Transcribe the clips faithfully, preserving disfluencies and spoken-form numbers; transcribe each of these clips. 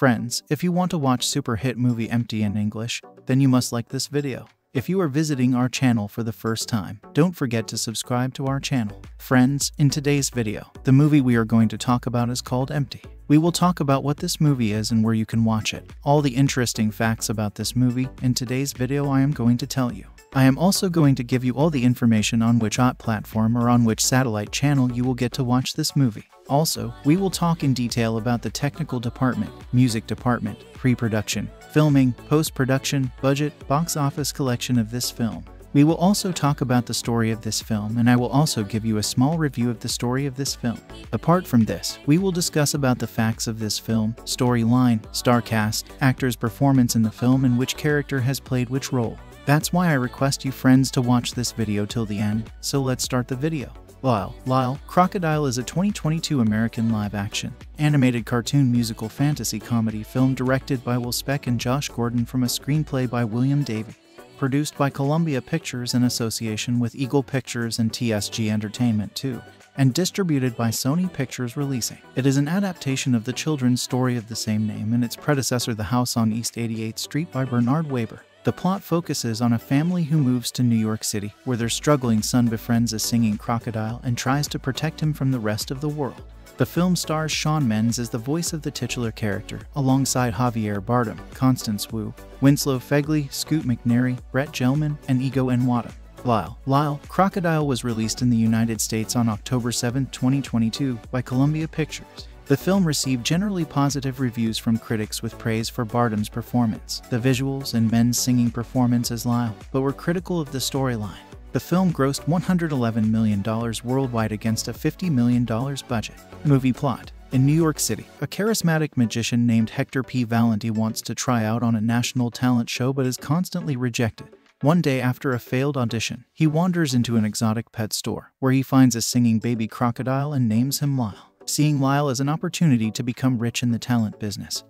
Friends, if you want to watch super hit movie Empty in English, then you must like this video. If you are visiting our channel for the first time, don't forget to subscribe to our channel. Friends, in today's video, the movie we are going to talk about is called Empty. We will talk about what this movie is and where you can watch it. All the interesting facts about this movie in today's video I am going to tell you. I am also going to give you all the information on which O T platform or on which satellite channel you will get to watch this movie. Also, we will talk in detail about the technical department, music department, pre-production, filming, post-production, budget, box office collection of this film. We will also talk about the story of this film, and I will also give you a small review of the story of this film. Apart from this, we will discuss about the facts of this film, storyline, star cast, actors' performance in the film, and which character has played which role. That's why I request you friends to watch this video till the end, so let's start the video. Lyle, Lyle, Crocodile is a twenty twenty-two American live-action, animated cartoon musical fantasy comedy film directed by Will Speck and Josh Gordon from a screenplay by William Davies, produced by Columbia Pictures in association with Eagle Pictures and T S G Entertainment too, and distributed by Sony Pictures Releasing. It is an adaptation of the children's story of the same name and its predecessor The House on East eighty-eighth Street by Bernard Waber. The plot focuses on a family who moves to New York City, where their struggling son befriends a singing crocodile and tries to protect him from the rest of the world. The film stars Shawn Mendes as the voice of the titular character, alongside Javier Bardem, Constance Wu, Winslow Fegley, Scoot McNairy, Brett Gelman, and Ego Nwodim. Lyle, Lyle, Crocodile was released in the United States on October seventh twenty twenty-two, by Columbia Pictures. The film received generally positive reviews from critics with praise for Bardem's performance, the visuals, and Mendes' singing performance as Lyle, but were critical of the storyline. The film grossed one hundred eleven million dollars worldwide against a fifty million dollars budget. Movie plot. In New York City, a charismatic magician named Hector P. Valenti wants to try out on a national talent show but is constantly rejected. One day after a failed audition, he wanders into an exotic pet store, where he finds a singing baby crocodile and names him Lyle. Seeing Lyle as an opportunity to become rich in the talent business,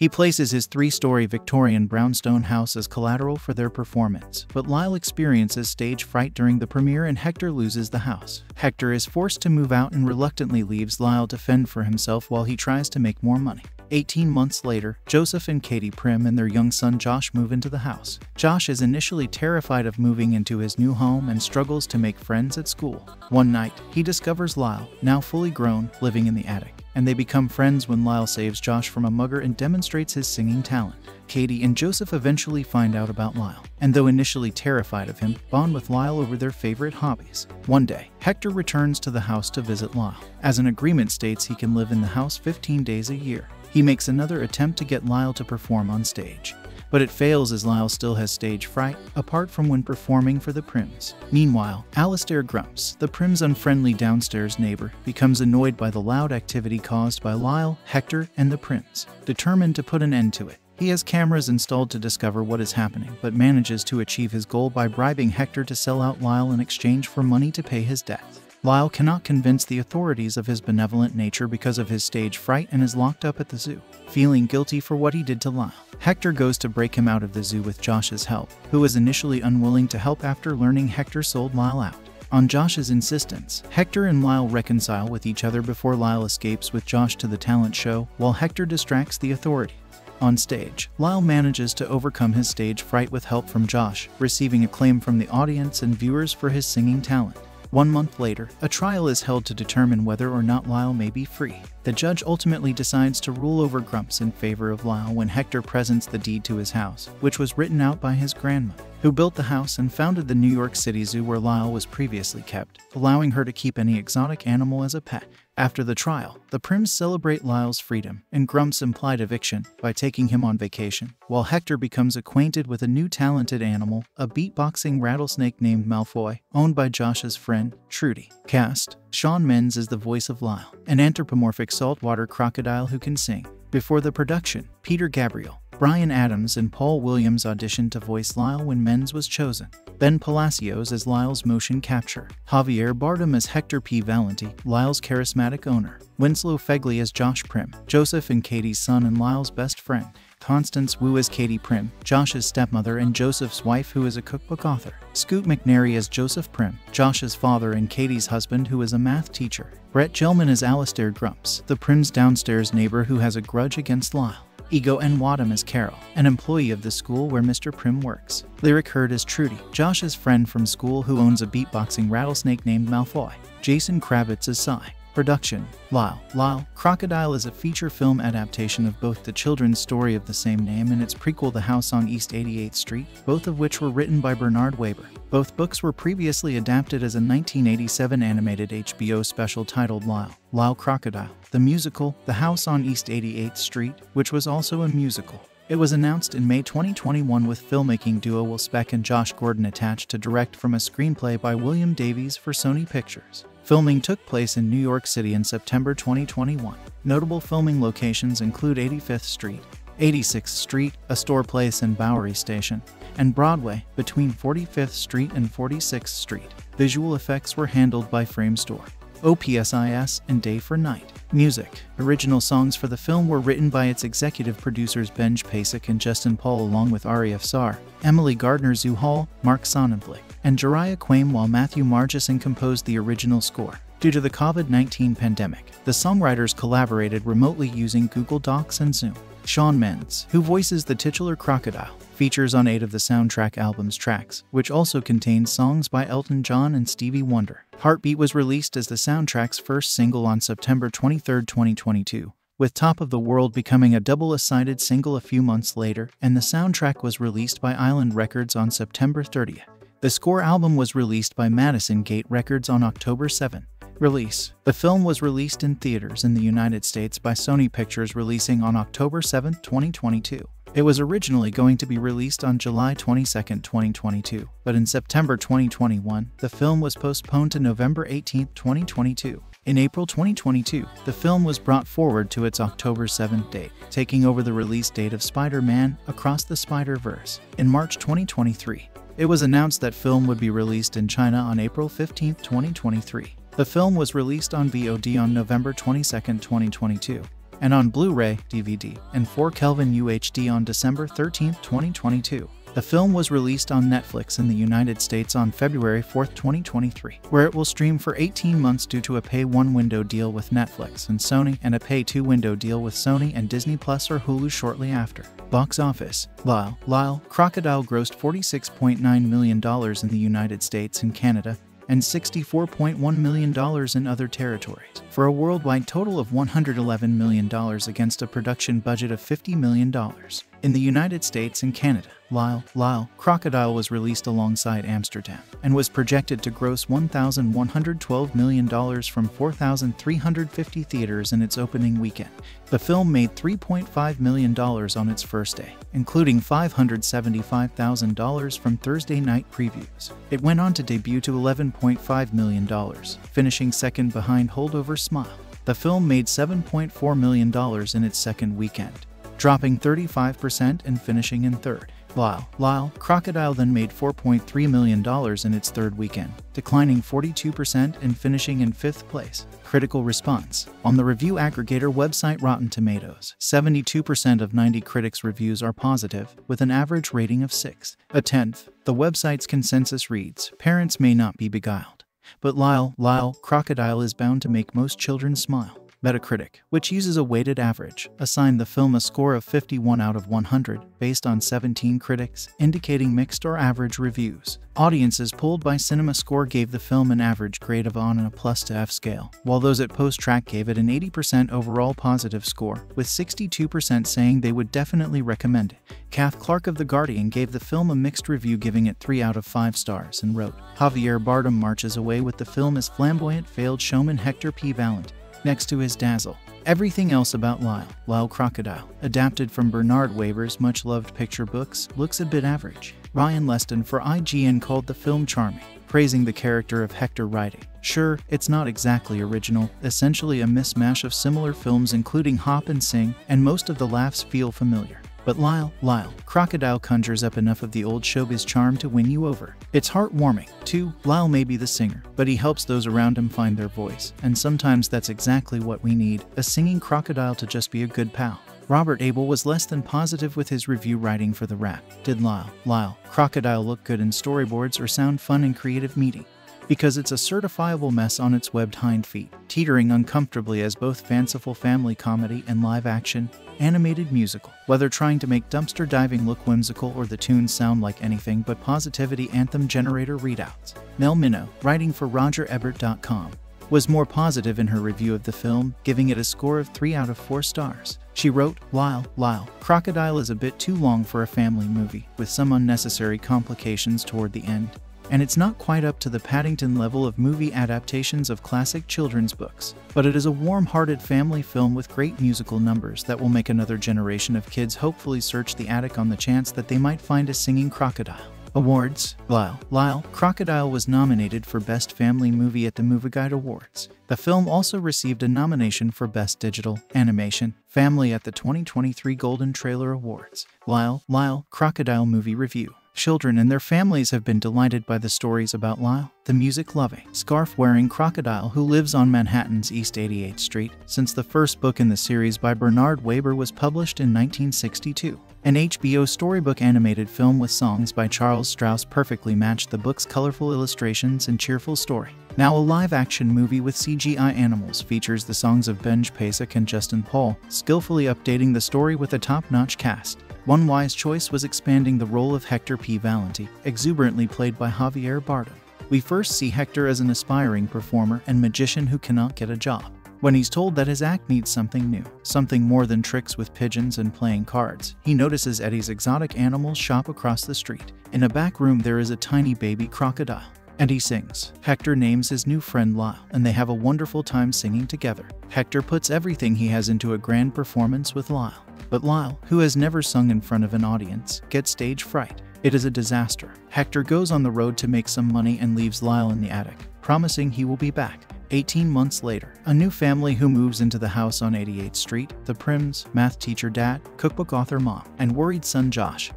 he places his three-story Victorian brownstone house as collateral for their performance, but Lyle experiences stage fright during the premiere and Hector loses the house. Hector is forced to move out and reluctantly leaves Lyle to fend for himself while he tries to make more money. eighteen months later, Joseph and Katie Prim and their young son Josh move into the house. Josh is initially terrified of moving into his new home and struggles to make friends at school. One night, he discovers Lyle, now fully grown, living in the attic, and they become friends when Lyle saves Josh from a mugger and demonstrates his singing talent. Katie and Joseph eventually find out about Lyle, and though initially terrified of him, bond with Lyle over their favorite hobbies. One day, Hector returns to the house to visit Lyle, as an agreement states he can live in the house fifteen days a year. He makes another attempt to get Lyle to perform on stage, but it fails as Lyle still has stage fright, apart from when performing for the Prims. Meanwhile, Alistair Grumps, the Prims' unfriendly downstairs neighbor, becomes annoyed by the loud activity caused by Lyle, Hector, and the Prims. Determined to put an end to it, he has cameras installed to discover what is happening, but manages to achieve his goal by bribing Hector to sell out Lyle in exchange for money to pay his debts. Lyle cannot convince the authorities of his benevolent nature because of his stage fright and is locked up at the zoo. Feeling guilty for what he did to Lyle, Hector goes to break him out of the zoo with Josh's help, who is initially unwilling to help after learning Hector sold Lyle out. On Josh's insistence, Hector and Lyle reconcile with each other before Lyle escapes with Josh to the talent show, while Hector distracts the authorities. On stage, Lyle manages to overcome his stage fright with help from Josh, receiving acclaim from the audience and viewers for his singing talent. One month later, a trial is held to determine whether or not Lyle may be free. The judge ultimately decides to rule over Grumps in favor of Lyle when Hector presents the deed to his house, which was written out by his grandma, who built the house and founded the New York City Zoo where Lyle was previously kept, allowing her to keep any exotic animal as a pet. After the trial, the Prims celebrate Lyle's freedom and Grumps' implied eviction by taking him on vacation, while Hector becomes acquainted with a new talented animal, a beatboxing rattlesnake named Malfoy, owned by Josh's friend, Trudy. Cast. Shawn Mendes is the voice of Lyle, an anthropomorphic saltwater crocodile who can sing. Before the production, Peter Gabriel, Brian Adams, and Paul Williams auditioned to voice Lyle when Mendes was chosen. Ben Palacios as Lyle's motion capture, Javier Bardem as Hector P. Valenti, Lyle's charismatic owner, Winslow Fegley as Josh Prim, Joseph and Katie's son and Lyle's best friend, Constance Wu as Katie Prim, Josh's stepmother and Joseph's wife who is a cookbook author, Scoot McNairy as Joseph Prim, Josh's father and Katie's husband who is a math teacher, Brett Gelman as Alistair Grumps, the Prim's downstairs neighbor who has a grudge against Lyle, Ego Nwodim as Carol, an employee of the school where Mister Prim works, Lyric Heard as Trudy, Josh's friend from school who owns a beatboxing rattlesnake named Malfoy, Jason Kravitz as Cy. Production, Lyle. Lyle, Crocodile is a feature film adaptation of both the children's story of the same name and its prequel The House on East eighty-eighth Street, both of which were written by Bernard Waber. Both books were previously adapted as a nineteen eighty-seven animated H B O special titled Lyle. Lyle Crocodile, the musical, The House on East eighty-eighth Street, which was also a musical. It was announced in May twenty twenty-one with filmmaking duo Will Speck and Josh Gordon attached to direct from a screenplay by William Davies for Sony Pictures. Filming took place in New York City in September twenty twenty-one. Notable filming locations include eighty-fifth Street, eighty-sixth Street, Astor Place and Bowery Station, and Broadway, between forty-fifth Street and forty-sixth Street. Visual effects were handled by Framestore, O P S I S, and Day for Night. Music. Original songs for the film were written by its executive producers Benj Pasek and Justin Paul along with Ari Afsar, Emily Gardner-Zuhal, Mark Sonnenflick, and Jariah Quaim, while Matthew Margeson composed the original score. Due to the COVID nineteen pandemic, the songwriters collaborated remotely using Google Docs and Zoom. Shawn Mendes, who voices the titular Crocodile, features on eight of the soundtrack album's tracks, which also contains songs by Elton John and Stevie Wonder. Heartbeat was released as the soundtrack's first single on September twenty-third, twenty twenty-two, with Top of the World becoming a double-sided single a few months later, and the soundtrack was released by Island Records on September thirtieth. The score album was released by Madison Gate Records on October seventh. Release. The film was released in theaters in the United States by Sony Pictures Releasing on October seventh, twenty twenty-two. It was originally going to be released on July twenty-second, twenty twenty-two, but in September twenty twenty-one, the film was postponed to November eighteenth, twenty twenty-two. In April twenty twenty-two, the film was brought forward to its October seventh date, taking over the release date of Spider-Man: Across the Spider-Verse. In March twenty twenty-three, it was announced that film would be released in China on April fifteenth, twenty twenty-three. The film was released on V O D on November twenty-second, twenty twenty-two, and on Blu-ray, D V D, and four K U H D on December thirteenth, twenty twenty-two. The film was released on Netflix in the United States on February fourth, twenty twenty-three, where it will stream for eighteen months due to a pay one window deal with Netflix and Sony and a pay two window deal with Sony and Disney Plus or Hulu shortly after. Box office. Lyle. Lyle, Crocodile grossed forty-six point nine million dollars in the United States and Canada, and sixty-four point one million dollars in other territories, for a worldwide total of one hundred eleven million dollars against a production budget of fifty million dollars. In the United States and Canada, Lyle, Lyle, Crocodile was released alongside Amsterdam, and was projected to gross one thousand one hundred twelve million dollars from four thousand three hundred fifty theaters in its opening weekend. The film made three point five million dollars on its first day, including five hundred seventy-five thousand dollars from Thursday night previews. It went on to debut to eleven point five million dollars, finishing second behind Holdover Smile. The film made seven point four million dollars in its second weekend, dropping thirty-five percent and finishing in third. Lyle, Lyle, Crocodile then made four point three million dollars in its third weekend, declining forty-two percent and finishing in fifth place. Critical response. On the review aggregator website Rotten Tomatoes, seventy-two percent of ninety critics' reviews are positive, with an average rating of six. A tenth. The website's consensus reads, "Parents may not be beguiled, but Lyle, Lyle, Crocodile is bound to make most children smile." Metacritic, which uses a weighted average, assigned the film a score of fifty-one out of one hundred, based on seventeen critics, indicating mixed or average reviews. Audiences polled by CinemaScore gave the film an average grade of on a plus to F scale, while those at PostTrack gave it an eighty percent overall positive score, with sixty-two percent saying they would definitely recommend it. Kath Clark of The Guardian gave the film a mixed review, giving it three out of five stars, and wrote, "Javier Bardem marches away with the film as flamboyant failed showman Hector P. Valent, next to his dazzle." Everything else about Lyle, Lyle Crocodile, adapted from Bernard Waber's much-loved picture books, looks a bit average. Ryan Leston for I G N called the film charming, praising the character of Hector, writing, "Sure, it's not exactly original, essentially a mismatch of similar films including Hop and Sing, and most of the laughs feel familiar. But Lyle, Lyle, Crocodile conjures up enough of the old showbiz charm to win you over. It's heartwarming." Too, Lyle may be the singer, but he helps those around him find their voice, and sometimes that's exactly what we need, a singing crocodile to just be a good pal. Robert Abel was less than positive with his review writing for The Wrap. Did Lyle, Lyle, Crocodile look good in storyboards or sound fun in creative meeting? Because it's a certifiable mess on its webbed hind feet, teetering uncomfortably as both fanciful family comedy and live-action, animated musical. Whether trying to make dumpster diving look whimsical or the tunes sound like anything but positivity anthem generator readouts. Mel Minow, writing for Roger Ebert dot com, was more positive in her review of the film, giving it a score of three out of four stars. She wrote, Lyle, Lyle, Crocodile is a bit too long for a family movie, with some unnecessary complications toward the end, and it's not quite up to the Paddington level of movie adaptations of classic children's books. But it is a warm-hearted family film with great musical numbers that will make another generation of kids hopefully search the attic on the chance that they might find a singing crocodile. Awards. Lyle, Lyle, Crocodile was nominated for Best Family Movie at the Movie Guide Awards. The film also received a nomination for Best Digital, Animation, Family at the twenty twenty-three Golden Trailer Awards. Lyle, Lyle, Crocodile Movie Review. Children and their families have been delighted by the stories about Lyle, the music-loving, scarf-wearing crocodile who lives on Manhattan's East eighty-eighth Street, since the first book in the series by Bernard Waber was published in nineteen sixty-two. An H B O storybook animated film with songs by Charles Strouse perfectly matched the book's colorful illustrations and cheerful story. Now a live-action movie with C G I animals features the songs of Benj Pasek and Justin Paul, skillfully updating the story with a top-notch cast. One wise choice was expanding the role of Hector P. Valenti, exuberantly played by Javier Bardem. We first see Hector as an aspiring performer and magician who cannot get a job. When he's told that his act needs something new, something more than tricks with pigeons and playing cards, he notices Eddie's exotic animals shop across the street. In a back room there is a tiny baby crocodile. Eddie sings. Hector names his new friend Lyle, and they have a wonderful time singing together. Hector puts everything he has into a grand performance with Lyle. But Lyle, who has never sung in front of an audience, gets stage fright. It is a disaster. Hector goes on the road to make some money and leaves Lyle in the attic, promising he will be back. eighteen months later, a new family who moves into the house on eighty-eighth Street, the Prims, math teacher dad, cookbook author mom, and worried son Josh,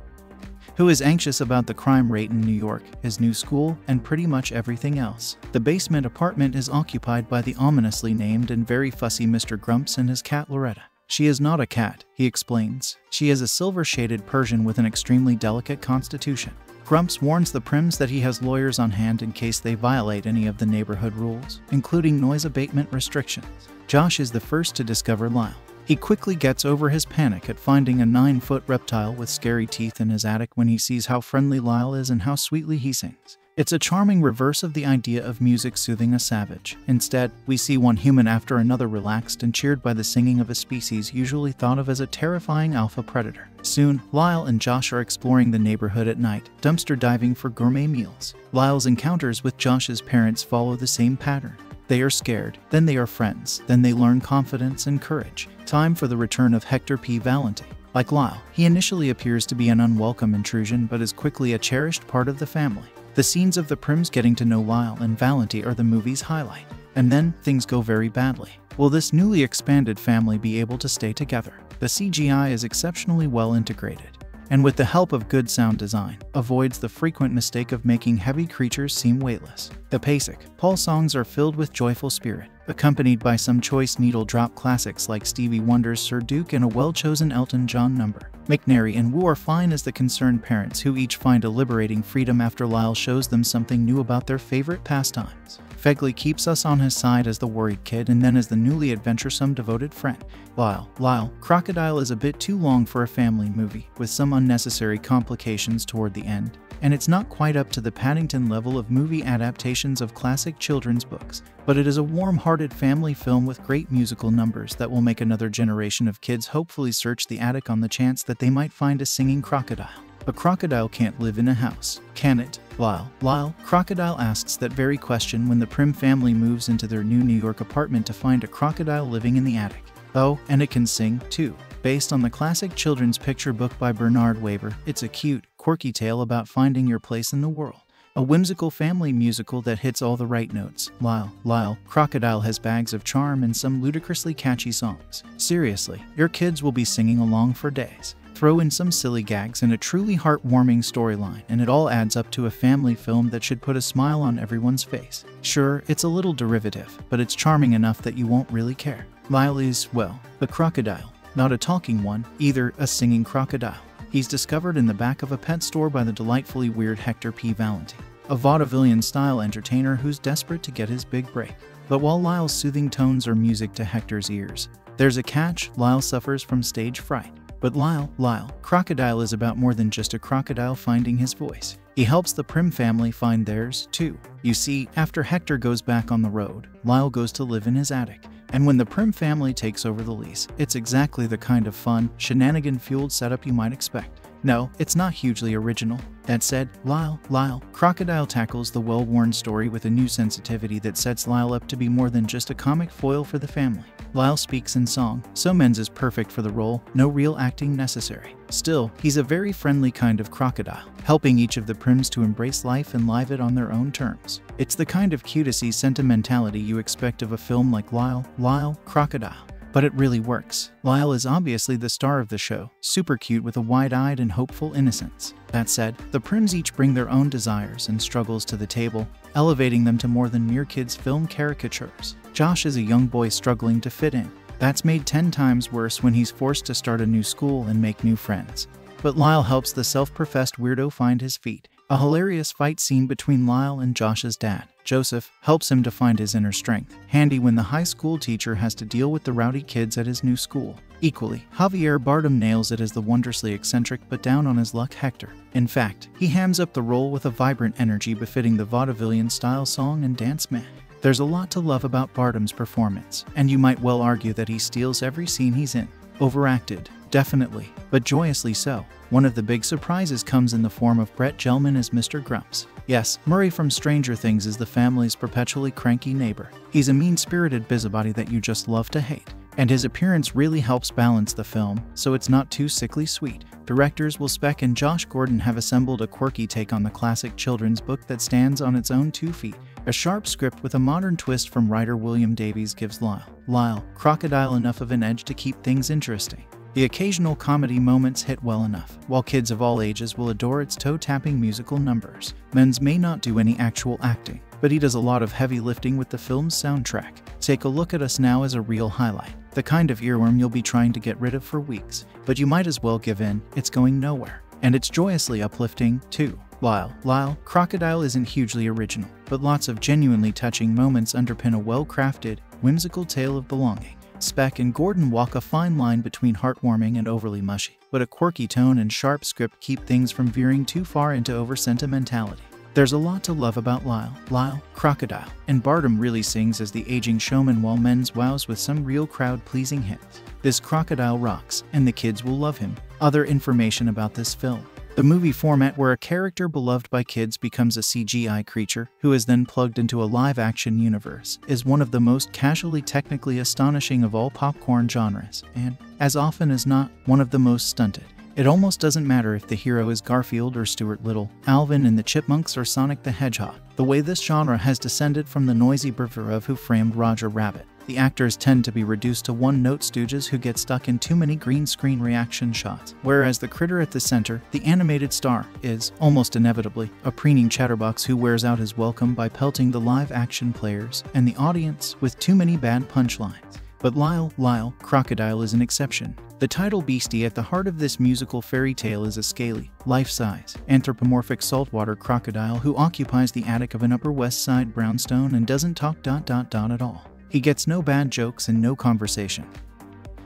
who is anxious about the crime rate in New York, his new school, and pretty much everything else. The basement apartment is occupied by the ominously named and very fussy Mister Grumps and his cat Loretta. She is not a cat, he explains. She is a silver-shaded Persian with an extremely delicate constitution. Grumps warns the Prims that he has lawyers on hand in case they violate any of the neighborhood rules, including noise abatement restrictions. Josh is the first to discover Lyle. He quickly gets over his panic at finding a nine-foot reptile with scary teeth in his attic when he sees how friendly Lyle is and how sweetly he sings. It's a charming reverse of the idea of music soothing a savage. Instead, we see one human after another relaxed and cheered by the singing of a species usually thought of as a terrifying alpha predator. Soon, Lyle and Josh are exploring the neighborhood at night, dumpster diving for gourmet meals. Lyle's encounters with Josh's parents follow the same pattern. They are scared, then they are friends, then they learn confidence and courage. Time for the return of Hector P. Valenti. Like Lyle, he initially appears to be an unwelcome intrusion but is quickly a cherished part of the family. The scenes of the Prims getting to know Lyle and Valenti are the movie's highlight. And then, things go very badly. Will this newly expanded family be able to stay together? The C G I is exceptionally well integrated, and with the help of good sound design, avoids the frequent mistake of making heavy creatures seem weightless. The Pasek, Paul songs are filled with joyful spirit, accompanied by some choice needle-drop classics like Stevie Wonder's Sir Duke and a well-chosen Elton John number. McNairy and Wu are fine as the concerned parents who each find a liberating freedom after Lyle shows them something new about their favorite pastimes. Fegley keeps us on his side as the worried kid and then as the newly adventuresome devoted friend. Lyle, Lyle, Crocodile is a bit too long for a family movie, with some unnecessary complications toward the end, and it's not quite up to the Paddington level of movie adaptations of classic children's books. But it is a warm-hearted family film with great musical numbers that will make another generation of kids hopefully search the attic on the chance that they might find a singing crocodile. A crocodile can't live in a house, can it? Lyle, Lyle, Crocodile asks that very question when the Prim family moves into their new New York apartment to find a crocodile living in the attic. Oh, and it can sing, too. Based on the classic children's picture book by Bernard Waber, it's a cute, quirky tale about finding your place in the world. A whimsical family musical that hits all the right notes. Lyle, Lyle, Crocodile has bags of charm and some ludicrously catchy songs. Seriously, your kids will be singing along for days. Throw in some silly gags and a truly heartwarming storyline, and it all adds up to a family film that should put a smile on everyone's face. Sure, it's a little derivative, but it's charming enough that you won't really care. Lyle is, well, the crocodile. Not a talking one, either, a singing crocodile. He's discovered in the back of a pet store by the delightfully weird Hector P. Valenti, a vaudevillian-style entertainer who's desperate to get his big break. But while Lyle's soothing tones are music to Hector's ears, there's a catch. Lyle suffers from stage fright. But Lyle, Lyle, Crocodile is about more than just a crocodile finding his voice. He helps the Prim family find theirs, too. You see, after Hector goes back on the road, Lyle goes to live in his attic. And when the Prim family takes over the lease, it's exactly the kind of fun, shenanigan-fueled setup you might expect. No, it's not hugely original. That said, Lyle, Lyle, Crocodile tackles the well-worn story with a new sensitivity that sets Lyle up to be more than just a comic foil for the family. Lyle speaks in song, so Mendes is perfect for the role, no real acting necessary. Still, he's a very friendly kind of crocodile, helping each of the Prims to embrace life and live it on their own terms. It's the kind of cutesy sentimentality you expect of a film like Lyle, Lyle, Crocodile. But it really works. Lyle is obviously the star of the show, super cute with a wide-eyed and hopeful innocence. That said, the Prims each bring their own desires and struggles to the table, elevating them to more than mere kids' film caricatures. Josh is a young boy struggling to fit in. That's made ten times worse when he's forced to start a new school and make new friends. But Lyle helps the self-professed weirdo find his feet. A hilarious fight scene between Lyle and Josh's dad, Joseph, helps him to find his inner strength, handy when the high school teacher has to deal with the rowdy kids at his new school. Equally, Javier Bardem nails it as the wondrously eccentric but down on his luck Hector. In fact, he hams up the role with a vibrant energy befitting the vaudevillian-style song and dance man. There's a lot to love about Bardem's performance, and you might well argue that he steals every scene he's in. Overacted, definitely, but joyously so. One of the big surprises comes in the form of Brett Gelman as Mister Grumps. Yes, Murray from Stranger Things is the family's perpetually cranky neighbor. He's a mean-spirited busybody that you just love to hate. And his appearance really helps balance the film, so it's not too sickly sweet. Directors Will Speck and Josh Gordon have assembled a quirky take on the classic children's book that stands on its own two feet. A sharp script with a modern twist from writer William Davies gives Lyle, Lyle, Crocodile enough of an edge to keep things interesting. The occasional comedy moments hit well enough, while kids of all ages will adore its toe-tapping musical numbers. Mendes may not do any actual acting, but he does a lot of heavy lifting with the film's soundtrack. Take a Look at Us Now as a real highlight, the kind of earworm you'll be trying to get rid of for weeks, but you might as well give in, it's going nowhere. And it's joyously uplifting, too. Lyle, Lyle, Crocodile isn't hugely original, but lots of genuinely touching moments underpin a well-crafted, whimsical tale of belonging. Speck and Gordon walk a fine line between heartwarming and overly mushy, but a quirky tone and sharp script keep things from veering too far into over-sentimentality. There's a lot to love about Lyle, Lyle, Crocodile, and Bardem really sings as the aging showman while Mendes wows with some real crowd-pleasing hits. This crocodile rocks, and the kids will love him. Other information about this film. The movie format where a character beloved by kids becomes a C G I creature, who is then plugged into a live-action universe, is one of the most casually technically astonishing of all popcorn genres, and, as often as not, one of the most stunted. It almost doesn't matter if the hero is Garfield or Stuart Little, Alvin and the Chipmunks or Sonic the Hedgehog. The way this genre has descended from the noisy bravura of Who Framed Roger Rabbit. The actors tend to be reduced to one-note stooges who get stuck in too many green-screen reaction shots, whereas the critter at the center, the animated star, is, almost inevitably, a preening chatterbox who wears out his welcome by pelting the live-action players and the audience with too many bad punchlines. But Lyle, Lyle, Crocodile is an exception. The title beastie at the heart of this musical fairy tale is a scaly, life-size, anthropomorphic saltwater crocodile who occupies the attic of an Upper West Side brownstone and doesn't talk dot dot dot at all. He gets no bad jokes and no conversation.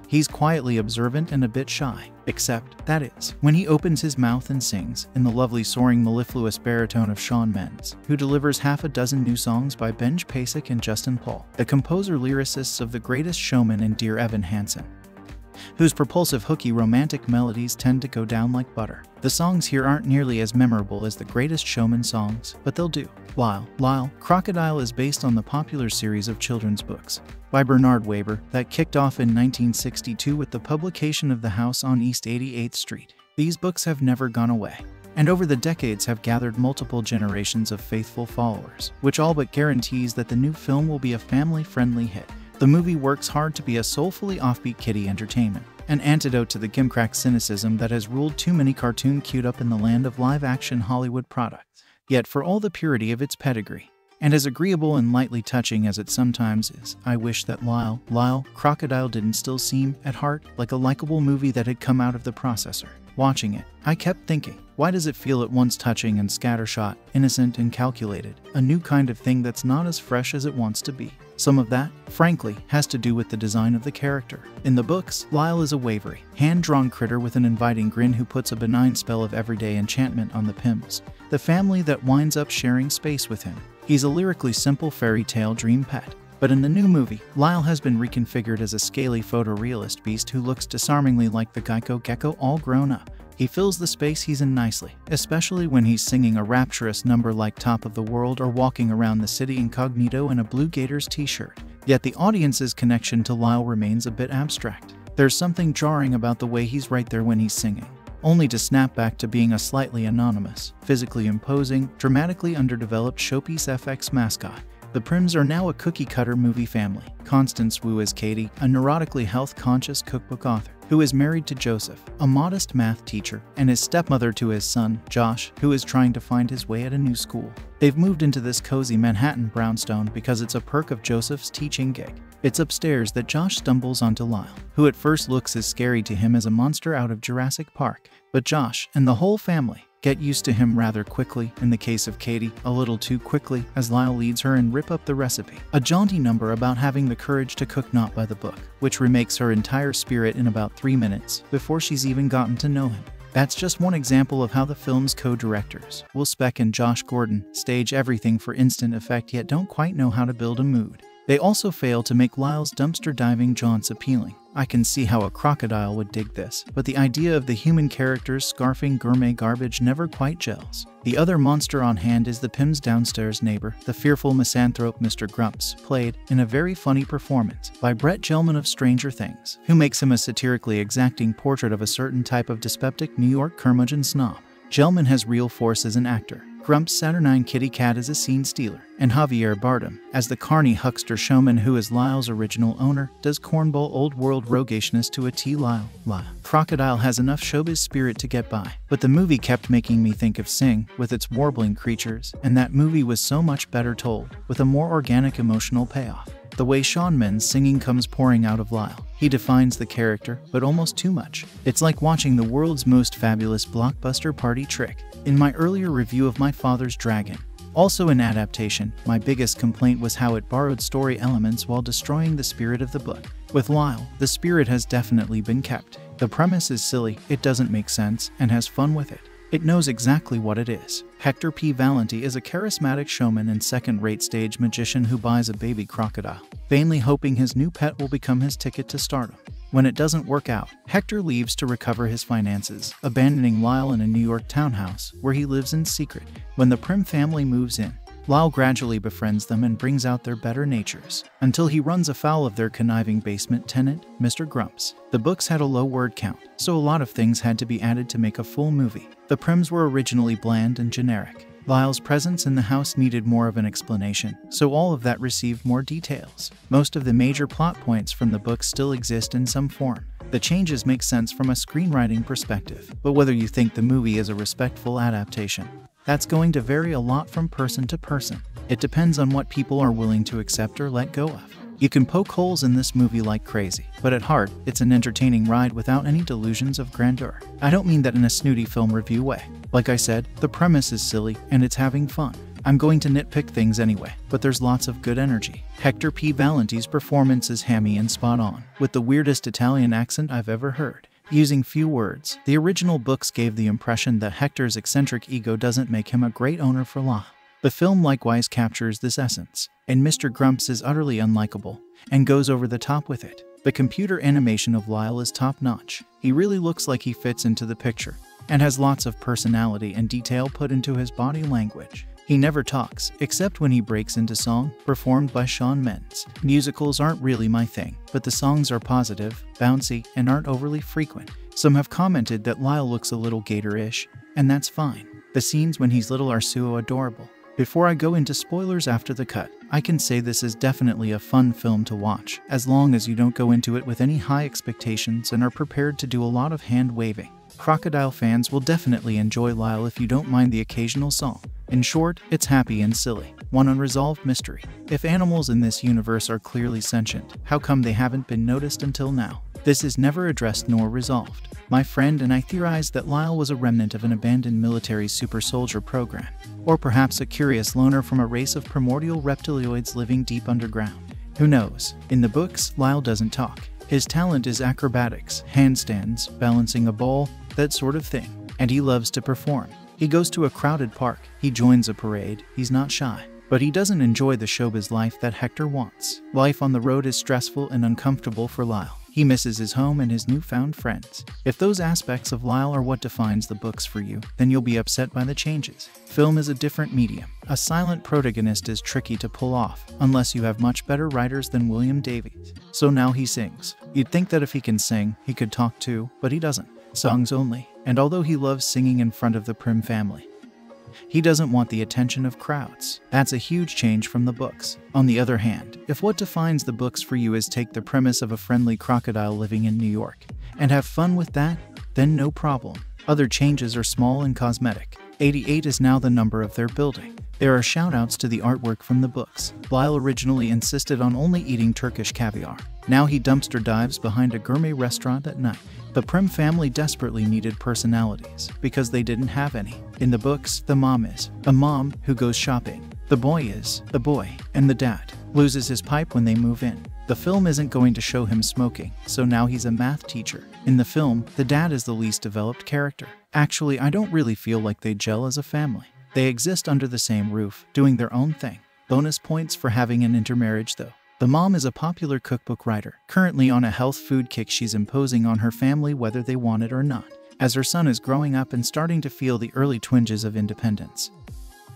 He's quietly observant and a bit shy, except, that is, when he opens his mouth and sings, in the lovely soaring mellifluous baritone of Shawn Mendes, who delivers half a dozen new songs by Benj Pasek and Justin Paul, the composer-lyricists of The Greatest Showman and Dear Evan Hansen, whose propulsive hooky romantic melodies tend to go down like butter. The songs here aren't nearly as memorable as The Greatest Showman songs, but they'll do. Lyle, Lyle, Crocodile is based on the popular series of children's books by Bernard Waber that kicked off in nineteen sixty-two with the publication of The House on East eighty-eighth Street. These books have never gone away, and over the decades have gathered multiple generations of faithful followers, which all but guarantees that the new film will be a family-friendly hit. The movie works hard to be a soulfully offbeat kiddie entertainment, an antidote to the gimcrack cynicism that has ruled too many cartoon queued up in the land of live-action Hollywood products. Yet for all the purity of its pedigree, And as agreeable and lightly touching as it sometimes is, I wish that Lyle, Lyle, Crocodile didn't still seem, at heart, like a likable movie that had come out of the processor. Watching it, I kept thinking, why does it feel at once touching and scattershot, innocent and calculated, a new kind of thing that's not as fresh as it wants to be? Some of that, frankly, has to do with the design of the character. In the books, Lyle is a wavery, hand-drawn critter with an inviting grin who puts a benign spell of everyday enchantment on the Pims, the family that winds up sharing space with him. He's a lyrically simple fairy tale dream pet. But in the new movie, Lyle has been reconfigured as a scaly photorealist beast who looks disarmingly like the Geico gecko all grown up. He fills the space he's in nicely, especially when he's singing a rapturous number like Top of the World or walking around the city incognito in a blue Gators t-shirt. Yet the audience's connection to Lyle remains a bit abstract. There's something jarring about the way he's right there when he's singing, only to snap back to being a slightly anonymous, physically imposing, dramatically underdeveloped showpiece F X mascot. The Prims are now a cookie-cutter movie family. Constance Wu is Katie, a neurotically health-conscious cookbook author, who is married to Joseph, a modest math teacher, and is stepmother to his son, Josh, who is trying to find his way at a new school. They've moved into this cozy Manhattan brownstone because it's a perk of Joseph's teaching gig. It's upstairs that Josh stumbles onto Lyle, who at first looks as scary to him as a monster out of Jurassic Park. But Josh, and the whole family, get used to him rather quickly, in the case of Katie, a little too quickly, as Lyle leads her and rip up the recipe. A jaunty number about having the courage to cook not by the book, which remakes her entire spirit in about three minutes, before she's even gotten to know him. That's just one example of how the film's co-directors, Will Speck and Josh Gordon, stage everything for instant effect yet don't quite know how to build a mood. They also fail to make Lyle's dumpster diving jaunts appealing. I can see how a crocodile would dig this, but the idea of the human characters scarfing gourmet garbage never quite gels. The other monster on hand is the Pim's downstairs neighbor, the fearful misanthrope Mister Grumps, played, in a very funny performance, by Brett Gelman of Stranger Things, who makes him a satirically exacting portrait of a certain type of dyspeptic New York curmudgeon snob. Gelman has real force as an actor. Grump's saturnine kitty cat is a scene stealer, and Javier Bardem, as the carny huckster showman who is Lyle's original owner, does cornball old-world roguishness to a T. Lyle, Lyle. Crocodile has enough showbiz spirit to get by, but the movie kept making me think of Sing, with its warbling creatures, and that movie was so much better told, with a more organic emotional payoff. The way Shawn Mendes' singing comes pouring out of Lyle. He defines the character, but almost too much. It's like watching the world's most fabulous blockbuster party trick. In my earlier review of My Father's Dragon, also in adaptation, my biggest complaint was how it borrowed story elements while destroying the spirit of the book. With Lyle, the spirit has definitely been kept. The premise is silly, it doesn't make sense, and has fun with it. It knows exactly what it is. Hector P. Valenti is a charismatic showman and second-rate stage magician who buys a baby crocodile, vainly hoping his new pet will become his ticket to stardom. When it doesn't work out, Hector leaves to recover his finances, abandoning Lyle in a New York townhouse, where he lives in secret. When the Prim family moves in, Lyle gradually befriends them and brings out their better natures, until he runs afoul of their conniving basement tenant, Mister Grumps. The books had a low word count, so a lot of things had to be added to make a full movie. The Prims were originally bland and generic. Lyle's presence in the house needed more of an explanation, so all of that received more details. Most of the major plot points from the book still exist in some form. The changes make sense from a screenwriting perspective, but whether you think the movie is a respectful adaptation, that's going to vary a lot from person to person. It depends on what people are willing to accept or let go of. You can poke holes in this movie like crazy, but at heart, it's an entertaining ride without any delusions of grandeur. I don't mean that in a snooty film review way. Like I said, the premise is silly, and it's having fun. I'm going to nitpick things anyway, but there's lots of good energy. Hector P. Valenti's performance is hammy and spot on, with the weirdest Italian accent I've ever heard. Using few words, the original books gave the impression that Hector's eccentric ego doesn't make him a great owner for Lyle. The film likewise captures this essence, and Mister Grumps is utterly unlikable, and goes over the top with it. The computer animation of Lyle is top-notch. He really looks like he fits into the picture, and has lots of personality and detail put into his body language. He never talks, except when he breaks into song, performed by Shawn Mendes. Musicals aren't really my thing, but the songs are positive, bouncy, and aren't overly frequent. Some have commented that Lyle looks a little gator-ish, and that's fine. The scenes when he's little are so adorable. Before I go into spoilers after the cut, I can say this is definitely a fun film to watch, as long as you don't go into it with any high expectations and are prepared to do a lot of hand-waving. Crocodile fans will definitely enjoy Lyle if you don't mind the occasional song. In short, it's happy and silly. One unresolved mystery. If animals in this universe are clearly sentient, how come they haven't been noticed until now? This is never addressed nor resolved. My friend and I theorize that Lyle was a remnant of an abandoned military super soldier program, or perhaps a curious loner from a race of primordial reptiloids living deep underground. Who knows? In the books, Lyle doesn't talk. His talent is acrobatics, handstands, balancing a ball, that sort of thing. And he loves to perform. He goes to a crowded park, he joins a parade, he's not shy. But he doesn't enjoy the showbiz life that Hector wants. Life on the road is stressful and uncomfortable for Lyle. He misses his home and his newfound friends. If those aspects of Lyle are what defines the books for you, then you'll be upset by the changes. Film is a different medium. A silent protagonist is tricky to pull off, unless you have much better writers than William Davies. So now he sings. You'd think that if he can sing, he could talk too, but he doesn't. Songs only. And although he loves singing in front of the Prim family, he doesn't want the attention of crowds. That's a huge change from the books. On the other hand, if what defines the books for you is take the premise of a friendly crocodile living in New York and have fun with that, then no problem. Other changes are small and cosmetic. eighty-eight is now the number of their building. There are shoutouts to the artwork from the books. Lyle originally insisted on only eating Turkish caviar. Now he dumpster dives behind a gourmet restaurant at night. The Prim family desperately needed personalities because they didn't have any. In the books, the mom is a mom who goes shopping. The boy is the boy, and the dad loses his pipe when they move in. The film isn't going to show him smoking, so now he's a math teacher. In the film, the dad is the least developed character. Actually, I don't really feel like they gel as a family. They exist under the same roof, doing their own thing. Bonus points for having an intermarriage though. The mom is a popular cookbook writer, currently on a health food kick she's imposing on her family whether they want it or not, as her son is growing up and starting to feel the early twinges of independence.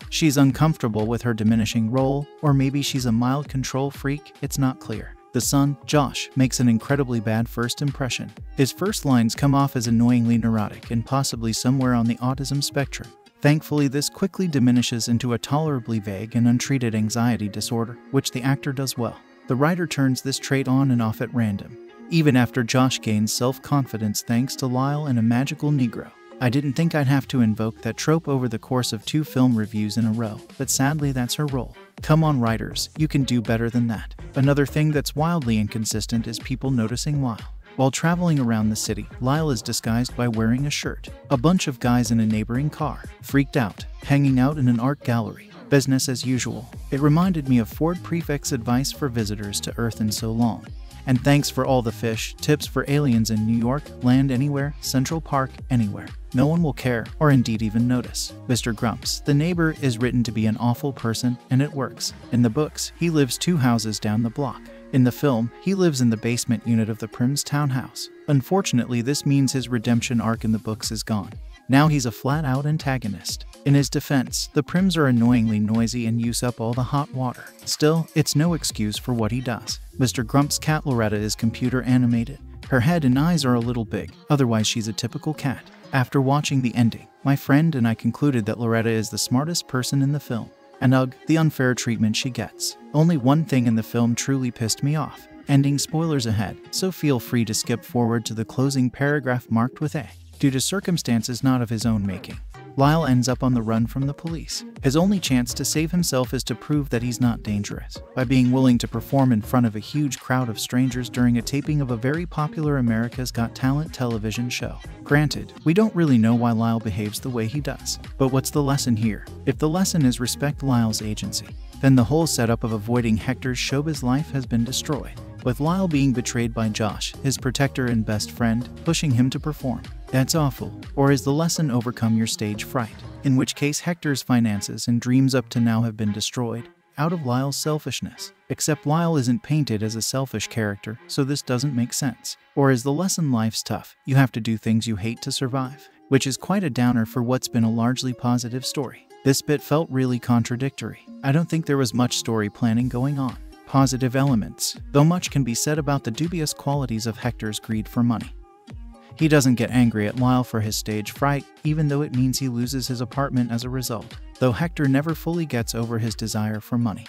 She's uncomfortable with her diminishing role, or maybe she's a mild control freak, it's not clear. The son, Josh, makes an incredibly bad first impression. His first lines come off as annoyingly neurotic and possibly somewhere on the autism spectrum. Thankfully, this quickly diminishes into a tolerably vague and untreated anxiety disorder, which the actor does well. The writer turns this trait on and off at random, even after Josh gains self-confidence thanks to Lyle and a magical Negro. I didn't think I'd have to invoke that trope over the course of two film reviews in a row, but sadly that's her role. Come on writers, you can do better than that. Another thing that's wildly inconsistent is people noticing Lyle. While traveling around the city, Lyle is disguised by wearing a shirt. A bunch of guys in a neighboring car, freaked out, hanging out in an art gallery. Business as usual. It reminded me of Ford Prefect's advice for visitors to Earth in so long. And thanks for all the fish, tips for aliens in New York, land anywhere, Central Park, anywhere. No one will care, or indeed even notice. Mister Grumps, the neighbor, is written to be an awful person, and it works. In the books, he lives two houses down the block. In the film, he lives in the basement unit of the Prim's townhouse. Unfortunately, this means his redemption arc in the books is gone. Now he's a flat-out antagonist. In his defense, the Prims are annoyingly noisy and use up all the hot water. Still, it's no excuse for what he does. Mister Grump's cat Loretta is computer animated. Her head and eyes are a little big, otherwise she's a typical cat. After watching the ending, my friend and I concluded that Loretta is the smartest person in the film. And ugh, the unfair treatment she gets. Only one thing in the film truly pissed me off. Ending spoilers ahead, so feel free to skip forward to the closing paragraph marked with A. Due to circumstances not of his own making, Lyle ends up on the run from the police. His only chance to save himself is to prove that he's not dangerous by being willing to perform in front of a huge crowd of strangers during a taping of a very popular America's Got Talent television show. Granted, we don't really know why Lyle behaves the way he does, but what's the lesson here? If the lesson is respect Lyle's agency, then the whole setup of avoiding Hector's showbiz life has been destroyed, with Lyle being betrayed by Josh, his protector and best friend, pushing him to perform. That's awful. Or is the lesson overcome your stage fright? In which case Hector's finances and dreams up to now have been destroyed, out of Lyle's selfishness. Except Lyle isn't painted as a selfish character, so this doesn't make sense. Or is the lesson life's tough, you have to do things you hate to survive? Which is quite a downer for what's been a largely positive story. This bit felt really contradictory. I don't think there was much story planning going on. Positive elements, though much can be said about the dubious qualities of Hector's greed for money. He doesn't get angry at Lyle for his stage fright, even though it means he loses his apartment as a result, though Hector never fully gets over his desire for money.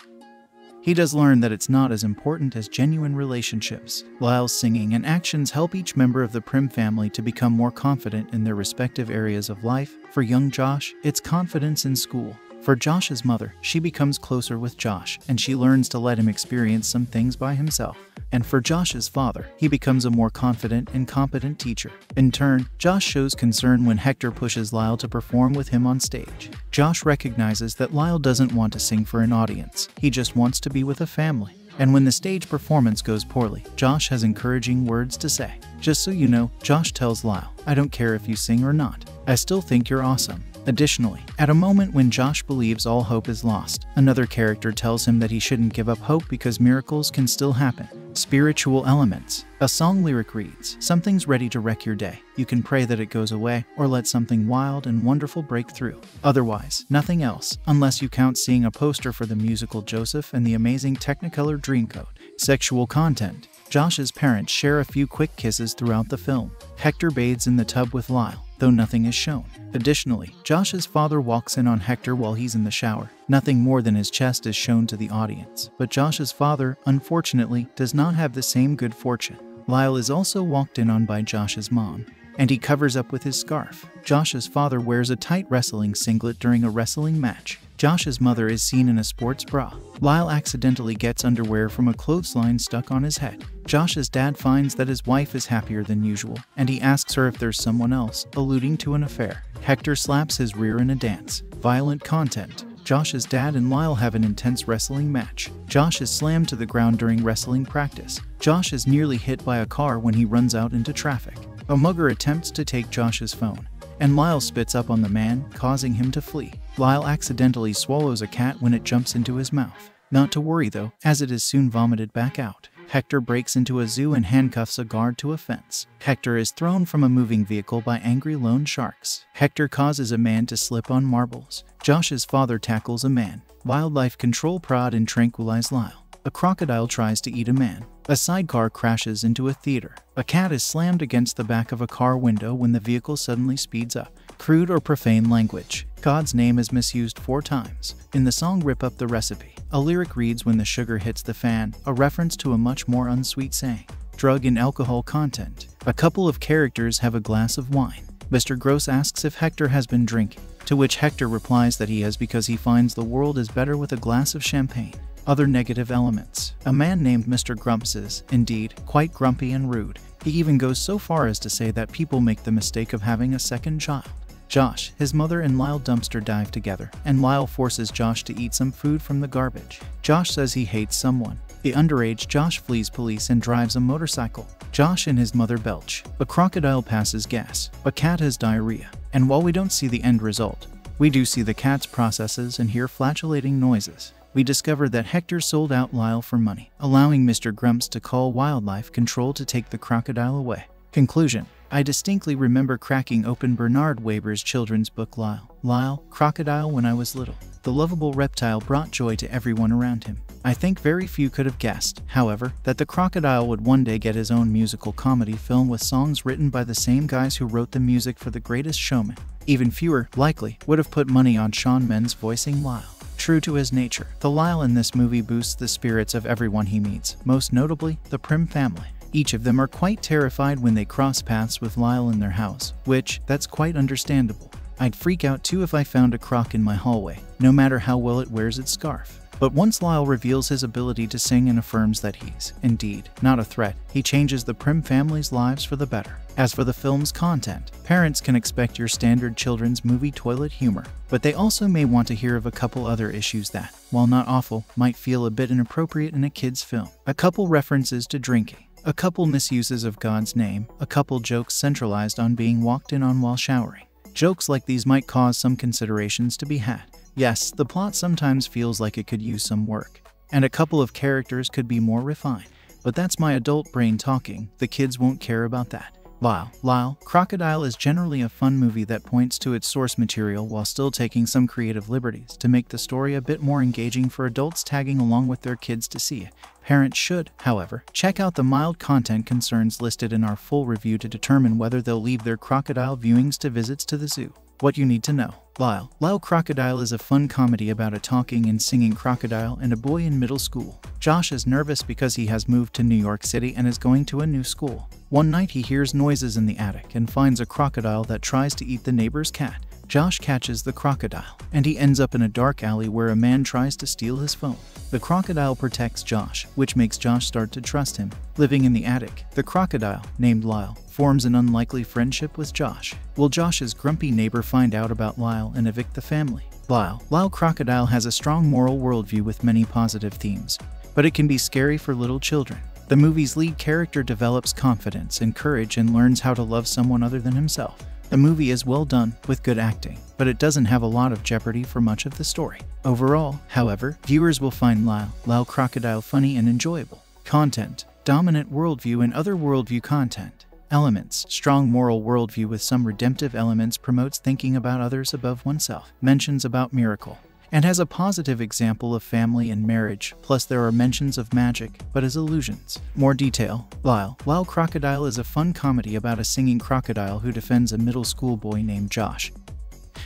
He does learn that it's not as important as genuine relationships. Lyle's singing and actions help each member of the Prim family to become more confident in their respective areas of life. For young Josh, it's confidence in school. For Josh's mother, she becomes closer with Josh, and she learns to let him experience some things by himself. And for Josh's father, he becomes a more confident and competent teacher. In turn, Josh shows concern when Hector pushes Lyle to perform with him on stage. Josh recognizes that Lyle doesn't want to sing for an audience, he just wants to be with a family. And when the stage performance goes poorly, Josh has encouraging words to say. Just so you know, Josh tells Lyle, "I don't care if you sing or not, I still think you're awesome." Additionally, at a moment when Josh believes all hope is lost, another character tells him that he shouldn't give up hope because miracles can still happen. Spiritual elements. A song lyric reads, "Something's ready to wreck your day. You can pray that it goes away, or let something wild and wonderful break through. Otherwise, nothing else, unless you count seeing a poster for the musical Joseph and the amazing Technicolor Dreamcoat." Sexual content. Josh's parents share a few quick kisses throughout the film. Hector bathes in the tub with Lyle, though nothing is shown. Additionally, Josh's father walks in on Hector while he's in the shower. Nothing more than his chest is shown to the audience, but Josh's father, unfortunately, does not have the same good fortune. Lyle is also walked in on by Josh's mom, and he covers up with his scarf. Josh's father wears a tight wrestling singlet during a wrestling match. Josh's mother is seen in a sports bra. Lyle accidentally gets underwear from a clothesline stuck on his head. Josh's dad finds that his wife is happier than usual, and he asks her if there's someone else, alluding to an affair. Hector slaps his rear in a dance. Violent content. Josh's dad and Lyle have an intense wrestling match. Josh is slammed to the ground during wrestling practice. Josh is nearly hit by a car when he runs out into traffic. A mugger attempts to take Josh's phone, and Lyle spits up on the man, causing him to flee. Lyle accidentally swallows a cat when it jumps into his mouth. Not to worry though, as it is soon vomited back out. Hector breaks into a zoo and handcuffs a guard to a fence. Hector is thrown from a moving vehicle by angry loan sharks. Hector causes a man to slip on marbles. Josh's father tackles a man. Wildlife control prod and tranquilize Lyle. A crocodile tries to eat a man. A sidecar crashes into a theater. A cat is slammed against the back of a car window when the vehicle suddenly speeds up. Crude or profane language. God's name is misused four times. In the song Rip Up the Recipe, a lyric reads, "When the sugar hits the fan," a reference to a much more unsweet saying. Drug and alcohol content. A couple of characters have a glass of wine. Mister Gross asks if Hector has been drinking, to which Hector replies that he has because he finds the world is better with a glass of champagne. Other negative elements. A man named Mister Grumps is, indeed, quite grumpy and rude. He even goes so far as to say that people make the mistake of having a second child. Josh, his mother and Lyle dumpster dive together, and Lyle forces Josh to eat some food from the garbage. Josh says he hates someone. The underage Josh flees police and drives a motorcycle. Josh and his mother belch. A crocodile passes gas. A cat has diarrhea. And while we don't see the end result, we do see the cat's processes and hear flatulating noises. We discover that Hector sold out Lyle for money, allowing Mister Grumps to call wildlife control to take the crocodile away. Conclusion. I distinctly remember cracking open Bernard Waber's children's book Lyle, Lyle, Crocodile when I was little. The lovable reptile brought joy to everyone around him. I think very few could have guessed, however, that the crocodile would one day get his own musical comedy film with songs written by the same guys who wrote the music for The Greatest Showman. Even fewer, likely, would have put money on Shawn Mendes voicing Lyle. True to his nature, the Lyle in this movie boosts the spirits of everyone he meets, most notably, the Prim family. Each of them are quite terrified when they cross paths with Lyle in their house, which, that's quite understandable. I'd freak out too if I found a croc in my hallway, no matter how well it wears its scarf. But once Lyle reveals his ability to sing and affirms that he's, indeed, not a threat, he changes the Prim family's lives for the better. As for the film's content, parents can expect your standard children's movie toilet humor, but they also may want to hear of a couple other issues that, while not awful, might feel a bit inappropriate in a kid's film. A couple references to drinking, a couple misuses of God's name, a couple jokes centralized on being walked in on while showering. Jokes like these might cause some considerations to be had. Yes, the plot sometimes feels like it could use some work, and a couple of characters could be more refined. But that's my adult brain talking, the kids won't care about that. Lyle, Lyle, Crocodile is generally a fun movie that points to its source material while still taking some creative liberties to make the story a bit more engaging for adults tagging along with their kids to see it. Parents should, however, check out the mild content concerns listed in our full review to determine whether they'll leave their crocodile viewings to visits to the zoo. What you need to know. Lyle. Lyle Crocodile is a fun comedy about a talking and singing crocodile and a boy in middle school. Josh is nervous because he has moved to New York City and is going to a new school. One night he hears noises in the attic and finds a crocodile that tries to eat the neighbor's cat. Josh catches the crocodile, and he ends up in a dark alley where a man tries to steal his phone. The crocodile protects Josh, which makes Josh start to trust him. Living in the attic, the crocodile, named Lyle, forms an unlikely friendship with Josh. Will Josh's grumpy neighbor find out about Lyle and evict the family? Lyle. Lyle Crocodile has a strong moral worldview with many positive themes, but it can be scary for little children. The movie's lead character develops confidence and courage and learns how to love someone other than himself. The movie is well done, with good acting, but it doesn't have a lot of jeopardy for much of the story. Overall, however, viewers will find Lyle, Lyle Crocodile funny and enjoyable. Content. Dominant worldview and other worldview content. Elements. Strong moral worldview with some redemptive elements, promotes thinking about others above oneself, mentions about miracle, and has a positive example of family and marriage, plus there are mentions of magic, but as illusions. More detail. Lyle. Lyle Crocodile is a fun comedy about a singing crocodile who defends a middle school boy named Josh,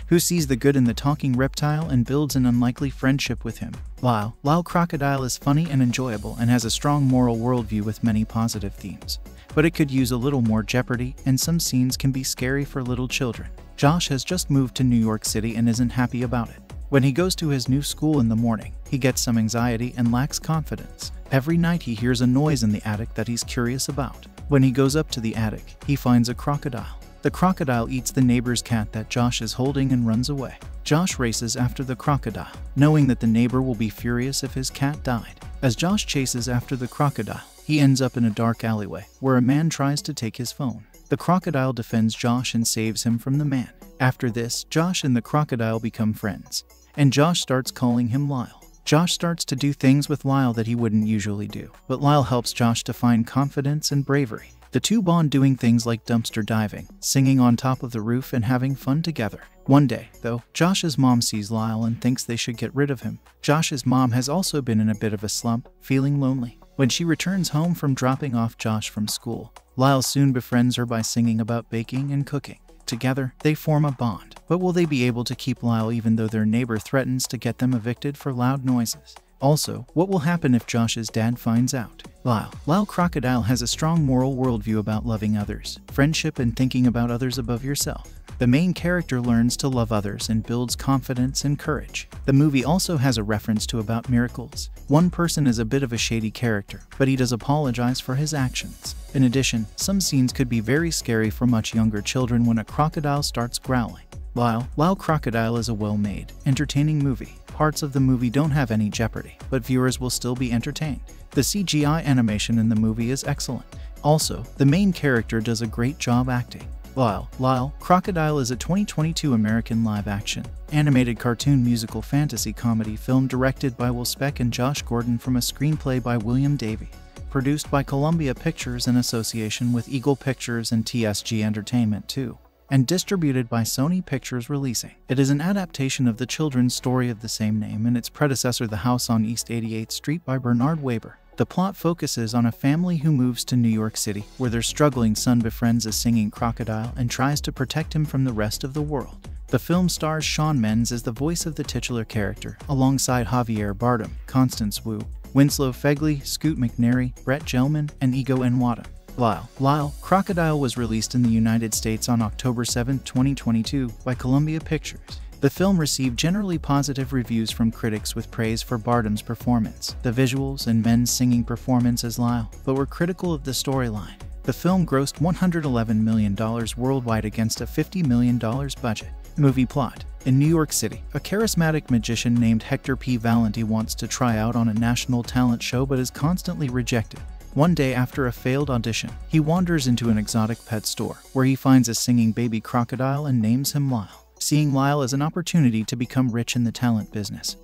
who sees the good in the talking reptile and builds an unlikely friendship with him. Lyle. Lyle Crocodile is funny and enjoyable and has a strong moral worldview with many positive themes, but it could use a little more jeopardy, and some scenes can be scary for little children. Josh has just moved to New York City and isn't happy about it. When he goes to his new school in the morning, he gets some anxiety and lacks confidence. Every night he hears a noise in the attic that he's curious about. When he goes up to the attic, he finds a crocodile. The crocodile eats the neighbor's cat that Josh is holding and runs away. Josh races after the crocodile, knowing that the neighbor will be furious if his cat died. As Josh chases after the crocodile, he ends up in a dark alleyway where a man tries to take his phone. The crocodile defends Josh and saves him from the man. After this, Josh and the crocodile become friends, and Josh starts calling him Lyle. Josh starts to do things with Lyle that he wouldn't usually do, but Lyle helps Josh to find confidence and bravery. The two bond doing things like dumpster diving, singing on top of the roof, and having fun together. One day, though, Josh's mom sees Lyle and thinks they should get rid of him. Josh's mom has also been in a bit of a slump, feeling lonely. When she returns home from dropping off Josh from school, Lyle soon befriends her by singing about baking and cooking. Together, they form a bond. But will they be able to keep Lyle even though their neighbor threatens to get them evicted for loud noises? Also, what will happen if Josh's dad finds out? Lyle. Lyle Crocodile has a strong moral worldview about loving others, friendship, and thinking about others above yourself. The main character learns to love others and builds confidence and courage. The movie also has a reference to about miracles. One person is a bit of a shady character, but he does apologize for his actions. In addition, some scenes could be very scary for much younger children when a crocodile starts growling. Lyle. Lyle Crocodile is a well-made, entertaining movie. Parts of the movie don't have any jeopardy, but viewers will still be entertained. The C G I animation in the movie is excellent. Also, the main character does a great job acting. Lyle. Lyle Crocodile is a twenty twenty-two American live-action, animated cartoon musical fantasy comedy film directed by Will Speck and Josh Gordon from a screenplay by William Davies. Produced by Columbia Pictures in association with Eagle Pictures and T S G Entertainment too, and distributed by Sony Pictures Releasing. It is an adaptation of the children's story of the same name and its predecessor, The House on East eighty-eighth Street by Bernard Waber. The plot focuses on a family who moves to New York City, where their struggling son befriends a singing crocodile and tries to protect him from the rest of the world. The film stars Shawn Mendes as the voice of the titular character, alongside Javier Bardem, Constance Wu, Winslow Fegley, Scoot McNairy, Brett Gelman, and Ego Nwodim. Lyle. Lyle Crocodile was released in the United States on October seventh twenty twenty-two, by Columbia Pictures. The film received generally positive reviews from critics, with praise for Bardem's performance, the visuals, and Mendes' singing performance as Lyle, but were critical of the storyline. The film grossed one hundred eleven million dollars worldwide against a fifty million dollars budget. Movie plot. In New York City, a charismatic magician named Hector P. Valenti wants to try out on a national talent show but is constantly rejected. One day, after a failed audition, he wanders into an exotic pet store where he finds a singing baby crocodile and names him Lyle. Seeing Lyle as an opportunity to become rich in the talent business,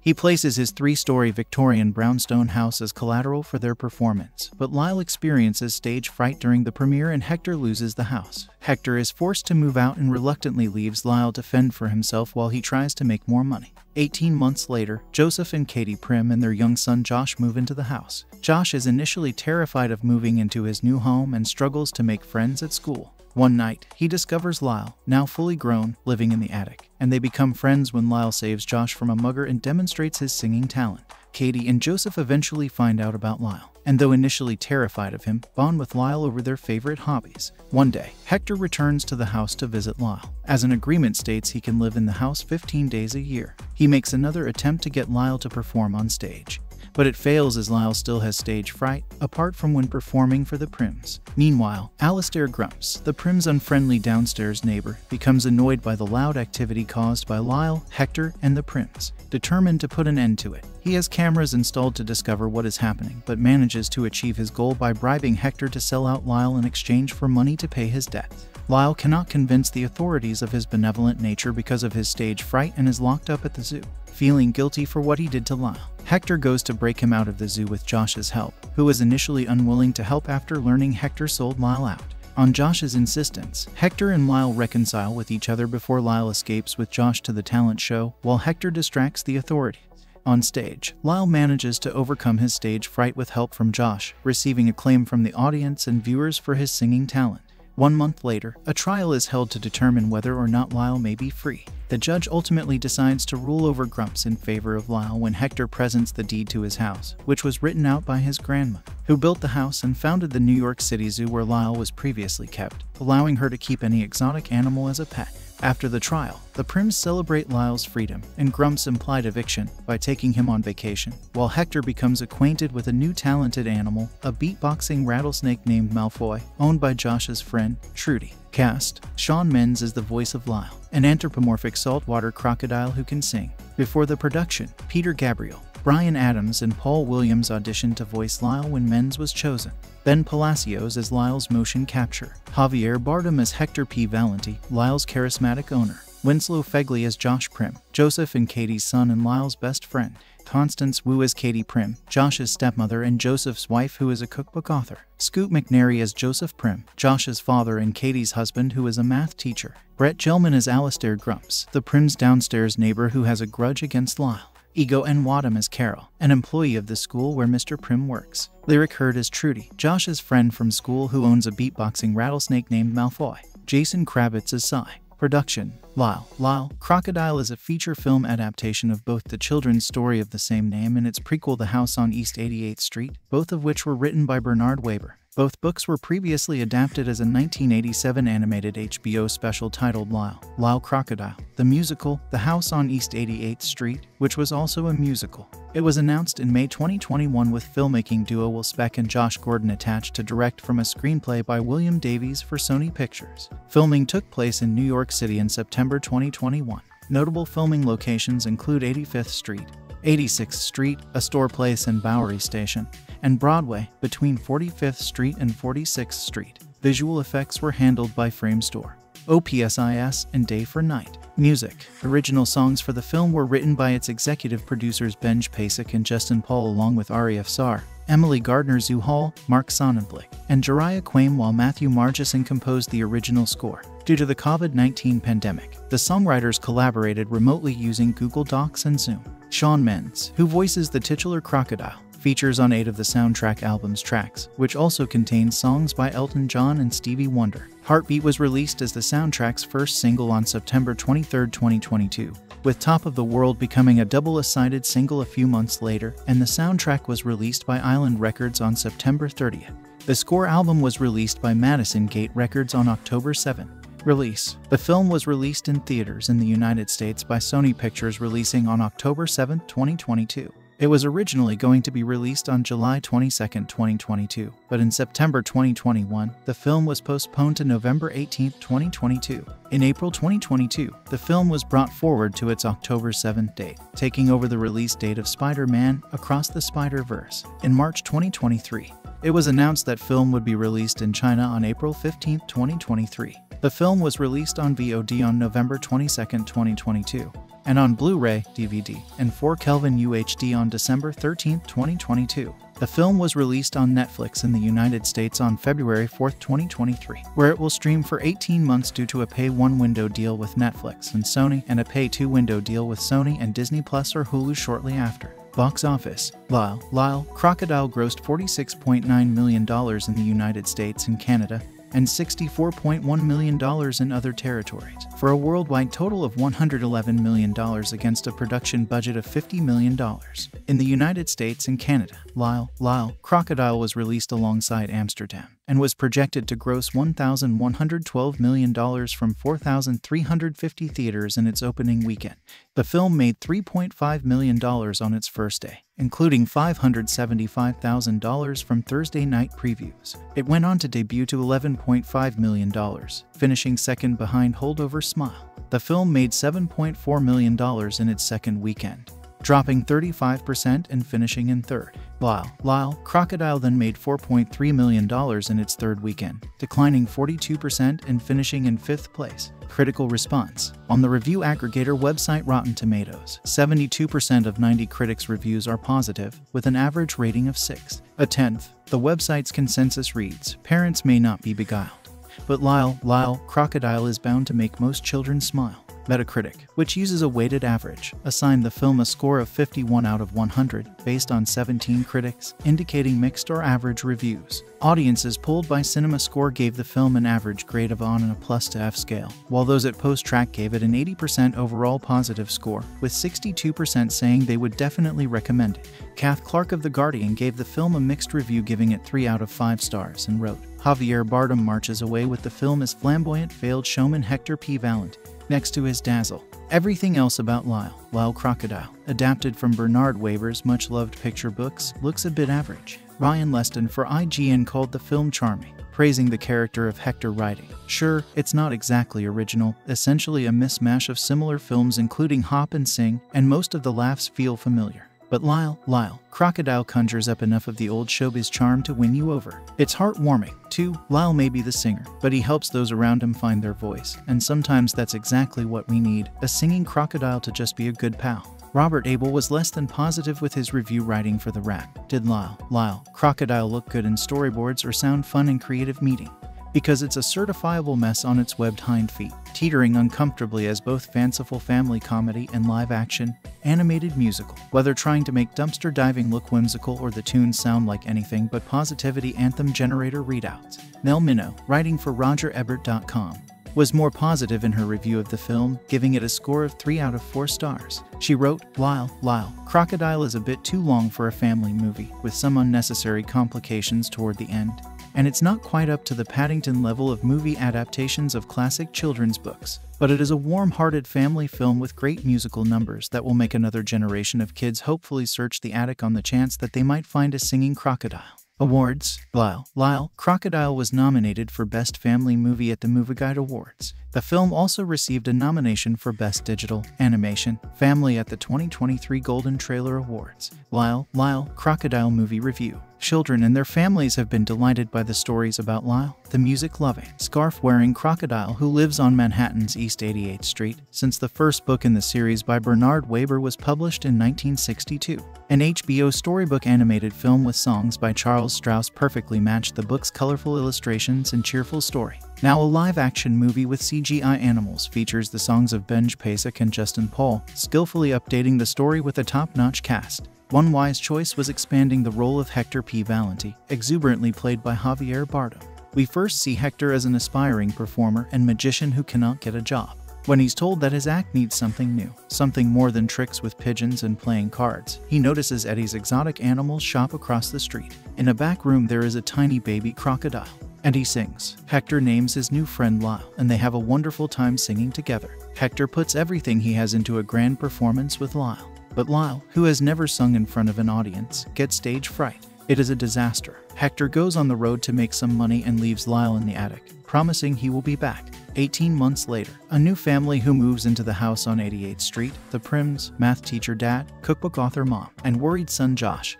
he places his three-story Victorian brownstone house as collateral for their performance, but Lyle experiences stage fright during the premiere and Hector loses the house. Hector is forced to move out and reluctantly leaves Lyle to fend for himself while he tries to make more money. eighteen months later, Joseph and Katie Prim and their young son Josh move into the house. Josh is initially terrified of moving into his new home and struggles to make friends at school. One night, he discovers Lyle, now fully grown, living in the attic, and they become friends when Lyle saves Josh from a mugger and demonstrates his singing talent. Katie and Joseph eventually find out about Lyle, and though initially terrified of him, bond with Lyle over their favorite hobbies. One day, Hector returns to the house to visit Lyle, as an agreement states he can live in the house fifteen days a year. He makes another attempt to get Lyle to perform on stage, but it fails as Lyle still has stage fright, apart from when performing for the Prims. Meanwhile, Alistair Grumps, the Prims' unfriendly downstairs neighbor, becomes annoyed by the loud activity caused by Lyle, Hector, and the Prims. Determined to put an end to it, he has cameras installed to discover what is happening, but manages to achieve his goal by bribing Hector to sell out Lyle in exchange for money to pay his debts. Lyle cannot convince the authorities of his benevolent nature because of his stage fright and is locked up at the zoo. Feeling guilty for what he did to Lyle, Hector goes to break him out of the zoo with Josh's help, who is initially unwilling to help after learning Hector sold Lyle out. On Josh's insistence, Hector and Lyle reconcile with each other before Lyle escapes with Josh to the talent show, while Hector distracts the authorities. On stage, Lyle manages to overcome his stage fright with help from Josh, receiving acclaim from the audience and viewers for his singing talent. One month later, a trial is held to determine whether or not Lyle may be free. The judge ultimately decides to rule over Grumps in favor of Lyle when Hector presents the deed to his house, which was written out by his grandma, who built the house and founded the New York City Zoo where Lyle was previously kept, allowing her to keep any exotic animal as a pet. After the trial, the Prims celebrate Lyle's freedom and Grumps' implied eviction by taking him on vacation, while Hector becomes acquainted with a new talented animal, a beatboxing rattlesnake named Malfoy, owned by Josh's friend, Trudy. Cast: Shawn Mendes is the voice of Lyle, an anthropomorphic saltwater crocodile who can sing. Before the production, Peter Gabriel, Brian Adams, and Paul Williams auditioned to voice Lyle when Mendes was chosen. Ben Palacios as Lyle's motion capture, Javier Bardem as Hector P. Valenti, Lyle's charismatic owner, Winslow Fegley as Josh Prim, Joseph and Katie's son and Lyle's best friend, Constance Wu as Katie Prim, Josh's stepmother and Joseph's wife who is a cookbook author, Scoot McNairy as Joseph Prim, Josh's father and Katie's husband who is a math teacher, Brett Gelman as Alistair Grumps, the Prim's downstairs neighbor who has a grudge against Lyle, Ego Nwodim as Carol, an employee of the school where Mister Prim works, Lyric Heard as Trudy, Josh's friend from school who owns a beatboxing rattlesnake named Malfoy, Jason Kravitz as Cy. Production: Lyle. Lyle, Crocodile is a feature film adaptation of both the children's story of the same name and its prequel The House on East eighty-eighth street, both of which were written by Bernard Waber. Both books were previously adapted as a nineteen eighty-seven animated H B O special titled Lyle, Lyle Crocodile, the musical, The House on East eighty-eighth street, which was also a musical. It was announced in May twenty twenty-one with filmmaking duo Will Speck and Josh Gordon attached to direct from a screenplay by William Davies for Sony Pictures. Filming took place in New York City in September twenty twenty-one. Notable filming locations include eighty-fifth street, eighty-sixth street, Astor Place and Bowery Station, and Broadway, between forty-fifth street and forty-sixth street. Visual effects were handled by Framestore, O P S I S, and Day for Night. Music. Original songs for the film were written by its executive producers Benj Pasek and Justin Paul along with Ari Afsar, Emily Gardner-Zuhal, Mark Sonnenblick, and Jariah Quaim, while Matthew Margeson composed the original score. Due to the COVID nineteen pandemic, the songwriters collaborated remotely using Google Docs and Zoom. Shawn Mendes, who voices the titular crocodile, features on eight of the soundtrack album's tracks, which also contains songs by Elton John and Stevie Wonder. Heartbeat was released as the soundtrack's first single on September twenty-third, twenty twenty-two, with Top of the World becoming a double-sided single a few months later, and the soundtrack was released by Island Records on September thirtieth. The score album was released by Madison Gate Records on October seventh. Release. The film was released in theaters in the United States by Sony Pictures Releasing on October seventh, twenty twenty-two. It was originally going to be released on July twenty-second, twenty twenty-two, but in September twenty twenty-one, the film was postponed to November eighteenth, twenty twenty-two. In April twenty twenty-two, the film was brought forward to its October seventh date, taking over the release date of Spider-Man: Across the Spider-Verse. In March twenty twenty-three, it was announced that film would be released in China on April fifteenth, twenty twenty-three. The film was released on V O D on November twenty-second, twenty twenty-two, and on Blu-ray, D V D, and four Kelvin U H D on December thirteenth, twenty twenty-two. The film was released on Netflix in the United States on February fourth, twenty twenty-three, where it will stream for eighteen months due to a pay one window deal with Netflix and Sony and a pay two window deal with Sony and Disney Plus or Hulu shortly after. Box office. Lyle, Lyle, Crocodile grossed forty-six point nine million dollars in the United States and Canada, and sixty-four point one million dollars in other territories, for a worldwide total of one hundred eleven million dollars against a production budget of fifty million dollars. In the United States and Canada, Lyle, Lyle, Crocodile was released alongside Amsterdam, and was projected to gross one thousand one hundred twelve million dollars from four thousand three hundred fifty theaters in its opening weekend. The film made three point five million dollars on its first day, including five hundred seventy-five thousand dollars from Thursday night previews. It went on to debut to eleven point five million dollars, finishing second behind Holdover Smile. The film made seven point four million dollars in its second weekend, dropping thirty-five percent and finishing in third. Lyle, Lyle, Crocodile then made four point three million dollars in its third weekend, declining forty-two percent and finishing in fifth place. Critical response. On the review aggregator website Rotten Tomatoes, seventy-two percent of ninety critics' reviews are positive, with an average rating of six. A tenth. The website's consensus reads, "Parents may not be beguiled, but Lyle, Lyle, Crocodile is bound to make most children smile." Metacritic, which uses a weighted average, assigned the film a score of fifty-one out of one hundred, based on seventeen critics, indicating mixed or average reviews. Audiences polled by CinemaScore gave the film an average grade of on and a plus to F scale, while those at PostTrack gave it an eighty percent overall positive score, with sixty-two percent saying they would definitely recommend it. Kath Clark of The Guardian gave the film a mixed review, giving it three out of five stars, and wrote, "Javier Bardem marches away with the film as flamboyant failed showman Hector P. Valent, next to his dazzle." Everything else about Lyle, Lyle, Crocodile, adapted from Bernard Waber's much-loved picture books, looks a bit average. Ryan Leston for I G N called the film charming, praising the character of Hector, writing, "Sure, it's not exactly original, essentially a mismatch of similar films including Hop and Sing, and most of the laughs feel familiar. But Lyle, Lyle, Crocodile conjures up enough of the old showbiz charm to win you over. It's heartwarming." Two. Lyle may be the singer, but he helps those around him find their voice, and sometimes that's exactly what we need, a singing crocodile to just be a good pal. Robert Abel was less than positive with his review, writing for The Wrap, "Did Lyle, Lyle, Crocodile look good in storyboards or sound fun in creative meeting? Because it's a certifiable mess on its webbed hind feet, teetering uncomfortably as both fanciful family comedy and live-action, animated musical. Whether trying to make dumpster diving look whimsical or the tunes sound like anything but positivity anthem generator readouts." Nell Minow, writing for Roger Ebert dot com, was more positive in her review of the film, giving it a score of three out of four stars. She wrote, "Lyle, Lyle, Crocodile is a bit too long for a family movie, with some unnecessary complications toward the end, and it's not quite up to the Paddington level of movie adaptations of classic children's books. But it is a warm-hearted family film with great musical numbers that will make another generation of kids hopefully search the attic on the chance that they might find a singing crocodile." Awards. Lyle, Lyle, Crocodile was nominated for Best Family Movie at the MovieGuide Awards. The film also received a nomination for Best Digital, Animation, Family at the twenty twenty-three Golden Trailer Awards. Lyle, Lyle, Crocodile movie review. Children and their families have been delighted by the stories about Lyle, the music-loving, scarf-wearing crocodile who lives on Manhattan's East eighty-eighth Street, since the first book in the series by Bernard Waber was published in nineteen sixty-two. An H B O storybook animated film with songs by Charles Strauss perfectly matched the book's colorful illustrations and cheerful story. Now a live-action movie with C G I animals features the songs of Benj Pasek and Justin Paul, skillfully updating the story with a top-notch cast. One wise choice was expanding the role of Hector P. Valenti, exuberantly played by Javier Bardem. We first see Hector as an aspiring performer and magician who cannot get a job, when he's told that his act needs something new, something more than tricks with pigeons and playing cards. He notices Eddie's exotic animals shop across the street. In a back room there is a tiny baby crocodile, and he sings. Hector names his new friend Lyle, and they have a wonderful time singing together. Hector puts everything he has into a grand performance with Lyle. But Lyle, who has never sung in front of an audience, gets stage fright. It is a disaster. Hector goes on the road to make some money and leaves Lyle in the attic, promising he will be back. eighteen months later, a new family who moves into the house on eighty-eighth Street, the Prims, math teacher Dad, cookbook author Mom, and worried son Josh,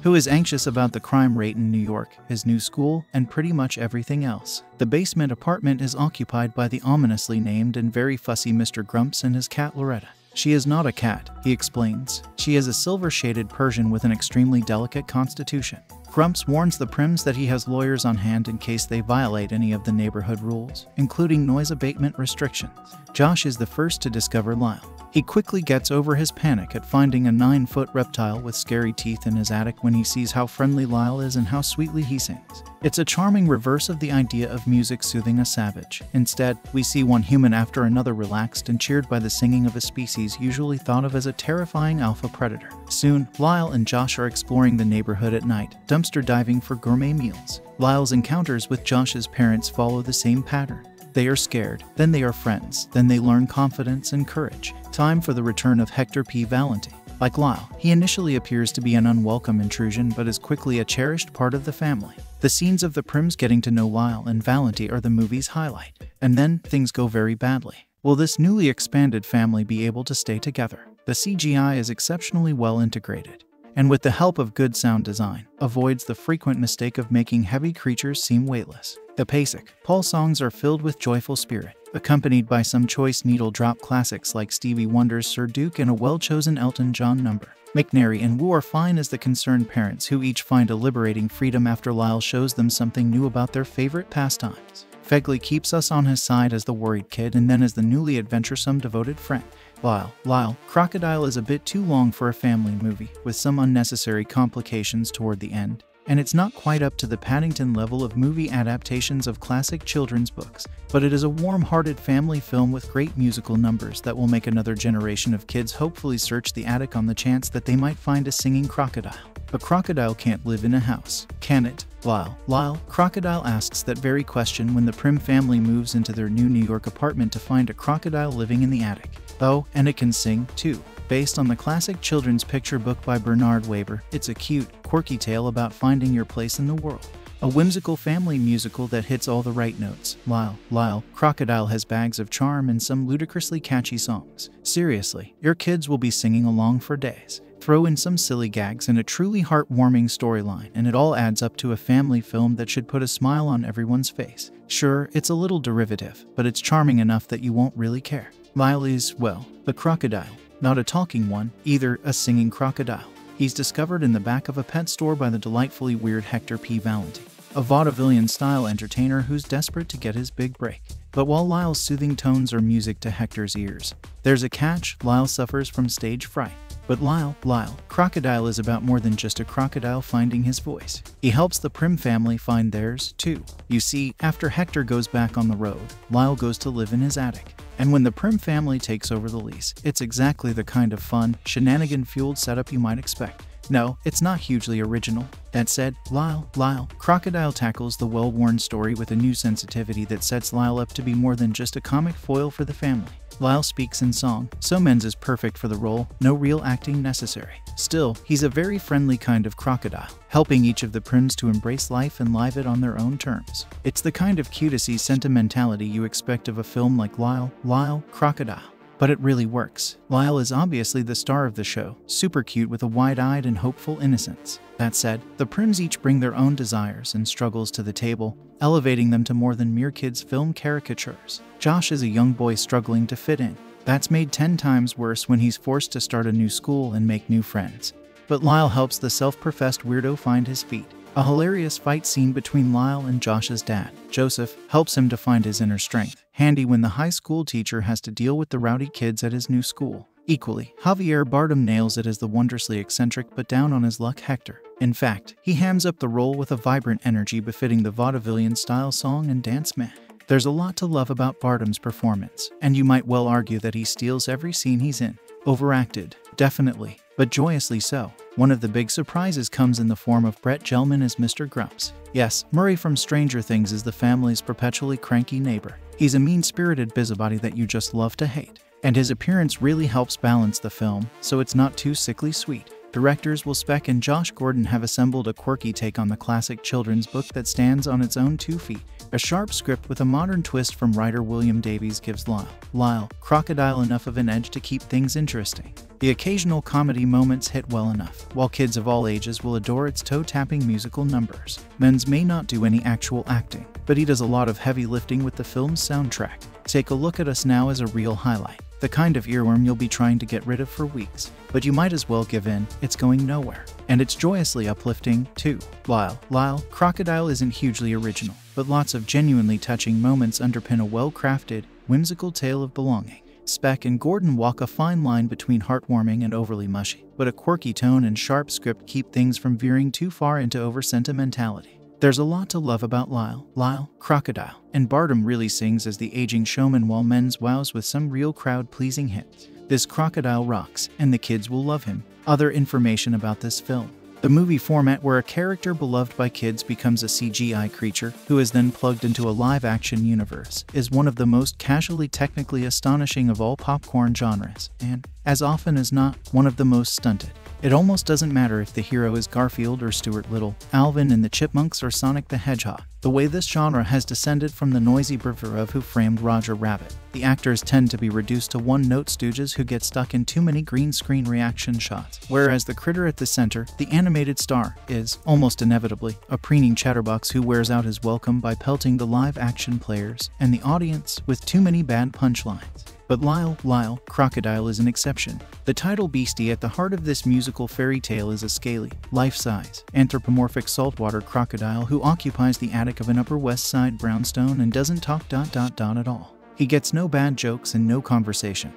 who is anxious about the crime rate in New York, his new school, and pretty much everything else. The basement apartment is occupied by the ominously named and very fussy Mister Grumps and his cat Loretta. "She is not a cat," he explains. "She is a silver-shaded Persian with an extremely delicate constitution. Grumps warns the Prims that he has lawyers on hand in case they violate any of the neighborhood rules, including noise abatement restrictions. Josh is the first to discover Lyle. He quickly gets over his panic at finding a nine-foot reptile with scary teeth in his attic when he sees how friendly Lyle is and how sweetly he sings. It's a charming reverse of the idea of music soothing a savage. Instead, we see one human after another relaxed and cheered by the singing of a species usually thought of as a terrifying alpha predator. Soon, Lyle and Josh are exploring the neighborhood at night, dumpster diving for gourmet meals. Lyle's encounters with Josh's parents follow the same pattern. They are scared, then they are friends, then they learn confidence and courage. Time for the return of Hector P. Valenti. Like Lyle, he initially appears to be an unwelcome intrusion but is quickly a cherished part of the family. The scenes of the Prims getting to know Lyle and Valenti are the movie's highlight. And then, things go very badly. Will this newly expanded family be able to stay together? The C G I is exceptionally well integrated, and with the help of good sound design, avoids the frequent mistake of making heavy creatures seem weightless. The Pasek, Paul songs are filled with joyful spirit, accompanied by some choice needle-drop classics like Stevie Wonder's Sir Duke and a well-chosen Elton John number. McNairy and Wu are fine as the concerned parents who each find a liberating freedom after Lyle shows them something new about their favorite pastimes. Fegley keeps us on his side as the worried kid and then as the newly adventuresome devoted friend. Lyle, Lyle, Crocodile is a bit too long for a family movie, with some unnecessary complications toward the end, and it's not quite up to the Paddington level of movie adaptations of classic children's books, but it is a warm-hearted family film with great musical numbers that will make another generation of kids hopefully search the attic on the chance that they might find a singing crocodile. A crocodile can't live in a house, can it? Lyle, Lyle, Crocodile asks that very question when the Prim family moves into their new New York apartment to find a crocodile living in the attic. Oh, and it can sing, too. Based on the classic children's picture book by Bernard Waber, it's a cute, quirky tale about finding your place in the world. A whimsical family musical that hits all the right notes. Lyle, Lyle, Crocodile has bags of charm and some ludicrously catchy songs. Seriously, your kids will be singing along for days. Throw in some silly gags and a truly heartwarming storyline, and it all adds up to a family film that should put a smile on everyone's face. Sure, it's a little derivative, but it's charming enough that you won't really care. Lyle is, well, the crocodile. Not a talking one, either a singing crocodile. He's discovered in the back of a pet store by the delightfully weird Hector P. Valenti, a vaudevillian-style entertainer who's desperate to get his big break. But while Lyle's soothing tones are music to Hector's ears, there's a catch. Lyle suffers from stage fright. But Lyle, Lyle, Crocodile is about more than just a crocodile finding his voice. He helps the Prim family find theirs, too. You see, after Hector goes back on the road, Lyle goes to live in his attic. And when the Prim family takes over the lease, it's exactly the kind of fun, shenanigan-fueled setup you might expect. No, it's not hugely original. That said, Lyle, Lyle, Crocodile tackles the well-worn story with a new sensitivity that sets Lyle up to be more than just a comic foil for the family. Lyle speaks in song, so Mendes is perfect for the role, no real acting necessary. Still, he's a very friendly kind of crocodile, helping each of the Prims to embrace life and live it on their own terms. It's the kind of cutesy sentimentality you expect of a film like Lyle, Lyle, Crocodile. But it really works. Lyle is obviously the star of the show, super cute with a wide-eyed and hopeful innocence. That said, the Prims each bring their own desires and struggles to the table, elevating them to more than mere kids' film caricatures. Josh is a young boy struggling to fit in. That's made ten times worse when he's forced to start a new school and make new friends. But Lyle helps the self-professed weirdo find his feet. A hilarious fight scene between Lyle and Josh's dad, Joseph, helps him to find his inner strength, handy when the high school teacher has to deal with the rowdy kids at his new school. Equally, Javier Bardem nails it as the wondrously eccentric but down on his luck Hector. In fact, he hams up the role with a vibrant energy befitting the vaudevillian-style song and dance man. There's a lot to love about Bardem's performance, and you might well argue that he steals every scene he's in. Overacted, definitely, but joyously so. One of the big surprises comes in the form of Brett Gelman as Mister Grumps. Yes, Murray from Stranger Things is the family's perpetually cranky neighbor. He's a mean-spirited busybody that you just love to hate. And his appearance really helps balance the film, so it's not too sickly sweet. Directors Will Speck and Josh Gordon have assembled a quirky take on the classic children's book that stands on its own two feet. A sharp script with a modern twist from writer William Davies gives Lyle, Lyle, Crocodile enough of an edge to keep things interesting. The occasional comedy moments hit well enough, while kids of all ages will adore its toe-tapping musical numbers. Mendes may not do any actual acting, but he does a lot of heavy lifting with the film's soundtrack. Take a look at us now as a real highlight. the kind of earworm you'll be trying to get rid of for weeks. But you might as well give in, it's going nowhere. And it's joyously uplifting, too. Lyle. Lyle, Crocodile isn't hugely original, but lots of genuinely touching moments underpin a well-crafted, whimsical tale of belonging. Speck and Gordon walk a fine line between heartwarming and overly mushy, but a quirky tone and sharp script keep things from veering too far into over-sentimentality. There's a lot to love about Lyle, Lyle, Crocodile, and Bardem really sings as the aging showman while Mendes wows with some real crowd-pleasing hits. This Crocodile rocks, and the kids will love him. Other information about this film. The movie format where a character beloved by kids becomes a C G I creature, who is then plugged into a live-action universe, is one of the most casually technically astonishing of all popcorn genres, and, as often as not, one of the most stunted. It almost doesn't matter if the hero is Garfield or Stuart Little, Alvin and the Chipmunks or Sonic the Hedgehog. The way this genre has descended from the noisy fervor of Who Framed Roger Rabbit, the actors tend to be reduced to one-note stooges who get stuck in too many green-screen reaction shots, whereas the critter at the center, the animated star, is, almost inevitably, a preening chatterbox who wears out his welcome by pelting the live-action players and the audience with too many bad punchlines. But Lyle, Lyle, Crocodile is an exception. The title beastie at the heart of this musical fairy tale is a scaly, life-size, anthropomorphic saltwater crocodile who occupies the attic of an Upper West Side brownstone and doesn't talk dot dot dot at all. He gets no bad jokes and no conversation.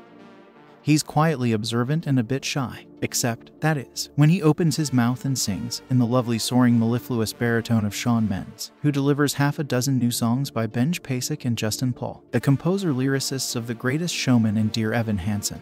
He's quietly observant and a bit shy, except, that is, when he opens his mouth and sings, in the lovely soaring mellifluous baritone of Shawn Mendes, who delivers half a dozen new songs by Benj Pasek and Justin Paul, the composer-lyricists of The Greatest Showman and Dear Evan Hansen,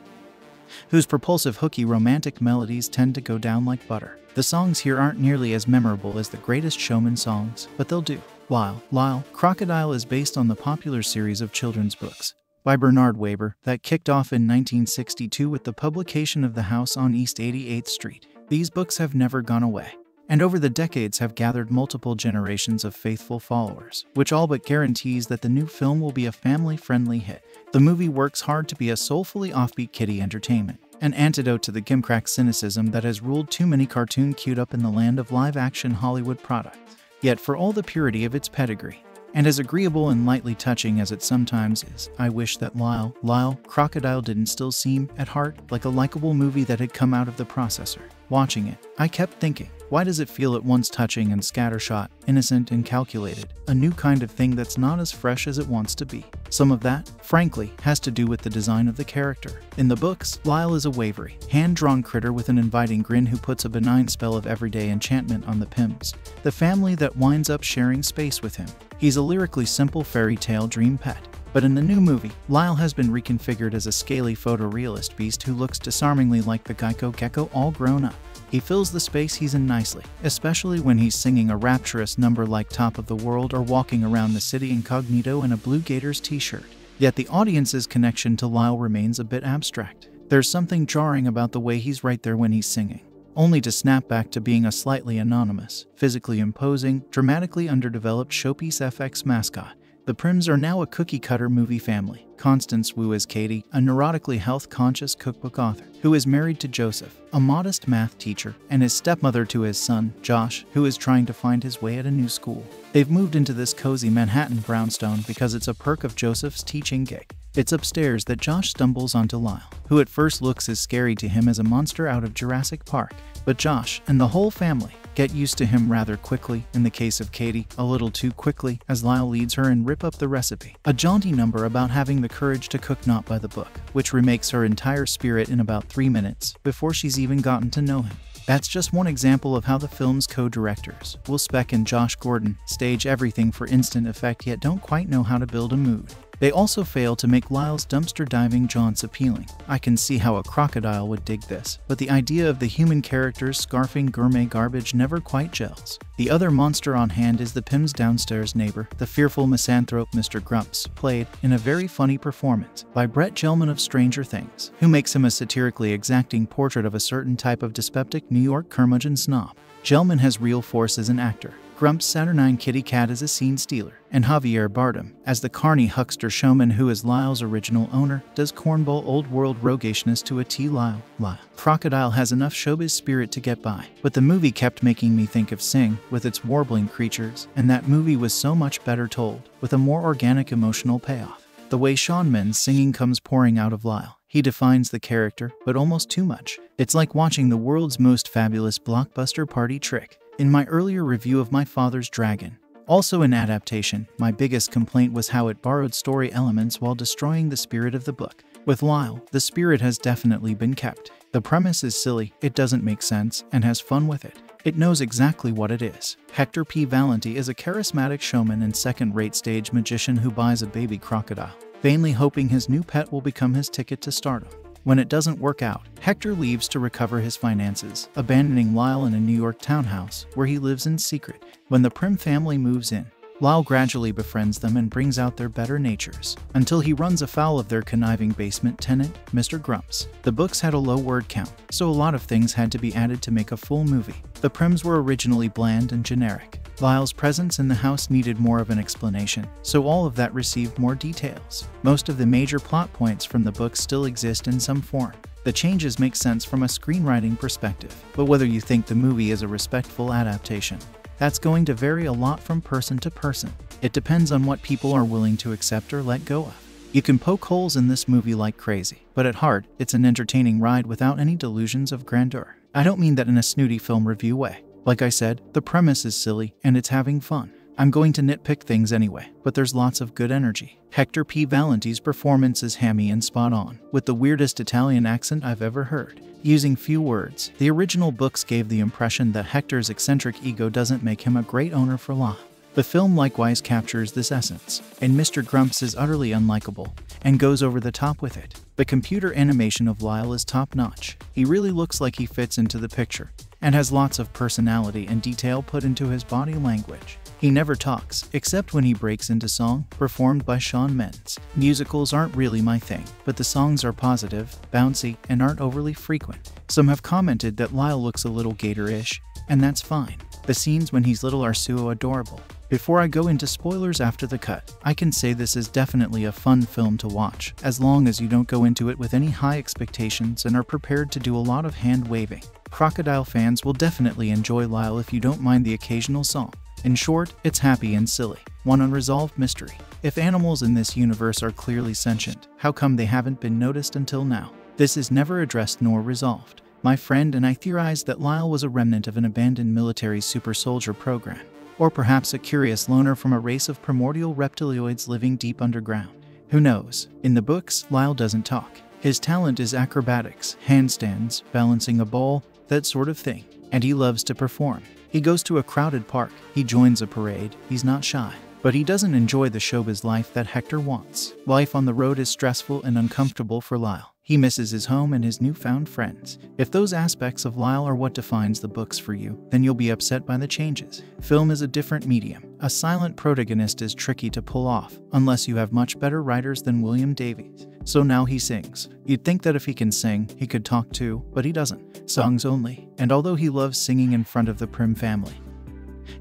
whose propulsive hooky romantic melodies tend to go down like butter. The songs here aren't nearly as memorable as The Greatest Showman songs, but they'll do. Lyle, Lyle, Crocodile is based on the popular series of children's books by Bernard Waber, that kicked off in nineteen sixty-two with the publication of The House on East eighty-eighth Street. These books have never gone away, and over the decades have gathered multiple generations of faithful followers, which all but guarantees that the new film will be a family-friendly hit. The movie works hard to be a soulfully offbeat kiddie entertainment, an antidote to the gimcrack cynicism that has ruled too many cartoon queued up in the land of live-action Hollywood products. Yet for all the purity of its pedigree, and as agreeable and lightly touching as it sometimes is, I wish that Lyle, Lyle, Crocodile didn't still seem, at heart, like a likable movie that had come out of the processor. Watching it, I kept thinking, why does it feel at once touching and scattershot, innocent and calculated, a new kind of thing that's not as fresh as it wants to be? Some of that, frankly, has to do with the design of the character. In the books, Lyle is a wavery, hand-drawn critter with an inviting grin who puts a benign spell of everyday enchantment on the Pym's, the family that winds up sharing space with him. He's a lyrically simple fairy tale dream pet. But in the new movie, Lyle has been reconfigured as a scaly photorealist beast who looks disarmingly like the Geico gecko all grown up. He fills the space he's in nicely, especially when he's singing a rapturous number like Top of the World or walking around the city incognito in a blue Gators t-shirt. Yet the audience's connection to Lyle remains a bit abstract. There's something jarring about the way he's right there when he's singing, only to snap back to being a slightly anonymous, physically imposing, dramatically underdeveloped showpiece F X mascot. The Prims are now a cookie-cutter movie family. Constance Wu is Katie, a neurotically health-conscious cookbook author, who is married to Joseph, a modest math teacher, and is stepmother to his son, Josh, who is trying to find his way at a new school. They've moved into this cozy Manhattan brownstone because it's a perk of Joseph's teaching gig. It's upstairs that Josh stumbles onto Lyle, who at first looks as scary to him as a monster out of Jurassic Park. But Josh, and the whole family, get used to him rather quickly, in the case of Katie, a little too quickly, as Lyle leads her and rip up the recipe. A jaunty number about having the courage to cook not by the book, which remakes her entire spirit in about three minutes, before she's even gotten to know him. That's just one example of how the film's co-directors, Will Speck and Josh Gordon, stage everything for instant effect yet don't quite know how to build a mood. They also fail to make Lyle's dumpster-diving jaunts appealing. I can see how a crocodile would dig this, but the idea of the human characters scarfing gourmet garbage never quite gels. The other monster on hand is the Pym's downstairs neighbor, the fearful misanthrope Mister Grumps, played, in a very funny performance, by Brett Gelman of Stranger Things, who makes him a satirically exacting portrait of a certain type of dyspeptic New York curmudgeon snob. Gelman has real force as an actor. Grump's saturnine kitty cat is a scene stealer, and Javier Bardem, as the carny huckster showman who is Lyle's original owner, does cornball old-world roguishness to a T. Lyle, Lyle. Crocodile has enough showbiz spirit to get by, but the movie kept making me think of Sing, with its warbling creatures, and that movie was so much better told, with a more organic emotional payoff. The way Shawn Mendes' singing comes pouring out of Lyle, He defines the character, but almost too much. It's like watching the world's most fabulous blockbuster party trick. In my earlier review of My Father's Dragon, also an adaptation, my biggest complaint was how it borrowed story elements while destroying the spirit of the book. With Lyle, the spirit has definitely been kept. The premise is silly, it doesn't make sense, and has fun with it. It knows exactly what it is. Hector P. Valenti is a charismatic showman and second-rate stage magician who buys a baby crocodile, vainly hoping his new pet will become his ticket to stardom. When it doesn't work out, Hector leaves to recover his finances, abandoning Lyle in a New York townhouse where he lives in secret. When the Prim family moves in, Lyle gradually befriends them and brings out their better natures, until he runs afoul of their conniving basement tenant, Mister Grumps. The books had a low word count, so a lot of things had to be added to make a full movie. The Prims were originally bland and generic. Lyle's presence in the house needed more of an explanation, so all of that received more details. Most of the major plot points from the book still exist in some form. The changes make sense from a screenwriting perspective, but whether you think the movie is a respectful adaptation, that's going to vary a lot from person to person. It depends on what people are willing to accept or let go of. You can poke holes in this movie like crazy, but at heart, it's an entertaining ride without any delusions of grandeur. I don't mean that in a snooty film review way. Like I said, the premise is silly and it's having fun. I'm going to nitpick things anyway, but there's lots of good energy. Hector P. Valenti's performance is hammy and spot on, with the weirdest Italian accent I've ever heard. Using few words, the original books gave the impression that Hector's eccentric ego doesn't make him a great owner for Lyle. The film likewise captures this essence, and Mister Grumps is utterly unlikable, and goes over the top with it. The computer animation of Lyle is top-notch. He really looks like he fits into the picture, and has lots of personality and detail put into his body language. He never talks, except when he breaks into song, performed by Shawn Mendes. Musicals aren't really my thing, but the songs are positive, bouncy, and aren't overly frequent. Some have commented that Lyle looks a little gator-ish, and that's fine. The scenes when he's little are so adorable. Before I go into spoilers after the cut, I can say this is definitely a fun film to watch, as long as you don't go into it with any high expectations and are prepared to do a lot of hand-waving. Crocodile fans will definitely enjoy Lyle if you don't mind the occasional song. In short, it's happy and silly. One unresolved mystery. If animals in this universe are clearly sentient, how come they haven't been noticed until now? This is never addressed nor resolved. My friend and I theorized that Lyle was a remnant of an abandoned military super soldier program, or perhaps a curious loner from a race of primordial reptiloids living deep underground. Who knows? In the books, Lyle doesn't talk. His talent is acrobatics, handstands, balancing a ball, that sort of thing. And he loves to perform. He goes to a crowded park, he joins a parade, he's not shy. But he doesn't enjoy the showbiz life that Hector wants. Life on the road is stressful and uncomfortable for Lyle. He misses his home and his newfound friends. If those aspects of Lyle are what defines the books for you, then you'll be upset by the changes. Film is a different medium. A silent protagonist is tricky to pull off, unless you have much better writers than William Davies. So now he sings. You'd think that if he can sing, he could talk too, but he doesn't. Songs only. And although he loves singing in front of the Prim family,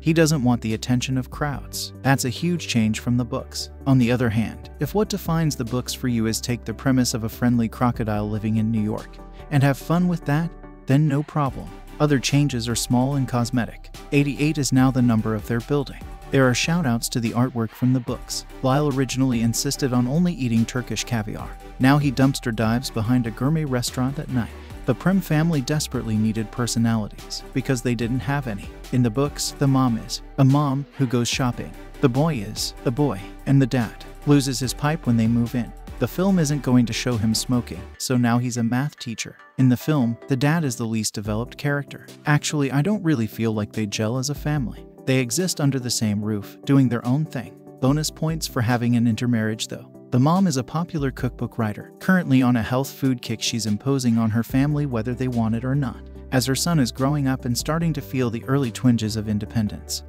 he doesn't want the attention of crowds. That's a huge change from the books. On the other hand, if what defines the books for you is take the premise of a friendly crocodile living in New York and have fun with that, then no problem. Other changes are small and cosmetic. eighty-eight is now the number of their building. There are shout-outs to the artwork from the books. Lyle originally insisted on only eating Turkish caviar. Now he dumpster dives behind a gourmet restaurant at night. The Prim family desperately needed personalities, because they didn't have any. In the books, the mom is a mom who goes shopping. The boy is a boy, and the dad loses his pipe when they move in. The film isn't going to show him smoking, so now he's a math teacher. In the film, the dad is the least developed character. Actually, I don't really feel like they gel as a family. They exist under the same roof, doing their own thing. Bonus points for having an intermarriage though. The mom is a popular cookbook writer, currently on a health food kick she's imposing on her family whether they want it or not, as her son is growing up and starting to feel the early twinges of independence.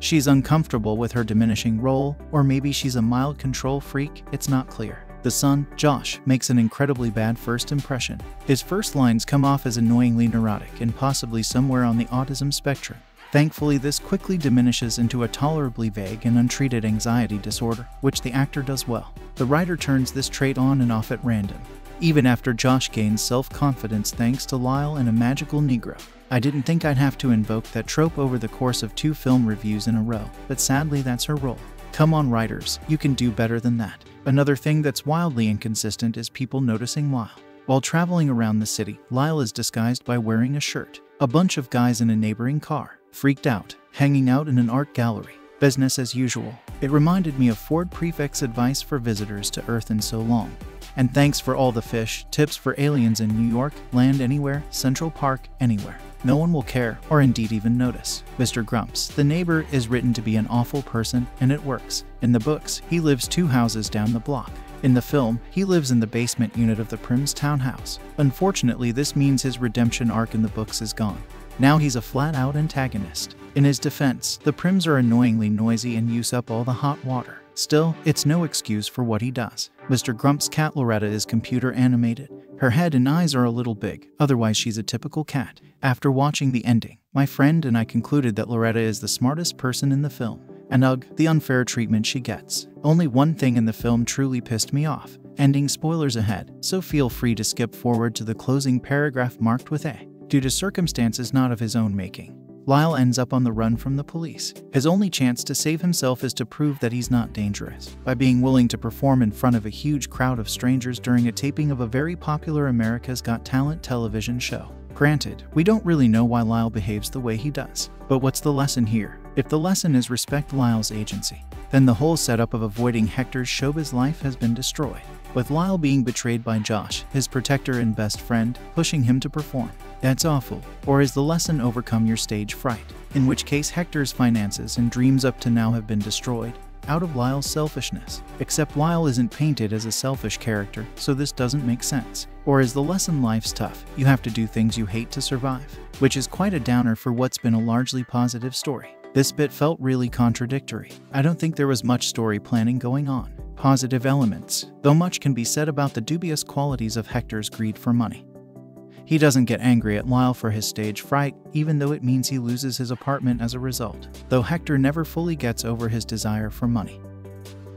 She's uncomfortable with her diminishing role, or maybe she's a mild control freak, it's not clear. The son, Josh, makes an incredibly bad first impression. His first lines come off as annoyingly neurotic and possibly somewhere on the autism spectrum. Thankfully, this quickly diminishes into a tolerably vague and untreated anxiety disorder, which the actor does well. The writer turns this trait on and off at random, even after Josh gains self-confidence thanks to Lyle and a magical Negro. I didn't think I'd have to invoke that trope over the course of two film reviews in a row, but sadly that's her role. Come on writers, you can do better than that. Another thing that's wildly inconsistent is people noticing Lyle. While traveling around the city, Lyle is disguised by wearing a shirt. A bunch of guys in a neighboring car, freaked out, hanging out in an art gallery. Business as usual. It reminded me of Ford Prefect's advice for visitors to Earth in so long. And thanks for all the fish, tips for aliens in New York, Land Anywhere, Central Park, anywhere. No one will care, or indeed even notice. Mister Grumps, the neighbor, is written to be an awful person, and it works. In the books, he lives two houses down the block. In the film, he lives in the basement unit of the Prim's townhouse. Unfortunately, this means his redemption arc in the books is gone. Now he's a flat-out antagonist. In his defense, the Prims are annoyingly noisy and use up all the hot water. Still, it's no excuse for what he does. Mister Grump's cat Loretta is computer animated. Her head and eyes are a little big, otherwise she's a typical cat. After watching the ending, my friend and I concluded that Loretta is the smartest person in the film. And ugh, the unfair treatment she gets. Only one thing in the film truly pissed me off. Ending spoilers ahead, so feel free to skip forward to the closing paragraph marked with A. Due to circumstances not of his own making, Lyle ends up on the run from the police. His only chance to save himself is to prove that he's not dangerous by being willing to perform in front of a huge crowd of strangers during a taping of a very popular America's Got Talent television show. Granted, we don't really know why Lyle behaves the way he does, but what's the lesson here? If the lesson is respect Lyle's agency, then the whole setup of avoiding Hector's showbiz life has been destroyed, with Lyle being betrayed by Josh, his protector and best friend, pushing him to perform. That's awful. Or is the lesson overcome your stage fright? In which case Hector's finances and dreams up to now have been destroyed, out of Lyle's selfishness. Except Lyle isn't painted as a selfish character, so this doesn't make sense. Or is the lesson life's tough, you have to do things you hate to survive? Which is quite a downer for what's been a largely positive story. This bit felt really contradictory. I don't think there was much story planning going on. Positive elements, though much can be said about the dubious qualities of Hector's greed for money. He doesn't get angry at Lyle for his stage fright, even though it means he loses his apartment as a result, though Hector never fully gets over his desire for money.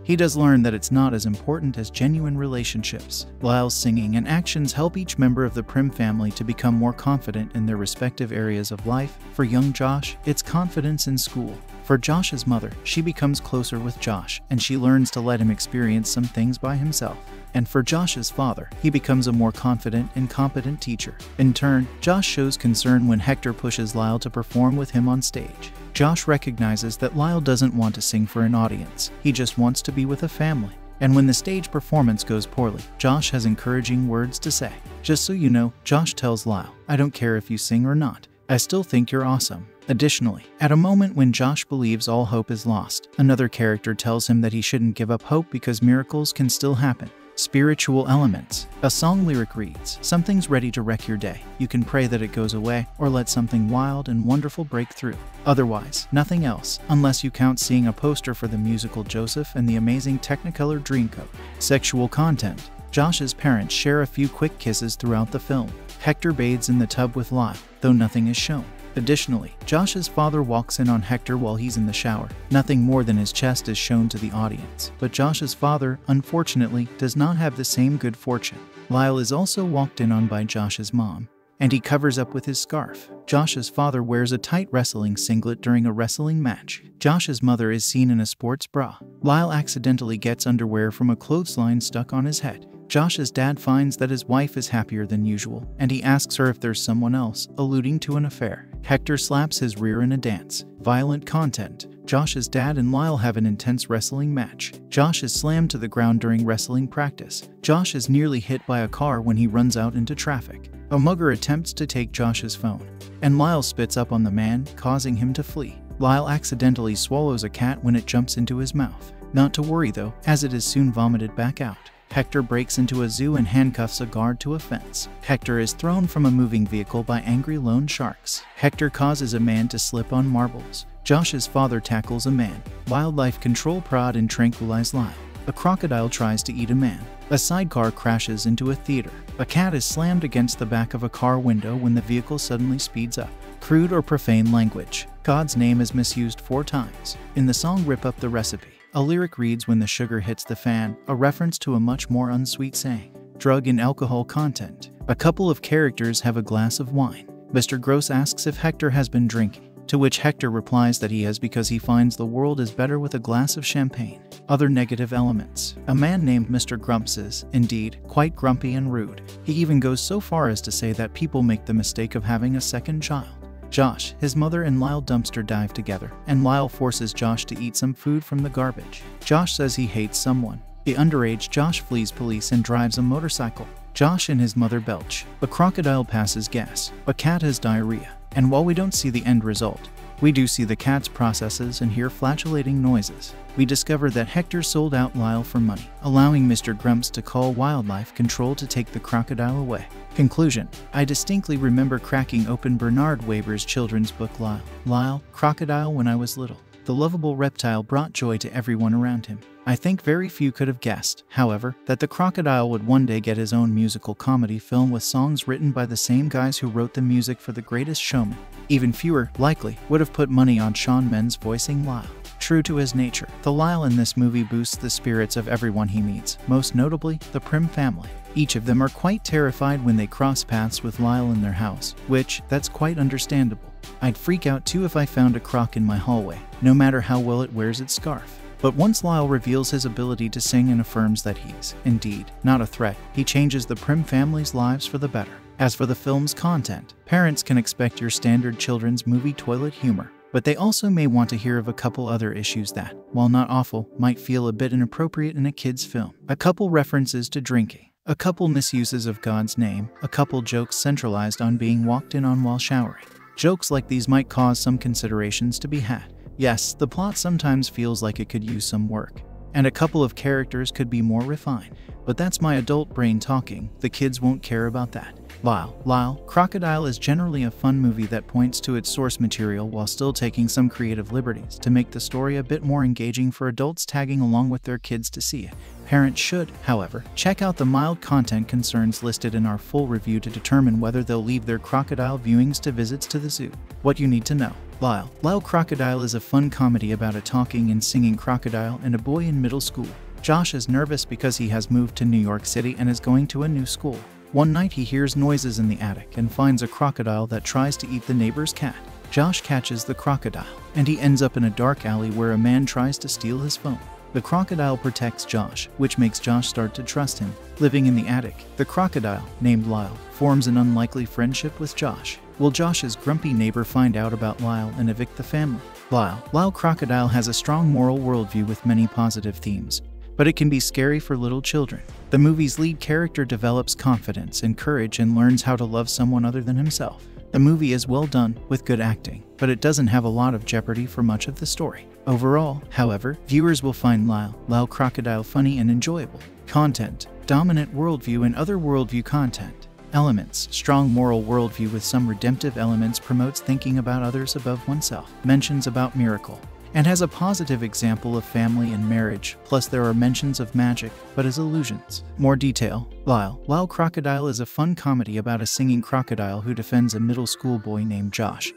He does learn that it's not as important as genuine relationships. Lyle's singing and actions help each member of the Prim family to become more confident in their respective areas of life. For young Josh, it's confidence in school. For Josh's mother, she becomes closer with Josh, and she learns to let him experience some things by himself. And for Josh's father, he becomes a more confident and competent teacher. In turn, Josh shows concern when Hector pushes Lyle to perform with him on stage. Josh recognizes that Lyle doesn't want to sing for an audience, he just wants to be with a family. And when the stage performance goes poorly, Josh has encouraging words to say. Just so you know, Josh tells Lyle, "I don't care if you sing or not, I still think you're awesome." Additionally, at a moment when Josh believes all hope is lost, another character tells him that he shouldn't give up hope because miracles can still happen. Spiritual elements. A song lyric reads, "Something's ready to wreck your day. You can pray that it goes away, or let something wild and wonderful break through. Otherwise, nothing else, unless you count seeing a poster for the musical Joseph and the amazing Technicolor Dreamcoat." Sexual content. Josh's parents share a few quick kisses throughout the film. Hector bathes in the tub with Lyle, though nothing is shown. Additionally, Josh's father walks in on Hector while he's in the shower. Nothing more than his chest is shown to the audience, but Josh's father, unfortunately, does not have the same good fortune. Lyle is also walked in on by Josh's mom, and he covers up with his scarf. Josh's father wears a tight wrestling singlet during a wrestling match. Josh's mother is seen in a sports bra. Lyle accidentally gets underwear from a clothesline stuck on his head. Josh's dad finds that his wife is happier than usual, and he asks her if there's someone else, alluding to an affair. Hector slaps his rear in a dance. Violent content. Josh's dad and Lyle have an intense wrestling match. Josh is slammed to the ground during wrestling practice. Josh is nearly hit by a car when he runs out into traffic. A mugger attempts to take Josh's phone, and Lyle spits up on the man, causing him to flee. Lyle accidentally swallows a cat when it jumps into his mouth. Not to worry though, as it is soon vomited back out. Hector breaks into a zoo and handcuffs a guard to a fence. Hector is thrown from a moving vehicle by angry loan sharks. Hector causes a man to slip on marbles. Josh's father tackles a man. Wildlife control prod and tranquilize Lyle. A crocodile tries to eat a man. A sidecar crashes into a theater. A cat is slammed against the back of a car window when the vehicle suddenly speeds up. Crude or profane language. God's name is misused four times. In the song Rip Up the Recipe, a lyric reads, "When the sugar hits the fan," a reference to a much more unsweet saying. Drug and alcohol content. A couple of characters have a glass of wine. Mister Gross asks if Hector has been drinking, to which Hector replies that he has because he finds the world is better with a glass of champagne. other negative elements. A man named Mister Grumps is, indeed, quite grumpy and rude. He even goes so far as to say that people make the mistake of having a second child. Josh, his mother, and Lyle dumpster dive together, and Lyle forces Josh to eat some food from the garbage. Josh says he hates someone. The underage Josh flees police and drives a motorcycle. Josh and his mother belch. A crocodile passes gas. A cat has diarrhea. And while we don't see the end result, we do see the cat's processes and hear flagellating noises. We discover that Hector sold out Lyle for money, allowing Mister Grumps to call Wildlife Control to take the crocodile away. Conclusion. I distinctly remember cracking open Bernard Waber's children's book Lyle. Lyle, Crocodile when I was little. The lovable reptile brought joy to everyone around him. I think very few could have guessed, however, that the crocodile would one day get his own musical comedy film with songs written by the same guys who wrote the music for The Greatest Showman. Even fewer, likely, would have put money on Shawn Mendes voicing Lyle. True to his nature, the Lyle in this movie boosts the spirits of everyone he meets, most notably, the Prim family. Each of them are quite terrified when they cross paths with Lyle in their house, which, that's quite understandable. I'd freak out too if I found a croc in my hallway, no matter how well it wears its scarf. But once Lyle reveals his ability to sing and affirms that he's, indeed, not a threat, he changes the Prim family's lives for the better. As for the film's content, parents can expect your standard children's movie toilet humor, but they also may want to hear of a couple other issues that, while not awful, might feel a bit inappropriate in a kid's film. A couple references to drinking, a couple misuses of God's name, a couple jokes centralized on being walked in on while showering. Jokes like these might cause some considerations to be had. Yes, the plot sometimes feels like it could use some work, and a couple of characters could be more refined. But that's my adult brain talking, the kids won't care about that. Lyle, Lyle, Crocodile is generally a fun movie that points to its source material while still taking some creative liberties to make the story a bit more engaging for adults tagging along with their kids to see it. Parents should, however, check out the mild content concerns listed in our full review to determine whether they'll leave their crocodile viewings to visits to the zoo. What you need to know. Lyle, Lyle Crocodile is a fun comedy about a talking and singing crocodile and a boy in middle school. Josh is nervous because he has moved to New York City and is going to a new school. One night he hears noises in the attic and finds a crocodile that tries to eat the neighbor's cat. Josh catches the crocodile, and he ends up in a dark alley where a man tries to steal his phone. The crocodile protects Josh, which makes Josh start to trust him. Living in the attic, the crocodile, named Lyle, forms an unlikely friendship with Josh. Will Josh's grumpy neighbor find out about Lyle and evict the family? Lyle, Lyle Crocodile has a strong moral worldview with many positive themes, but it can be scary for little children. The movie's lead character develops confidence and courage and learns how to love someone other than himself. The movie is well done, with good acting, but it doesn't have a lot of jeopardy for much of the story. Overall, however, viewers will find Lyle, Lyle Crocodile funny and enjoyable. Content, dominant worldview and other worldview content. Elements, strong moral worldview with some redemptive elements, promotes thinking about others above oneself, mentions about miracle, and has a positive example of family and marriage, plus there are mentions of magic, but as illusions. More detail. Lyle, Lyle Crocodile is a fun comedy about a singing crocodile who defends a middle school boy named Josh,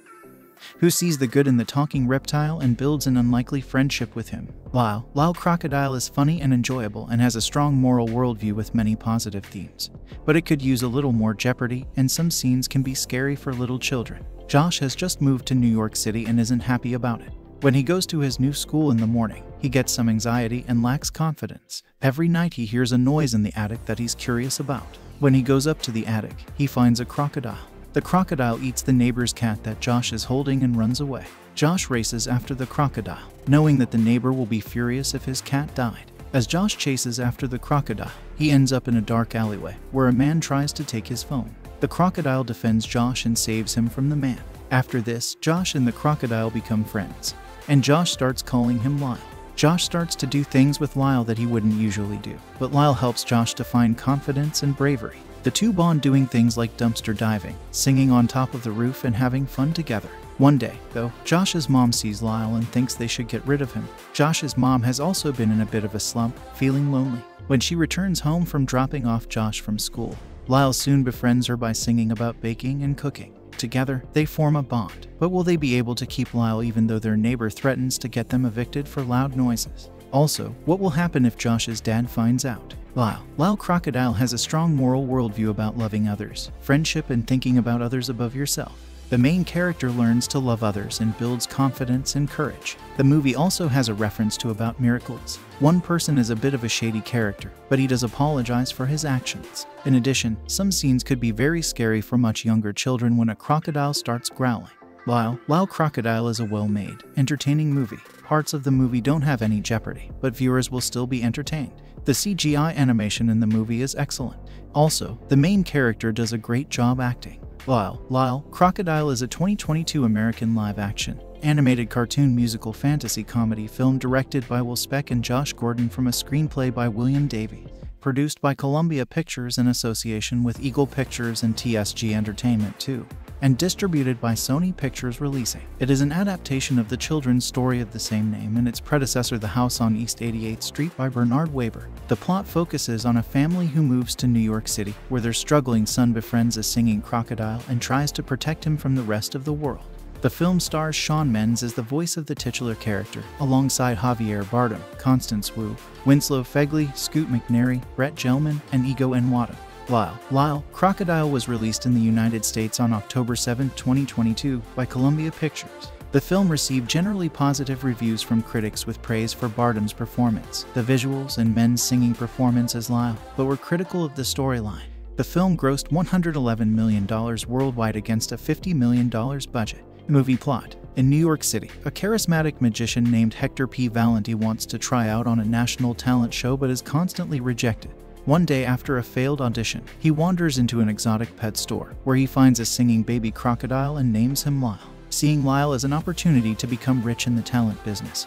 who sees the good in the talking reptile and builds an unlikely friendship with him. Lyle, Lyle Crocodile is funny and enjoyable and has a strong moral worldview with many positive themes, but it could use a little more jeopardy, and some scenes can be scary for little children. Josh has just moved to New York City and isn't happy about it. When he goes to his new school in the morning, he gets some anxiety and lacks confidence. Every night he hears a noise in the attic that he's curious about. When he goes up to the attic, he finds a crocodile. The crocodile eats the neighbor's cat that Josh is holding and runs away. Josh races after the crocodile, knowing that the neighbor will be furious if his cat died. As Josh chases after the crocodile, he ends up in a dark alleyway where a man tries to take his phone. The crocodile defends Josh and saves him from the man. After this, Josh and the crocodile become friends, and Josh starts calling him Lyle. Josh starts to do things with Lyle that he wouldn't usually do, but Lyle helps Josh to find confidence and bravery. The two bond doing things like dumpster diving, singing on top of the roof, and having fun together. One day, though, Josh's mom sees Lyle and thinks they should get rid of him. Josh's mom has also been in a bit of a slump, feeling lonely. When she returns home from dropping off Josh from school, Lyle soon befriends her by singing about baking and cooking. Together, they form a bond. But will they be able to keep Lyle even though their neighbor threatens to get them evicted for loud noises? Also, what will happen if Josh's dad finds out? Lyle, Lyle Crocodile has a strong moral worldview about loving others, friendship, and thinking about others above yourself. The main character learns to love others and builds confidence and courage. The movie also has a reference to about miracles. One person is a bit of a shady character, but he does apologize for his actions. In addition, some scenes could be very scary for much younger children when a crocodile starts growling. Lyle, Lyle Crocodile is a well-made, entertaining movie. Parts of the movie don't have any jeopardy, but viewers will still be entertained. The C G I animation in the movie is excellent. Also, the main character does a great job acting. Lyle, Lyle, Crocodile is a twenty twenty-two American live-action, animated cartoon musical fantasy comedy film directed by Will Speck and Josh Gordon from a screenplay by William Davies, produced by Columbia Pictures in association with Eagle Pictures and T S G Entertainment too, and distributed by Sony Pictures Releasing. It is an adaptation of the children's story of the same name and its predecessor The House on East eighty-eighth Street by Bernard Waber. The plot focuses on a family who moves to New York City, where their struggling son befriends a singing crocodile and tries to protect him from the rest of the world. The film stars Shawn Mendes as the voice of the titular character, alongside Javier Bardem, Constance Wu, Winslow Fegley, Scoot McNairy, Brett Gelman, and Ego Nwodim. Lyle, Lyle, Crocodile was released in the United States on October seventh twenty twenty-two, by Columbia Pictures. The film received generally positive reviews from critics with praise for Bardem's performance, the visuals, and Mendes' singing performance as Lyle, but were critical of the storyline. The film grossed one hundred eleven million dollars worldwide against a fifty million dollars budget. Movie plot. In New York City, a charismatic magician named Hector P. Valenti wants to try out on a national talent show but is constantly rejected. One day after a failed audition, he wanders into an exotic pet store, where he finds a singing baby crocodile and names him Lyle. Seeing Lyle as an opportunity to become rich in the talent business,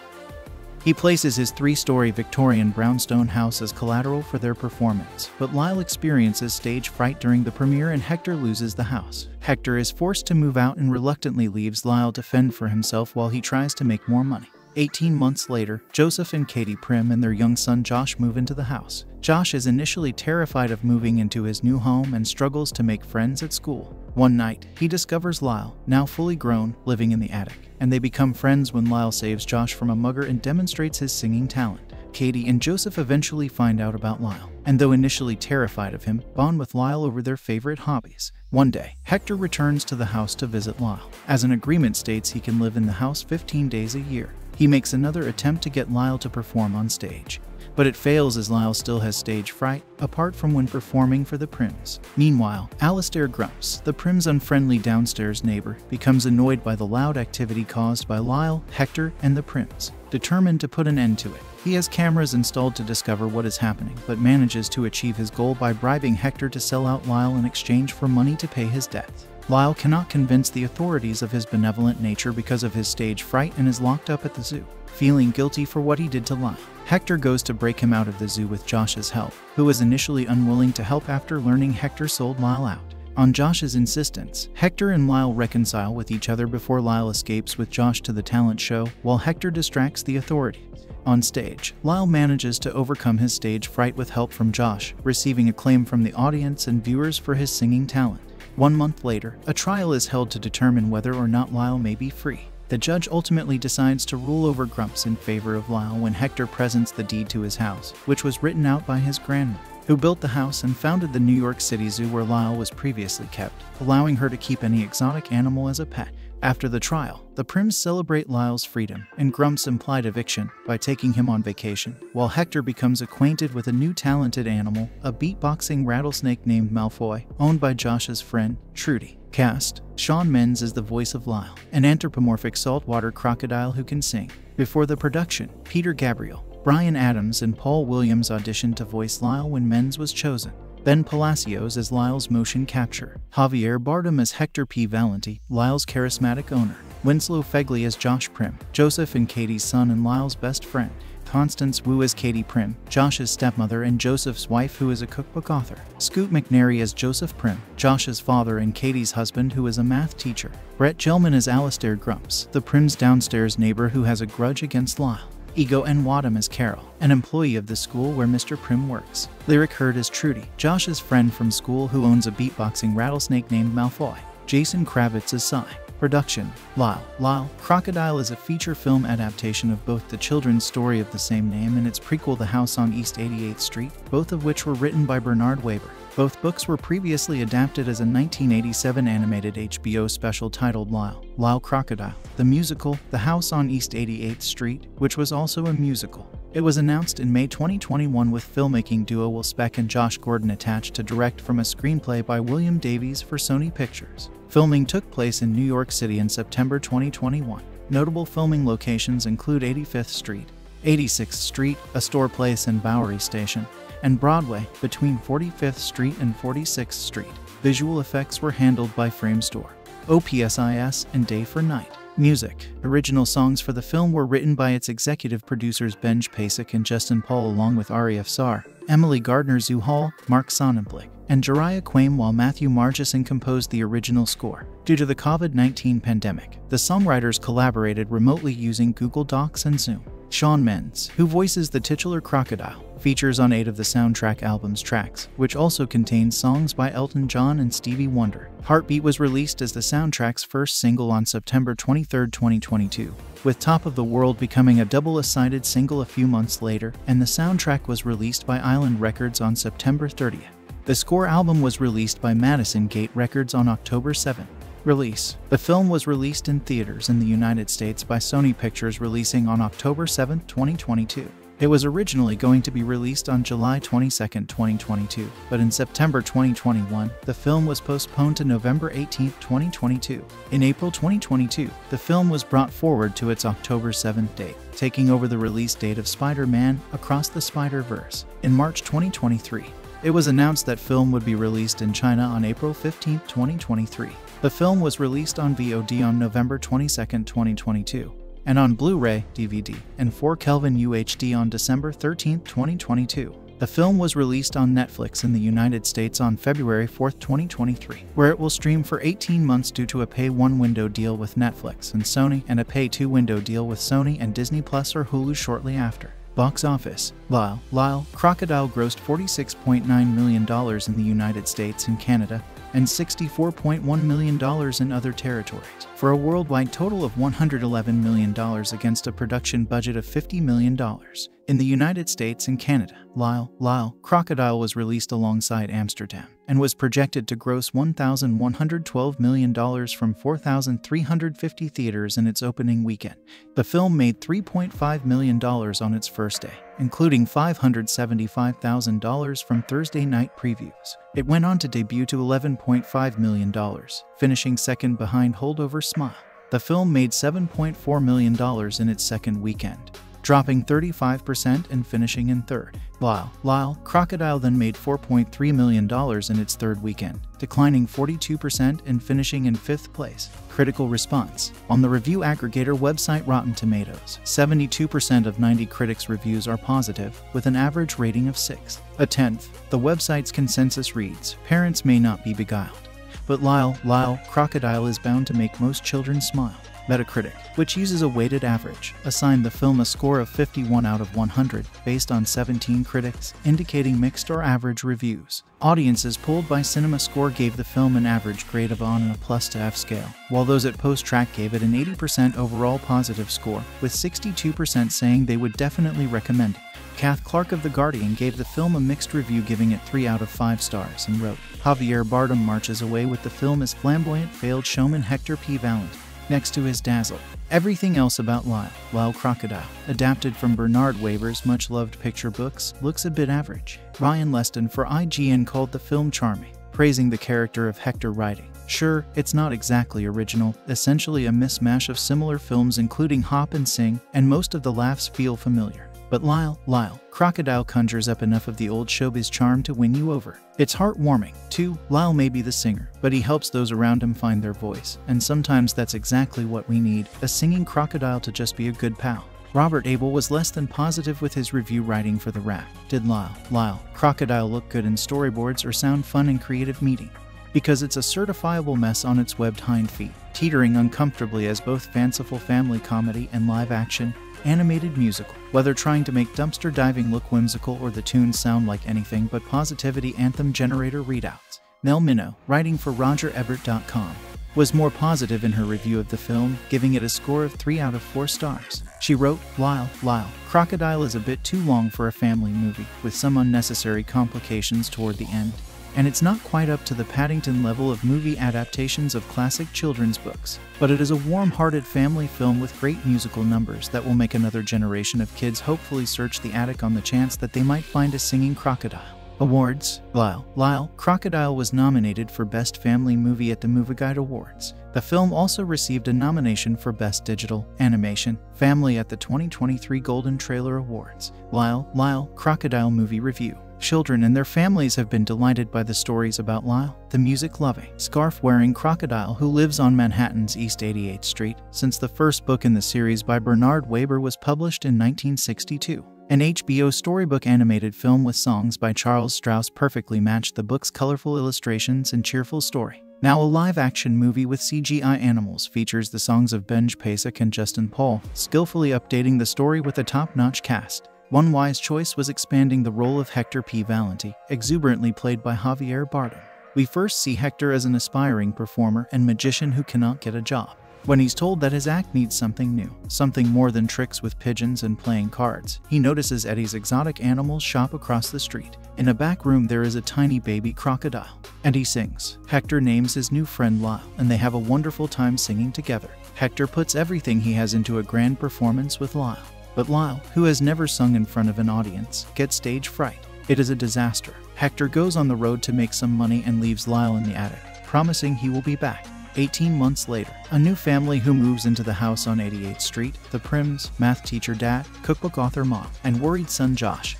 he places his three-story Victorian brownstone house as collateral for their performance, but Lyle experiences stage fright during the premiere and Hector loses the house. Hector is forced to move out and reluctantly leaves Lyle to fend for himself while he tries to make more money. eighteen months later, Joseph and Katie Prim and their young son Josh move into the house. Josh is initially terrified of moving into his new home and struggles to make friends at school. One night, he discovers Lyle, now fully grown, living in the attic, and they become friends when Lyle saves Josh from a mugger and demonstrates his singing talent. Katie and Joseph eventually find out about Lyle, and though initially terrified of him, bond with Lyle over their favorite hobbies. One day, Hector returns to the house to visit Lyle, as an agreement states he can live in the house fifteen days a year. He makes another attempt to get Lyle to perform on stage, but it fails as Lyle still has stage fright, apart from when performing for the Prims. Meanwhile, Alistair Grumps, the Prims' unfriendly downstairs neighbor, becomes annoyed by the loud activity caused by Lyle, Hector, and the Prims. Determined to put an end to it, he has cameras installed to discover what is happening, but manages to achieve his goal by bribing Hector to sell out Lyle in exchange for money to pay his debts. Lyle cannot convince the authorities of his benevolent nature because of his stage fright and is locked up at the zoo. Feeling guilty for what he did to Lyle, Hector goes to break him out of the zoo with Josh's help, who is initially unwilling to help after learning Hector sold Lyle out. On Josh's insistence, Hector and Lyle reconcile with each other before Lyle escapes with Josh to the talent show, while Hector distracts the authorities. On stage, Lyle manages to overcome his stage fright with help from Josh, receiving acclaim from the audience and viewers for his singing talent. One month later, a trial is held to determine whether or not Lyle may be free. The judge ultimately decides to rule over Grumps in favor of Lyle when Hector presents the deed to his house, which was written out by his grandma, who built the house and founded the New York City Zoo where Lyle was previously kept, allowing her to keep any exotic animal as a pet. After the trial, the Prims celebrate Lyle's freedom and Grumps' implied eviction by taking him on vacation, while Hector becomes acquainted with a new talented animal, a beatboxing rattlesnake named Malfoy, owned by Josh's friend, Trudy. Cast. Shawn Mendes is the voice of Lyle, an anthropomorphic saltwater crocodile who can sing. Before the production, Peter Gabriel, Brian Adams, and Paul Williams auditioned to voice Lyle when Mendes was chosen. Ben Palacios as Lyle's motion capture, Javier Bardem as Hector P. Valenti, Lyle's charismatic owner, Winslow Fegley as Josh Prim, Joseph and Katie's son and Lyle's best friend, Constance Wu as Katie Prim, Josh's stepmother and Joseph's wife who is a cookbook author, Scoot McNairy as Joseph Prim, Josh's father and Katie's husband who is a math teacher, Brett Gelman as Alistair Grumps, the Prim's downstairs neighbor who has a grudge against Lyle, Ego Nwodim as Carol, an employee of the school where Mister Prim works. Lyric Heard as Trudy, Josh's friend from school who owns a beatboxing rattlesnake named Malfoy. Jason Kravitz as Cy, Production, Lyle. Lyle, Crocodile is a feature film adaptation of both the children's story of the same name and its prequel The House on East eighty-eighth Street, both of which were written by Bernard Waber. Both books were previously adapted as a nineteen eighty-seven animated H B O special titled Lyle. Lyle Crocodile, the musical, The House on East eighty-eighth Street, which was also a musical. It was announced in May twenty twenty-one with filmmaking duo Will Speck and Josh Gordon attached to direct from a screenplay by William Davies for Sony Pictures. Filming took place in New York City in September twenty twenty-one. Notable filming locations include eighty-fifth Street, eighty-sixth Street, Astor Place and Bowery Station, and Broadway between forty-fifth Street and forty-sixth Street. Visual effects were handled by Framestore, O P S I S, and Day for Night. Music. Original songs for the film were written by its executive producers Benj Pasek and Justin Paul along with Ari Afsar, Emily Gardner-Zuhal, Mark Sonnenblick, and Jariah Quaim, while Matthew Margeson composed the original score. Due to the COVID nineteen pandemic, the songwriters collaborated remotely using Google Docs and Zoom. Shawn Mendes, who voices the titular Crocodile, features on eight of the soundtrack album's tracks, which also contains songs by Elton John and Stevie Wonder. Heartbeat was released as the soundtrack's first single on September twenty-third, twenty twenty-two, with Top of the World becoming a double-sided single a few months later, and the soundtrack was released by Island Records on September thirtieth. The score album was released by Madison Gate Records on October seventh. Release. The film was released in theaters in the United States by Sony Pictures Releasing on October seventh, twenty twenty-two. It was originally going to be released on July twenty-second, twenty twenty-two, but in September twenty twenty-one, the film was postponed to November eighteenth, twenty twenty-two. In April twenty twenty-two, the film was brought forward to its October seventh date, taking over the release date of Spider-Man: Across the Spider-Verse. In March twenty twenty-three, it was announced that film would be released in China on April fifteenth, twenty twenty-three. The film was released on V O D on November twenty-second, twenty twenty-two, and on Blu-ray, D V D, and four K U H D on December thirteenth, twenty twenty-two. The film was released on Netflix in the United States on February fourth, twenty twenty-three, where it will stream for eighteen months due to a pay one window deal with Netflix and Sony and a pay two window deal with Sony and Disney Plus or Hulu shortly after. Box office. Lyle, Lyle, Crocodile grossed forty-six point nine million dollars in the United States and Canada, and sixty-four point one million dollars in other territories, for a worldwide total of one hundred eleven million dollars against a production budget of fifty million dollars. In the United States and Canada, Lyle, Lyle, Crocodile was released alongside Amsterdam, and was projected to gross one thousand one hundred twelve million dollars from four thousand three hundred fifty theaters in its opening weekend. The film made three point five million dollars on its first day, including five hundred seventy-five thousand dollars from Thursday night previews. It went on to debut to eleven point five million dollars, finishing second behind Holdover Smile. The film made seven point four million dollars in its second weekend, dropping thirty-five percent and finishing in third. Lyle, Lyle, Crocodile then made four point three million dollars in its third weekend, declining forty-two percent and finishing in fifth place. Critical response. On the review aggregator website Rotten Tomatoes, seventy-two percent of ninety critics' reviews are positive, with an average rating of six. A tenth. The website's consensus reads, "Parents may not be beguiled, but Lyle, Lyle, Crocodile is bound to make most children smile." Metacritic, which uses a weighted average, assigned the film a score of fifty-one out of one hundred, based on seventeen critics, indicating mixed or average reviews. Audiences polled by CinemaScore gave the film an average grade of on a plus to F scale, while those at PostTrack gave it an eighty percent overall positive score, with sixty-two percent saying they would definitely recommend it. Kath Clark of The Guardian gave the film a mixed review, giving it three out of five stars, and wrote, "Javier Bardem marches away with the film as flamboyant failed showman Hector P. Valentine, next to his dazzle." Everything else about Lyle, Lyle Crocodile, adapted from Bernard Waber's much-loved picture books, looks a bit average. Ryan Leston for I G N called the film charming, praising the character of Hector, writing, "Sure, it's not exactly original, essentially a mismatch of similar films including Hop and Sing, and most of the laughs feel familiar. But Lyle, Lyle, Crocodile conjures up enough of the old showbiz charm to win you over. It's heartwarming." Two. Lyle may be the singer, but he helps those around him find their voice, and sometimes that's exactly what we need, a singing crocodile to just be a good pal. Robert Abel was less than positive with his review, writing for The Wrap, "Did Lyle, Lyle, Crocodile look good in storyboards or sound fun in creative meeting? Because it's a certifiable mess on its webbed hind feet, teetering uncomfortably as both fanciful family comedy and live-action animated musical. Whether trying to make dumpster diving look whimsical or the tunes sound like anything but positivity anthem generator readouts." Nell Minow, writing for Roger Ebert dot com, was more positive in her review of the film, giving it a score of three out of four stars. She wrote, Lyle, Lyle, Crocodile is a bit too long for a family movie, with some unnecessary complications toward the end. And it's not quite up to the Paddington level of movie adaptations of classic children's books. But it is a warm-hearted family film with great musical numbers that will make another generation of kids hopefully search the attic on the chance that they might find a singing crocodile. Awards. Lyle, Lyle, Crocodile was nominated for Best Family Movie at the Movie Guide Awards. The film also received a nomination for Best Digital Animation Family at the twenty twenty-three Golden Trailer Awards. Lyle, Lyle, Crocodile Movie Review. Children and their families have been delighted by the stories about Lyle, the music-loving, scarf-wearing crocodile who lives on Manhattan's East eighty-eighth Street, since the first book in the series by Bernard Waber was published in nineteen sixty-two. An H B O storybook animated film with songs by Charles Strouse perfectly matched the book's colorful illustrations and cheerful story. Now a live-action movie with C G I animals features the songs of Benj Pasek and Justin Paul, skillfully updating the story with a top-notch cast. One wise choice was expanding the role of Hector P. Valenti, exuberantly played by Javier Bardem. We first see Hector as an aspiring performer and magician who cannot get a job. When he's told that his act needs something new, something more than tricks with pigeons and playing cards, he notices Eddie's exotic animals shop across the street. In a back room there is a tiny baby crocodile. Eddie sings. Hector names his new friend Lyle, and they have a wonderful time singing together. Hector puts everything he has into a grand performance with Lyle. But Lyle, who has never sung in front of an audience, gets stage fright. It is a disaster. Hector goes on the road to make some money and leaves Lyle in the attic, promising he will be back. eighteen months later, a new family who moves into the house on eighty-eighth Street, the Prims, math teacher dad, cookbook author mom, and worried son Josh,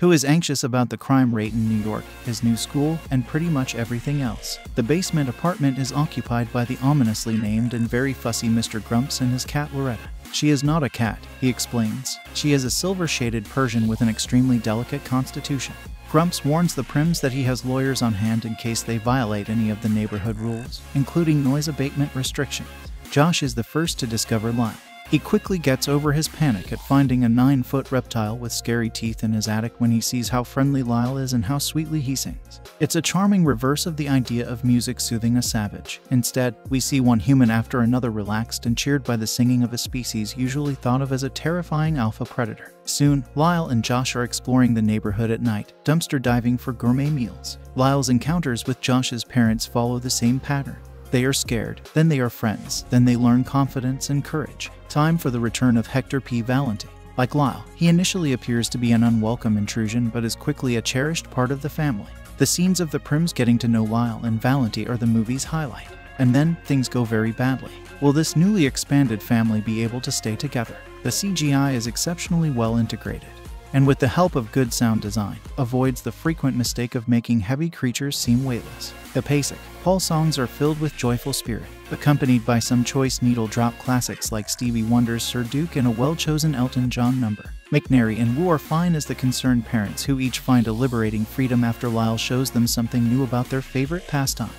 who is anxious about the crime rate in New York, his new school, and pretty much everything else. The basement apartment is occupied by the ominously named and very fussy Mister Grumps and his cat Loretta. She is not a cat, he explains. She is a silver-shaded Persian with an extremely delicate constitution. Grumps warns the Prims that he has lawyers on hand in case they violate any of the neighborhood rules, including noise abatement restrictions. Josh is the first to discover Lyle. He quickly gets over his panic at finding a nine-foot reptile with scary teeth in his attic when he sees how friendly Lyle is and how sweetly he sings. It's a charming reverse of the idea of music soothing a savage. Instead, we see one human after another relaxed and cheered by the singing of a species usually thought of as a terrifying alpha predator. Soon, Lyle and Josh are exploring the neighborhood at night, dumpster diving for gourmet meals. Lyle's encounters with Josh's parents follow the same pattern. They are scared, then they are friends, then they learn confidence and courage. Time for the return of Hector P. Valenti. Like Lyle, he initially appears to be an unwelcome intrusion but is quickly a cherished part of the family. The scenes of the Prims getting to know Lyle and Valenti are the movie's highlight. And then, things go very badly. Will this newly expanded family be able to stay together? The C G I is exceptionally well integrated, and with the help of good sound design, avoids the frequent mistake of making heavy creatures seem weightless. The Pasek, Paul songs are filled with joyful spirit, accompanied by some choice needle-drop classics like Stevie Wonder's Sir Duke and a well-chosen Elton John number. McNairy and Wu are fine as the concerned parents who each find a liberating freedom after Lyle shows them something new about their favorite pastimes.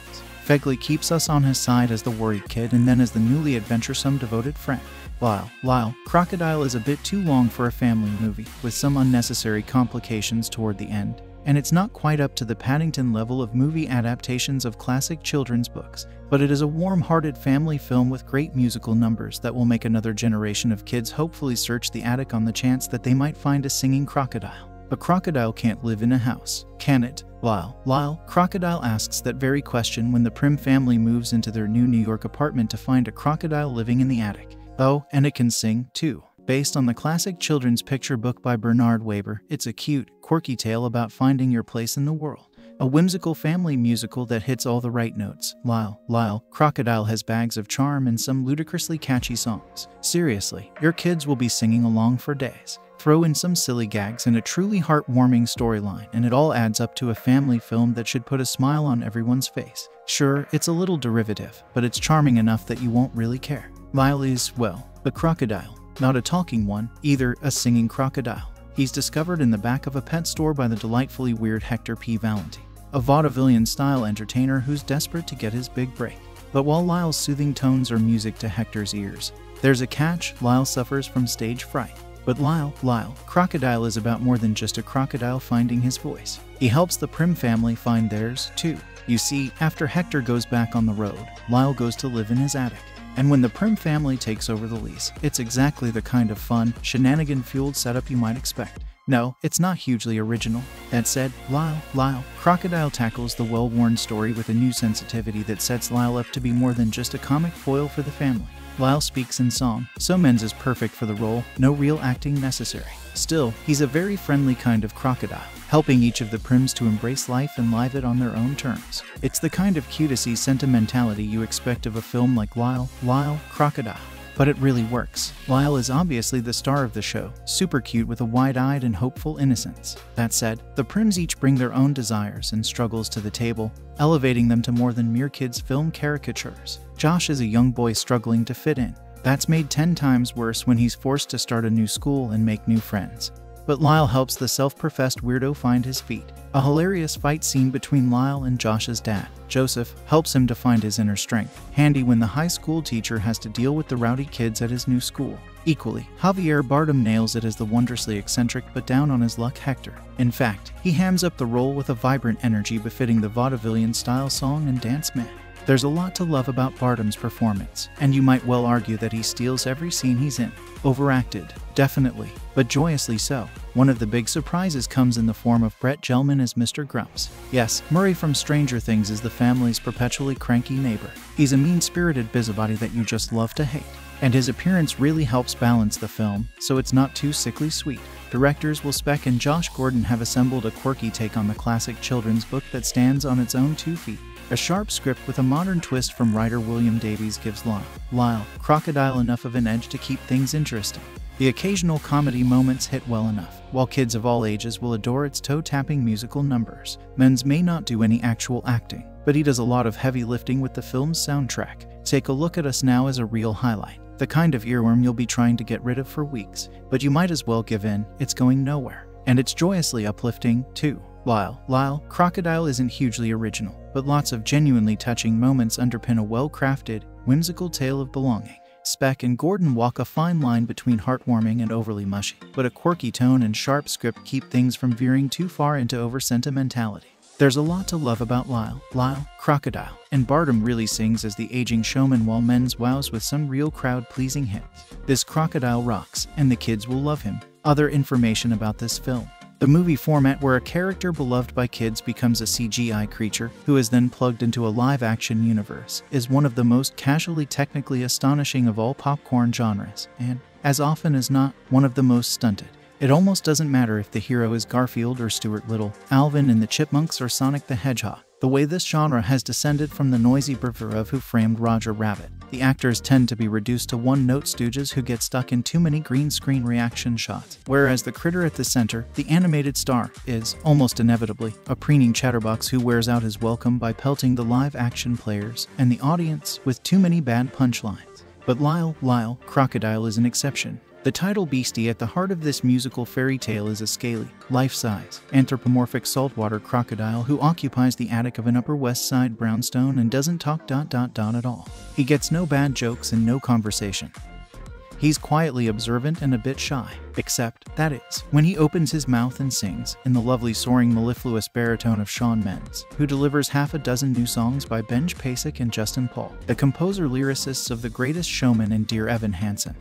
Fegley keeps us on his side as the worried kid and then as the newly adventuresome devoted friend. Lyle, Lyle, Crocodile is a bit too long for a family movie, with some unnecessary complications toward the end, and it's not quite up to the Paddington level of movie adaptations of classic children's books, but it is a warm-hearted family film with great musical numbers that will make another generation of kids hopefully search the attic on the chance that they might find a singing crocodile. A crocodile can't live in a house, can it? Lyle, Lyle, Crocodile asks that very question when the Prim family moves into their new New York apartment to find a crocodile living in the attic. Oh, and it can sing, too. Based on the classic children's picture book by Bernard Waber, it's a cute, quirky tale about finding your place in the world. A whimsical family musical that hits all the right notes. Lyle, Lyle, Crocodile has bags of charm and some ludicrously catchy songs. Seriously, your kids will be singing along for days. Throw in some silly gags and a truly heartwarming storyline, and it all adds up to a family film that should put a smile on everyone's face. Sure, it's a little derivative, but it's charming enough that you won't really care. Lyle is, well, a crocodile. Not a talking one, either, a singing crocodile. He's discovered in the back of a pet store by the delightfully weird Hector P. Valenti, a vaudevillian-style entertainer who's desperate to get his big break. But while Lyle's soothing tones are music to Hector's ears, there's a catch. Lyle suffers from stage fright. But Lyle, Lyle, Crocodile is about more than just a crocodile finding his voice. He helps the Prim family find theirs, too. You see, after Hector goes back on the road, Lyle goes to live in his attic. And when the Prim family takes over the lease, it's exactly the kind of fun, shenanigan-fueled setup you might expect. No, it's not hugely original. That said, Lyle, Lyle, Crocodile tackles the well-worn story with a new sensitivity that sets Lyle up to be more than just a comic foil for the family. Lyle speaks in song, so Mendes is perfect for the role, no real acting necessary. Still, he's a very friendly kind of crocodile, helping each of the Prims to embrace life and live it on their own terms. It's the kind of cutesy sentimentality you expect of a film like Lyle, Lyle, Crocodile. But it really works. Lyle is obviously the star of the show, super cute with a wide-eyed and hopeful innocence. That said, the Prims each bring their own desires and struggles to the table, elevating them to more than mere kids' film caricatures. Josh is a young boy struggling to fit in. That's made ten times worse when he's forced to start a new school and make new friends. But Lyle helps the self-professed weirdo find his feet. A hilarious fight scene between Lyle and Josh's dad, Joseph, helps him to find his inner strength, handy when the high school teacher has to deal with the rowdy kids at his new school. Equally, Javier Bardem nails it as the wondrously eccentric but down on his luck Hector. In fact, he hams up the role with a vibrant energy befitting the vaudevillian-style song and dance man. There's a lot to love about Bardem's performance, and you might well argue that he steals every scene he's in. Overacted, definitely, but joyously so. One of the big surprises comes in the form of Brett Gelman as Mister Grumps. Yes, Murray from Stranger Things is the family's perpetually cranky neighbor. He's a mean-spirited busybody that you just love to hate. And his appearance really helps balance the film, so it's not too sickly sweet. Directors Will Speck and Josh Gordon have assembled a quirky take on the classic children's book that stands on its own two feet. A sharp script with a modern twist from writer William Davies gives Lyle, Lyle, Crocodile enough of an edge to keep things interesting. The occasional comedy moments hit well enough, while kids of all ages will adore its toe-tapping musical numbers. Mendes may not do any actual acting, but he does a lot of heavy lifting with the film's soundtrack. Take a Look at Us Now is a real highlight, the kind of earworm you'll be trying to get rid of for weeks, but you might as well give in, it's going nowhere. And it's joyously uplifting, too. Lyle, Lyle, Crocodile isn't hugely original, but lots of genuinely touching moments underpin a well-crafted, whimsical tale of belonging. Speck and Gordon walk a fine line between heartwarming and overly mushy, but a quirky tone and sharp script keep things from veering too far into over-sentimentality. There's a lot to love about Lyle, Lyle, Crocodile, and Bardem really sings as the aging showman while Mendes wows with some real crowd-pleasing hits. This Crocodile rocks, and the kids will love him. Other information about this film. The movie format where a character beloved by kids becomes a C G I creature, who is then plugged into a live-action universe, is one of the most casually technically astonishing of all popcorn genres, and, as often as not, one of the most stunted. It almost doesn't matter if the hero is Garfield or Stuart Little, Alvin and the Chipmunks or Sonic the Hedgehog. The way this genre has descended from the noisy bravura of Who Framed Roger Rabbit, the actors tend to be reduced to one-note stooges who get stuck in too many green-screen reaction shots, whereas the critter at the center, the animated star, is, almost inevitably, a preening chatterbox who wears out his welcome by pelting the live-action players and the audience with too many bad punchlines. But Lyle, Lyle, Crocodile is an exception. The title beastie at the heart of this musical fairy tale is a scaly, life-size, anthropomorphic saltwater crocodile who occupies the attic of an Upper West Side brownstone and doesn't talk dot dot dot at all. He gets no bad jokes and no conversation. He's quietly observant and a bit shy, except, that is, when he opens his mouth and sings, in the lovely soaring mellifluous baritone of Shawn Mendes, who delivers half a dozen new songs by Benj Pasek and Justin Paul, the composer-lyricists of The Greatest Showman and Dear Evan Hansen,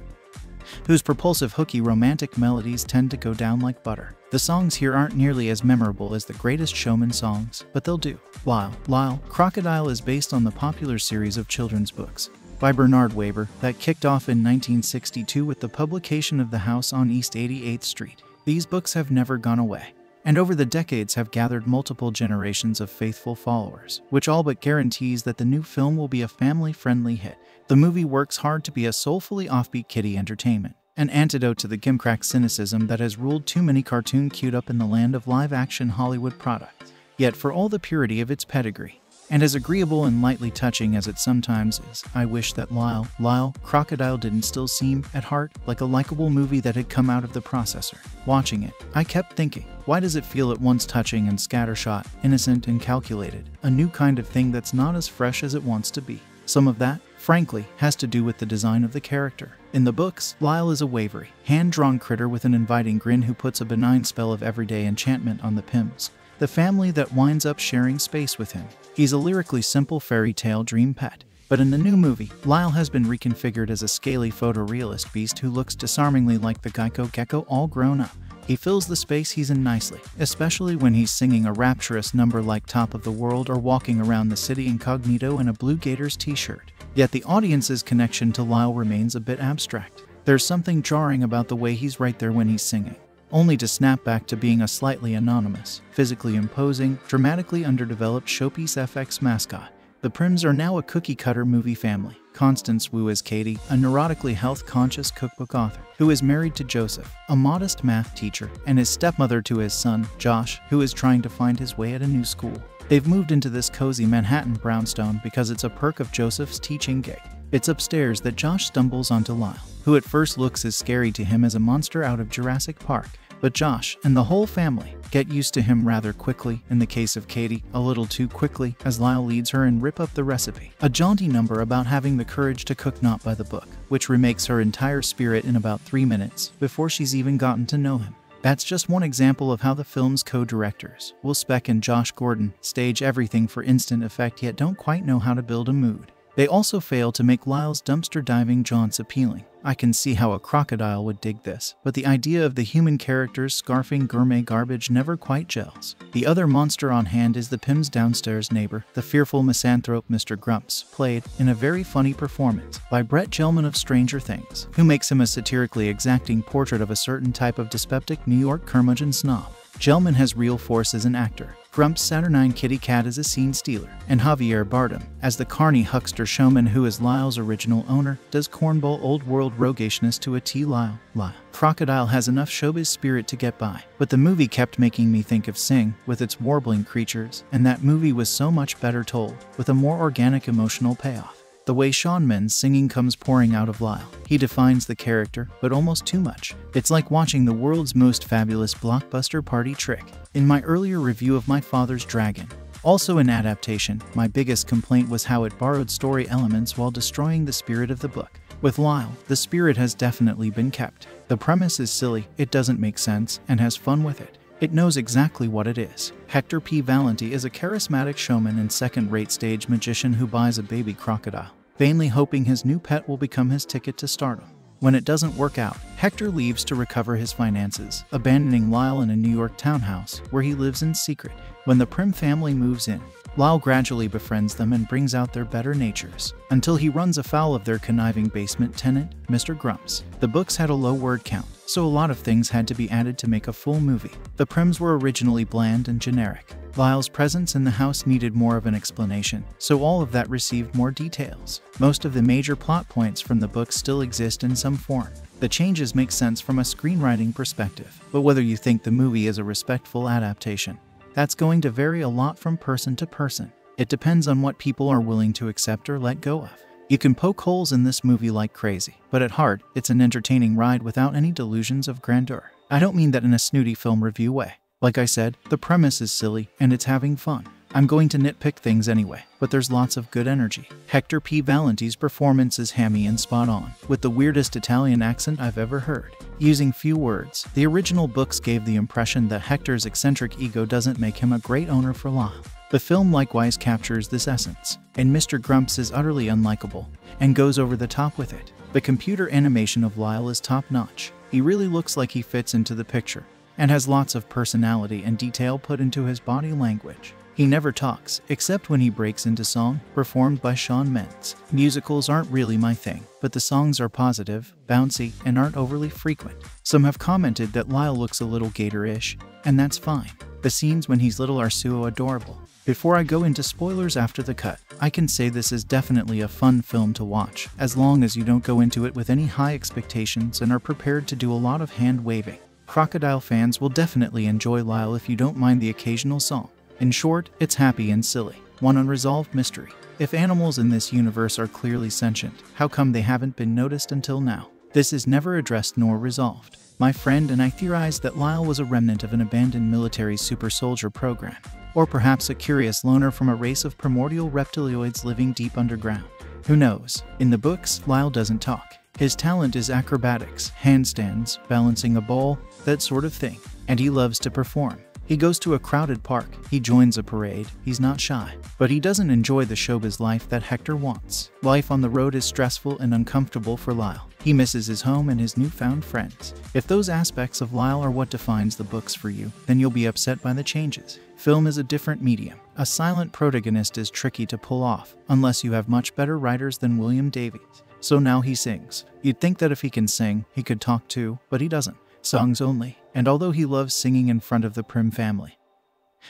whose propulsive hooky romantic melodies tend to go down like butter. The songs here aren't nearly as memorable as The Greatest Showman songs, but they'll do. Lyle, Lyle, Crocodile is based on the popular series of children's books by Bernard Waber that kicked off in nineteen sixty-two with the publication of The House on East eighty-eighth Street. These books have never gone away, and over the decades have gathered multiple generations of faithful followers, which all but guarantees that the new film will be a family-friendly hit. The movie works hard to be a soulfully offbeat kiddie entertainment, an antidote to the gimcrack cynicism that has ruled too many cartoon cute up in the land of live-action Hollywood products. Yet for all the purity of its pedigree, and as agreeable and lightly touching as it sometimes is, I wish that Lyle, Lyle, Crocodile didn't still seem, at heart, like a likable movie that had come out of the processor. Watching it, I kept thinking, why does it feel at once touching and scattershot, innocent and calculated, a new kind of thing that's not as fresh as it wants to be? Some of that, frankly, has to do with the design of the character. In the books, Lyle is a wavery, hand-drawn critter with an inviting grin who puts a benign spell of everyday enchantment on the Pims, the family that winds up sharing space with him. He's a lyrically simple fairy tale dream pet. But in the new movie, Lyle has been reconfigured as a scaly photorealist beast who looks disarmingly like the Geico gecko all grown up. He fills the space he's in nicely, especially when he's singing a rapturous number like Top of the World or walking around the city incognito in a blue Gators t-shirt. Yet the audience's connection to Lyle remains a bit abstract. There's something jarring about the way he's right there when he's singing, only to snap back to being a slightly anonymous, physically imposing, dramatically underdeveloped showpiece F X mascot. The Prims are now a cookie-cutter movie family. Constance Wu is Katie, a neurotically health-conscious cookbook author, who is married to Joseph, a modest math teacher, and is stepmother to his son, Josh, who is trying to find his way at a new school. They've moved into this cozy Manhattan brownstone because it's a perk of Joseph's teaching gig. It's upstairs that Josh stumbles onto Lyle, who at first looks as scary to him as a monster out of Jurassic Park. But Josh, and the whole family, get used to him rather quickly, in the case of Katie, a little too quickly, as Lyle leads her in Rip Up the Recipe, a jaunty number about having the courage to cook not by the book, which remakes her entire spirit in about three minutes, before she's even gotten to know him. That's just one example of how the film's co-directors, Will Speck and Josh Gordon, stage everything for instant effect yet don't quite know how to build a mood. They also fail to make Lyle's dumpster-diving jaunts appealing. I can see how a crocodile would dig this, but the idea of the human characters scarfing gourmet garbage never quite gels. The other monster on hand is the Pim's downstairs neighbor, the fearful misanthrope Mister Grumps, played, in a very funny performance, by Brett Gelman of Stranger Things, who makes him a satirically exacting portrait of a certain type of dyspeptic New York curmudgeon snob. Gelman has real force as an actor. Grump's saturnine kitty cat is a scene stealer, and Javier Bardem, as the carny huckster showman who is Lyle's original owner, does cornball old-world roguishness to a T. Lyle. Lyle. Crocodile has enough showbiz spirit to get by, but the movie kept making me think of Sing, with its warbling creatures, and that movie was so much better told, with a more organic emotional payoff. The way Shawn Mendes' singing comes pouring out of Lyle. He defines the character, but almost too much. It's like watching the world's most fabulous blockbuster party trick. In my earlier review of My Father's Dragon, also in adaptation, my biggest complaint was how it borrowed story elements while destroying the spirit of the book. With Lyle, the spirit has definitely been kept. The premise is silly, it doesn't make sense, and has fun with it. It knows exactly what it is. Hector P. Valenti is a charismatic showman and second-rate stage magician who buys a baby crocodile, vainly hoping his new pet will become his ticket to stardom. When it doesn't work out, Hector leaves to recover his finances, abandoning Lyle in a New York townhouse, where he lives in secret. When the Prim family moves in, Lyle gradually befriends them and brings out their better natures, until he runs afoul of their conniving basement tenant, Mister Grumps. The books had a low word count, so a lot of things had to be added to make a full movie. The Prims were originally bland and generic. Lyle's presence in the house needed more of an explanation, so all of that received more details. Most of the major plot points from the book still exist in some form. The changes make sense from a screenwriting perspective, but whether you think the movie is a respectful adaptation, that's going to vary a lot from person to person. It depends on what people are willing to accept or let go of. You can poke holes in this movie like crazy, but at heart, it's an entertaining ride without any delusions of grandeur. I don't mean that in a snooty film review way. Like I said, the premise is silly, and it's having fun. I'm going to nitpick things anyway, but there's lots of good energy. Hector P. Valenti's performance is hammy and spot on, with the weirdest Italian accent I've ever heard. Using few words, the original books gave the impression that Hector's eccentric ego doesn't make him a great owner for Lyle. The film likewise captures this essence, and Mister Grumps is utterly unlikable, and goes over the top with it. The computer animation of Lyle is top-notch. He really looks like he fits into the picture, and has lots of personality and detail put into his body language. He never talks, except when he breaks into song, performed by Shawn Mendes. Musicals aren't really my thing, but the songs are positive, bouncy, and aren't overly frequent. Some have commented that Lyle looks a little gator-ish, and that's fine. The scenes when he's little are so adorable. Before I go into spoilers after the cut, I can say this is definitely a fun film to watch, as long as you don't go into it with any high expectations and are prepared to do a lot of hand-waving. Crocodile fans will definitely enjoy Lyle if you don't mind the occasional song. In short, it's happy and silly, one unresolved mystery. If animals in this universe are clearly sentient, how come they haven't been noticed until now? This is never addressed nor resolved. My friend and I theorized that Lyle was a remnant of an abandoned military super soldier program, or perhaps a curious loner from a race of primordial reptiloids living deep underground. Who knows? In the books, Lyle doesn't talk. His talent is acrobatics, handstands, balancing a ball, that sort of thing, and he loves to perform. He goes to a crowded park, he joins a parade, he's not shy. But he doesn't enjoy the showbiz life that Hector wants. Life on the road is stressful and uncomfortable for Lyle. He misses his home and his newfound friends. If those aspects of Lyle are what defines the books for you, then you'll be upset by the changes. Film is a different medium. A silent protagonist is tricky to pull off, unless you have much better writers than William Davies. So now he sings. You'd think that if he can sing, he could talk too, but he doesn't. Songs only. And although he loves singing in front of the Prim family,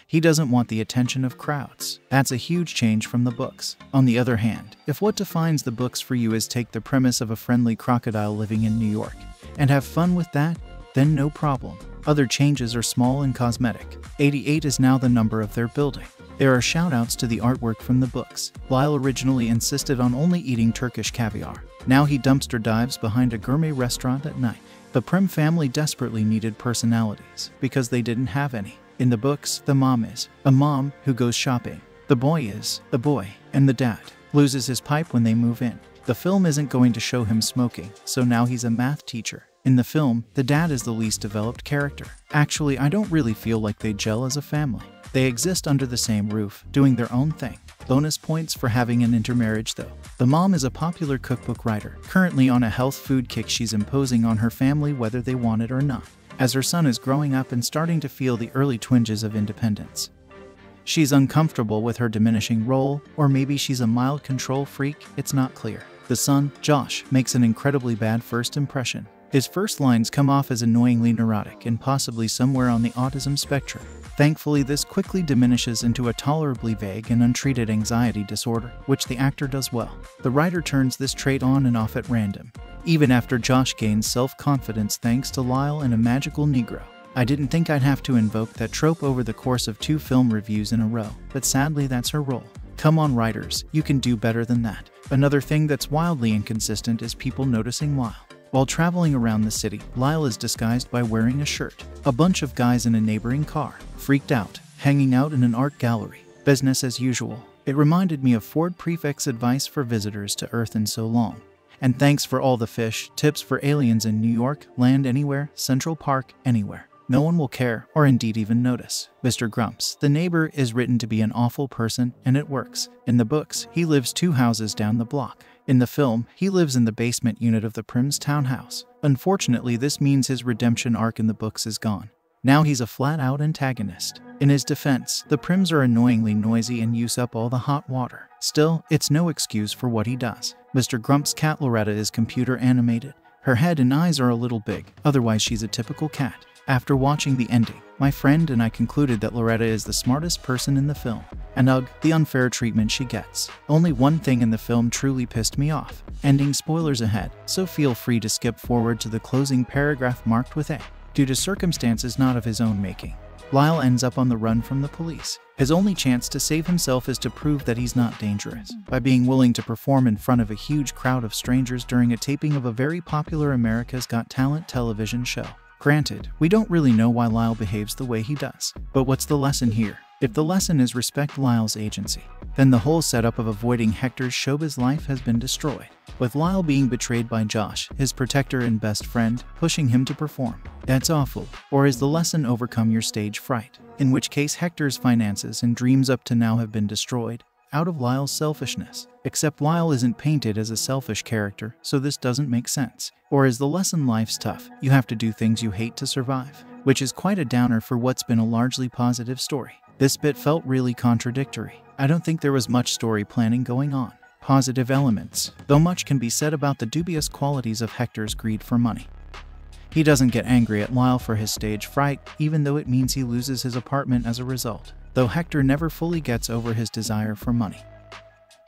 he doesn't want the attention of crowds. That's a huge change from the books. On the other hand, if what defines the books for you is take the premise of a friendly crocodile living in New York and have fun with that, then no problem. Other changes are small and cosmetic. eighty-eight is now the number of their building. There are shoutouts to the artwork from the books. Lyle originally insisted on only eating Turkish caviar. Now he dumpster dives behind a gourmet restaurant at night. The Prim family desperately needed personalities because they didn't have any. In the books, the mom is a mom who goes shopping. The boy is the boy, and the dad loses his pipe when they move in. The film isn't going to show him smoking, so now he's a math teacher. In the film, the dad is the least developed character. Actually, I don't really feel like they gel as a family. They exist under the same roof, doing their own thing. Bonus points for having an intermarriage though. The mom is a popular cookbook writer, currently on a health food kick she's imposing on her family whether they want it or not, as her son is growing up and starting to feel the early twinges of independence. She's uncomfortable with her diminishing role, or maybe she's a mild control freak, it's not clear. The son, Josh, makes an incredibly bad first impression. His first lines come off as annoyingly neurotic and possibly somewhere on the autism spectrum. Thankfully, this quickly diminishes into a tolerably vague and untreated anxiety disorder, which the actor does well. The writer turns this trait on and off at random, even after Josh gains self-confidence thanks to Lyle and a magical Negro. I didn't think I'd have to invoke that trope over the course of two film reviews in a row, but sadly that's her role. Come on writers, you can do better than that. Another thing that's wildly inconsistent is people noticing Lyle. While traveling around the city, Lyle is disguised by wearing a shirt. A bunch of guys in a neighboring car, freaked out, hanging out in an art gallery. Business as usual. It reminded me of Ford Prefect's advice for visitors to Earth in so long. And thanks for all the fish, tips for aliens in New York, land anywhere, Central Park, anywhere. No one will care, or indeed even notice. Mister Grumps, the neighbor, is written to be an awful person, and it works. In the books, he lives two houses down the block. In the film, he lives in the basement unit of the Prim's townhouse. Unfortunately, this means his redemption arc in the books is gone. Now he's a flat-out antagonist. In his defense, the Prims are annoyingly noisy and use up all the hot water. Still, it's no excuse for what he does. Mister Grump's cat Loretta is computer-animated. Her head and eyes are a little big, otherwise she's a typical cat. After watching the ending, my friend and I concluded that Loretta is the smartest person in the film. And ugh, the unfair treatment she gets. Only one thing in the film truly pissed me off. Ending spoilers ahead, so feel free to skip forward to the closing paragraph marked with A. Due to circumstances not of his own making, Lyle ends up on the run from the police. His only chance to save himself is to prove that he's not dangerous, by being willing to perform in front of a huge crowd of strangers during a taping of a very popular America's Got Talent television show. Granted, we don't really know why Lyle behaves the way he does, but what's the lesson here? If the lesson is respect Lyle's agency, then the whole setup of avoiding Hector's showbiz life has been destroyed, with Lyle being betrayed by Josh, his protector and best friend, pushing him to perform. That's awful. Or is the lesson overcome your stage fright, in which case Hector's finances and dreams up to now have been destroyed, out of Lyle's selfishness? Except Lyle isn't painted as a selfish character, so this doesn't make sense. Or is the lesson life's tough, you have to do things you hate to survive, which is quite a downer for what's been a largely positive story. This bit felt really contradictory. I don't think there was much story planning going on. Positive elements, though much can be said about the dubious qualities of Hector's greed for money. He doesn't get angry at Lyle for his stage fright, even though it means he loses his apartment as a result, though Hector never fully gets over his desire for money.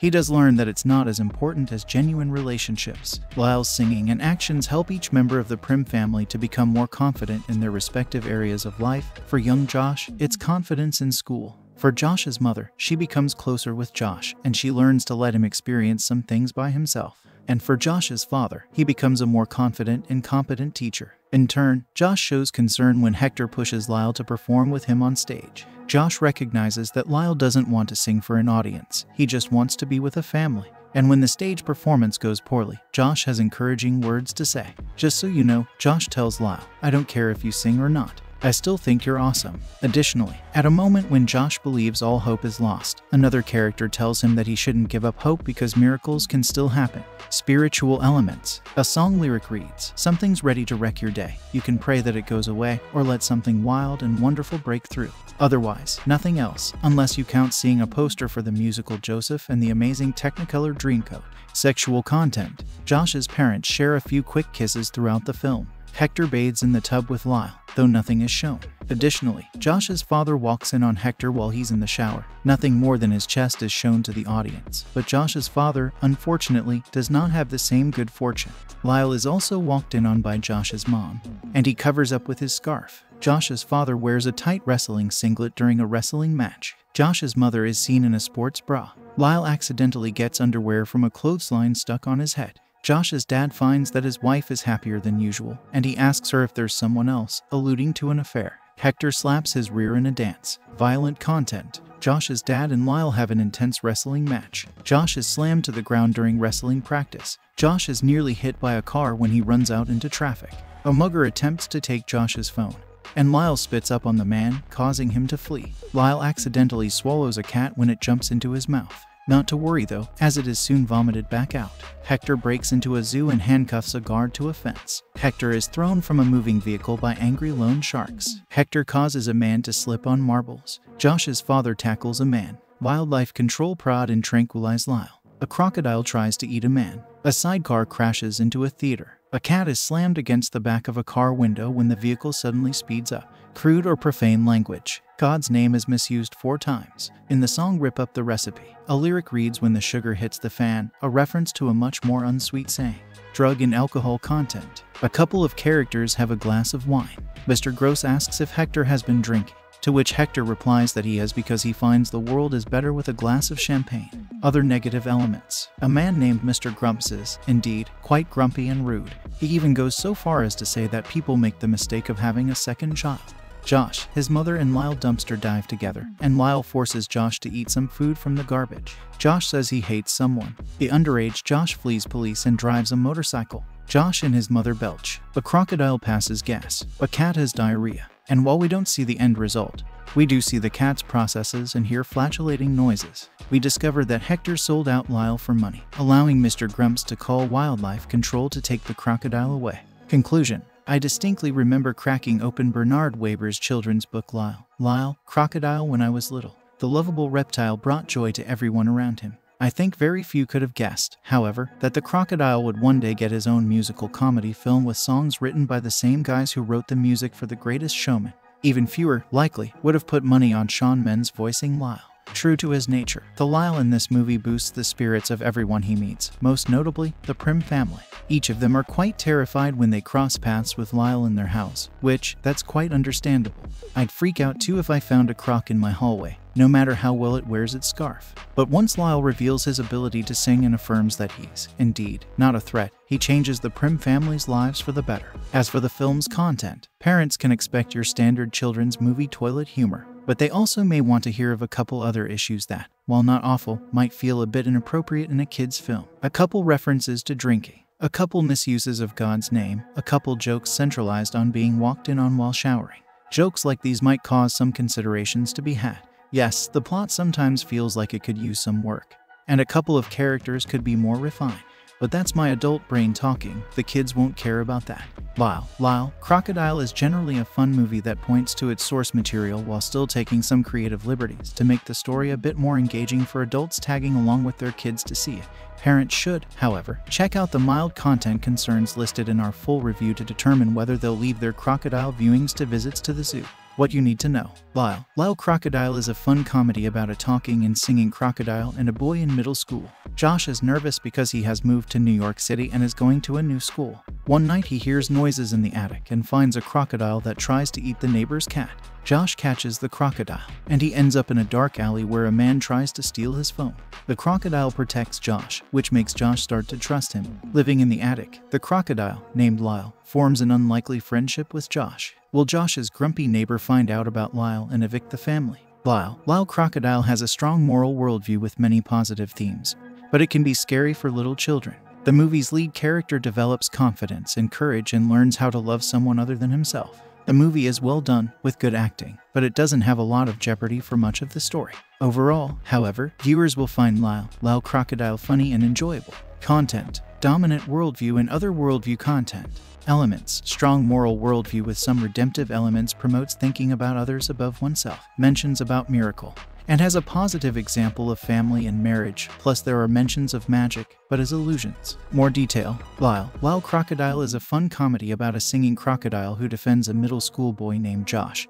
He does learn that it's not as important as genuine relationships. Lyle's singing and actions help each member of the Prim family to become more confident in their respective areas of life. For young Josh, it's confidence in school. For Josh's mother, she becomes closer with Josh, and she learns to let him experience some things by himself. And for Josh's father, he becomes a more confident and competent teacher. In turn, Josh shows concern when Hector pushes Lyle to perform with him on stage. Josh recognizes that Lyle doesn't want to sing for an audience, he just wants to be with a family. And when the stage performance goes poorly, Josh has encouraging words to say. "Just so you know," Josh tells Lyle, "I don't care if you sing or not. I still think you're awesome." Additionally, at a moment when Josh believes all hope is lost, another character tells him that he shouldn't give up hope because miracles can still happen. Spiritual elements. A song lyric reads, "Something's ready to wreck your day. You can pray that it goes away, or let something wild and wonderful break through. Otherwise, nothing else, unless you count seeing a poster for the musical Joseph and the amazing Technicolor Dreamcoat." Sexual content. Josh's parents share a few quick kisses throughout the film. Hector bathes in the tub with Lyle, though nothing is shown. Additionally, Josh's father walks in on Hector while he's in the shower. Nothing more than his chest is shown to the audience, but Josh's father, unfortunately, does not have the same good fortune. Lyle is also walked in on by Josh's mom, and he covers up with his scarf. Josh's father wears a tight wrestling singlet during a wrestling match. Josh's mother is seen in a sports bra. Lyle accidentally gets underwear from a clothesline stuck on his head. Josh's dad finds that his wife is happier than usual, and he asks her if there's someone else, alluding to an affair. Hector slaps his rear in a dance. Violent content. Josh's dad and Lyle have an intense wrestling match. Josh is slammed to the ground during wrestling practice. Josh is nearly hit by a car when he runs out into traffic. A mugger attempts to take Josh's phone, and Lyle spits up on the man, causing him to flee. Lyle accidentally swallows a cat when it jumps into his mouth. Not to worry though, as it is soon vomited back out. Hector breaks into a zoo and handcuffs a guard to a fence. Hector is thrown from a moving vehicle by angry loan sharks. Hector causes a man to slip on marbles. Josh's father tackles a man. Wildlife control prod and tranquilize Lyle. A crocodile tries to eat a man. A sidecar crashes into a theater. A cat is slammed against the back of a car window when the vehicle suddenly speeds up. Crude or profane language. God's name is misused four times. In the song Rip Up the Recipe, a lyric reads, "When the sugar hits the fan," a reference to a much more unsweet saying. Drug and alcohol content. A couple of characters have a glass of wine. Mister Gross asks if Hector has been drinking, to which Hector replies that he has because he finds the world is better with a glass of champagne. Other negative elements. A man named Mister Grumps is, indeed, quite grumpy and rude. He even goes so far as to say that people make the mistake of having a second child. Josh, his mother, and Lyle dumpster dive together, and Lyle forces Josh to eat some food from the garbage. Josh says he hates someone. The underage Josh flees police and drives a motorcycle. Josh and his mother belch. A crocodile passes gas. A cat has diarrhea. And while we don't see the end result, we do see the cat's processes and hear flatulating noises. We discover that Hector sold out Lyle for money, allowing Mister Grumps to call wildlife control to take the crocodile away. Conclusion. I distinctly remember cracking open Bernard Waber's children's book Lyle, Lyle, Crocodile when I was little. The lovable reptile brought joy to everyone around him. I think very few could have guessed, however, that the crocodile would one day get his own musical comedy film with songs written by the same guys who wrote the music for The Greatest Showman. Even fewer, likely, would have put money on Shawn Mendes voicing Lyle. True to his nature, the Lyle in this movie boosts the spirits of everyone he meets, most notably, the Prim family. Each of them are quite terrified when they cross paths with Lyle in their house, which, that's quite understandable. I'd freak out too if I found a croc in my hallway, no matter how well it wears its scarf. But once Lyle reveals his ability to sing and affirms that he's, indeed, not a threat, he changes the Prim family's lives for the better. As for the film's content, parents can expect your standard children's movie toilet humor. But they also may want to hear of a couple other issues that, while not awful, might feel a bit inappropriate in a kid's film. A couple references to drinking, a couple misuses of God's name, a couple jokes centralized on being walked in on while showering. Jokes like these might cause some considerations to be had. Yes, the plot sometimes feels like it could use some work, and a couple of characters could be more refined. But that's my adult brain talking, the kids won't care about that. Lyle, Lyle, Crocodile is generally a fun movie that points to its source material while still taking some creative liberties to make the story a bit more engaging for adults tagging along with their kids to see it. Parents should, however, check out the mild content concerns listed in our full review to determine whether they'll leave their crocodile viewings to visits to the zoo. What you need to know. Lyle, Lyle Crocodile is a fun comedy about a talking and singing crocodile and a boy in middle school. Josh is nervous because he has moved to New York City and is going to a new school. One night he hears noises in the attic and finds a crocodile that tries to eat the neighbor's cat. Josh catches the crocodile, and he ends up in a dark alley where a man tries to steal his phone. The crocodile protects Josh, which makes Josh start to trust him. Living in the attic, the crocodile, named Lyle, forms an unlikely friendship with Josh. Will Josh's grumpy neighbor find out about Lyle and evict the family? Lyle, Lyle Crocodile has a strong moral worldview with many positive themes, but it can be scary for little children. The movie's lead character develops confidence and courage and learns how to love someone other than himself. The movie is well done, with good acting, but it doesn't have a lot of jeopardy for much of the story. Overall, however, viewers will find Lyle, Lyle Crocodile funny and enjoyable. Content: dominant worldview and other worldview content. Elements: strong moral worldview with some redemptive elements, promotes thinking about others above oneself, mentions about miracle, and has a positive example of family and marriage, plus there are mentions of magic, but as illusions. More detail: Lyle, Lyle Crocodile is a fun comedy about a singing crocodile who defends a middle school boy named Josh,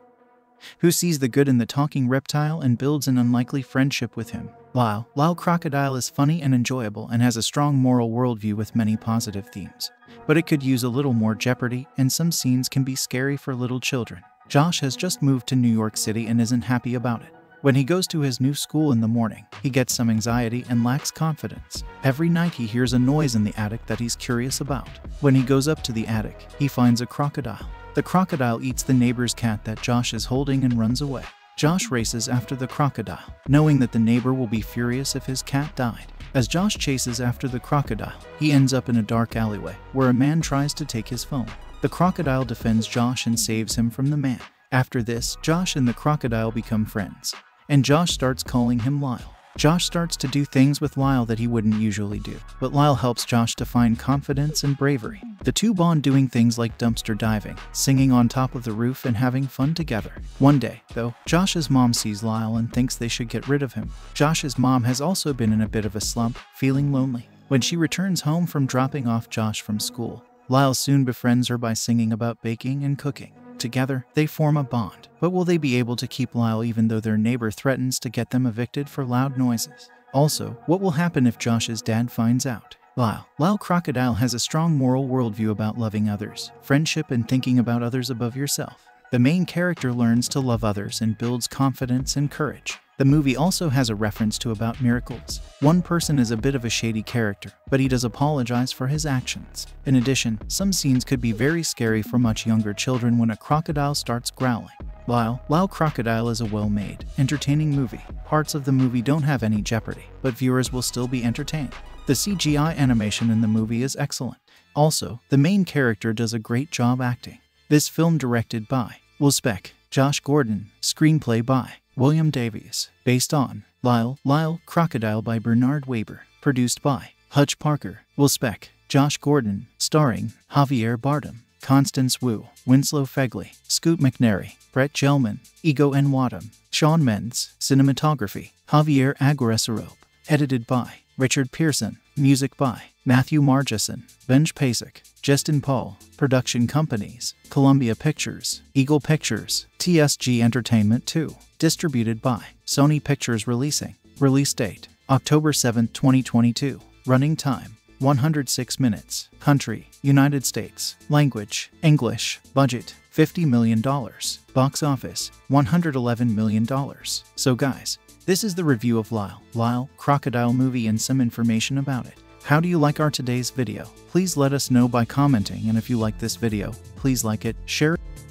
who sees the good in the talking reptile and builds an unlikely friendship with him. Lyle, Lyle Crocodile is funny and enjoyable and has a strong moral worldview with many positive themes, but it could use a little more jeopardy, and some scenes can be scary for little children. Josh has just moved to New York City and isn't happy about it. When he goes to his new school in the morning, he gets some anxiety and lacks confidence. Every night he hears a noise in the attic that he's curious about. When he goes up to the attic, he finds a crocodile. The crocodile eats the neighbor's cat that Josh is holding and runs away. Josh races after the crocodile, knowing that the neighbor will be furious if his cat died. As Josh chases after the crocodile, he ends up in a dark alleyway where a man tries to take his phone. The crocodile defends Josh and saves him from the man. After this, Josh and the crocodile become friends, and Josh starts calling him Lyle. Josh starts to do things with Lyle that he wouldn't usually do, but Lyle helps Josh to find confidence and bravery. The two bond doing things like dumpster diving, singing on top of the roof, and having fun together. One day, though, Josh's mom sees Lyle and thinks they should get rid of him. Josh's mom has also been in a bit of a slump, feeling lonely. When she returns home from dropping off Josh from school, Lyle soon befriends her by singing about baking and cooking. Together, they form a bond, but will they be able to keep Lyle even though their neighbor threatens to get them evicted for loud noises? Also, what will happen if Josh's dad finds out? Lyle, Lyle Crocodile has a strong moral worldview about loving others, friendship, and thinking about others above yourself. The main character learns to love others and builds confidence and courage. The movie also has a reference to about miracles. One person is a bit of a shady character, but he does apologize for his actions. In addition, some scenes could be very scary for much younger children when a crocodile starts growling. Lyle, Lyle Crocodile is a well-made, entertaining movie. Parts of the movie don't have any jeopardy, but viewers will still be entertained. The C G I animation in the movie is excellent. Also, the main character does a great job acting. This film directed by Will Speck, Josh Gordon, screenplay by William Davies, based on Lyle, Lyle Crocodile by Bernard Waber, produced by Hutch Parker, Will Speck, Josh Gordon, starring Javier Bardem, Constance Wu, Winslow Fegley, Scoot McNairy, Brett Gelman, Ego Nwodim, Shawn Mendes, cinematography, Javier Bardem, edited by Richard Pearson, music by Matthew Margeson, Benj Pasek, Justin Paul, production companies, Columbia Pictures, Eagle Pictures, T S G Entertainment two, distributed by Sony Pictures Releasing, release date, October seventh twenty twenty-two, running time, one hundred six minutes, country, United States, language, English, budget, fifty million dollars, box office, one hundred eleven million dollars. So guys, this is the review of Lyle, Lyle Crocodile movie and some information about it. How do you like our today's video? Please let us know by commenting, and if you like this video, please like it, share it.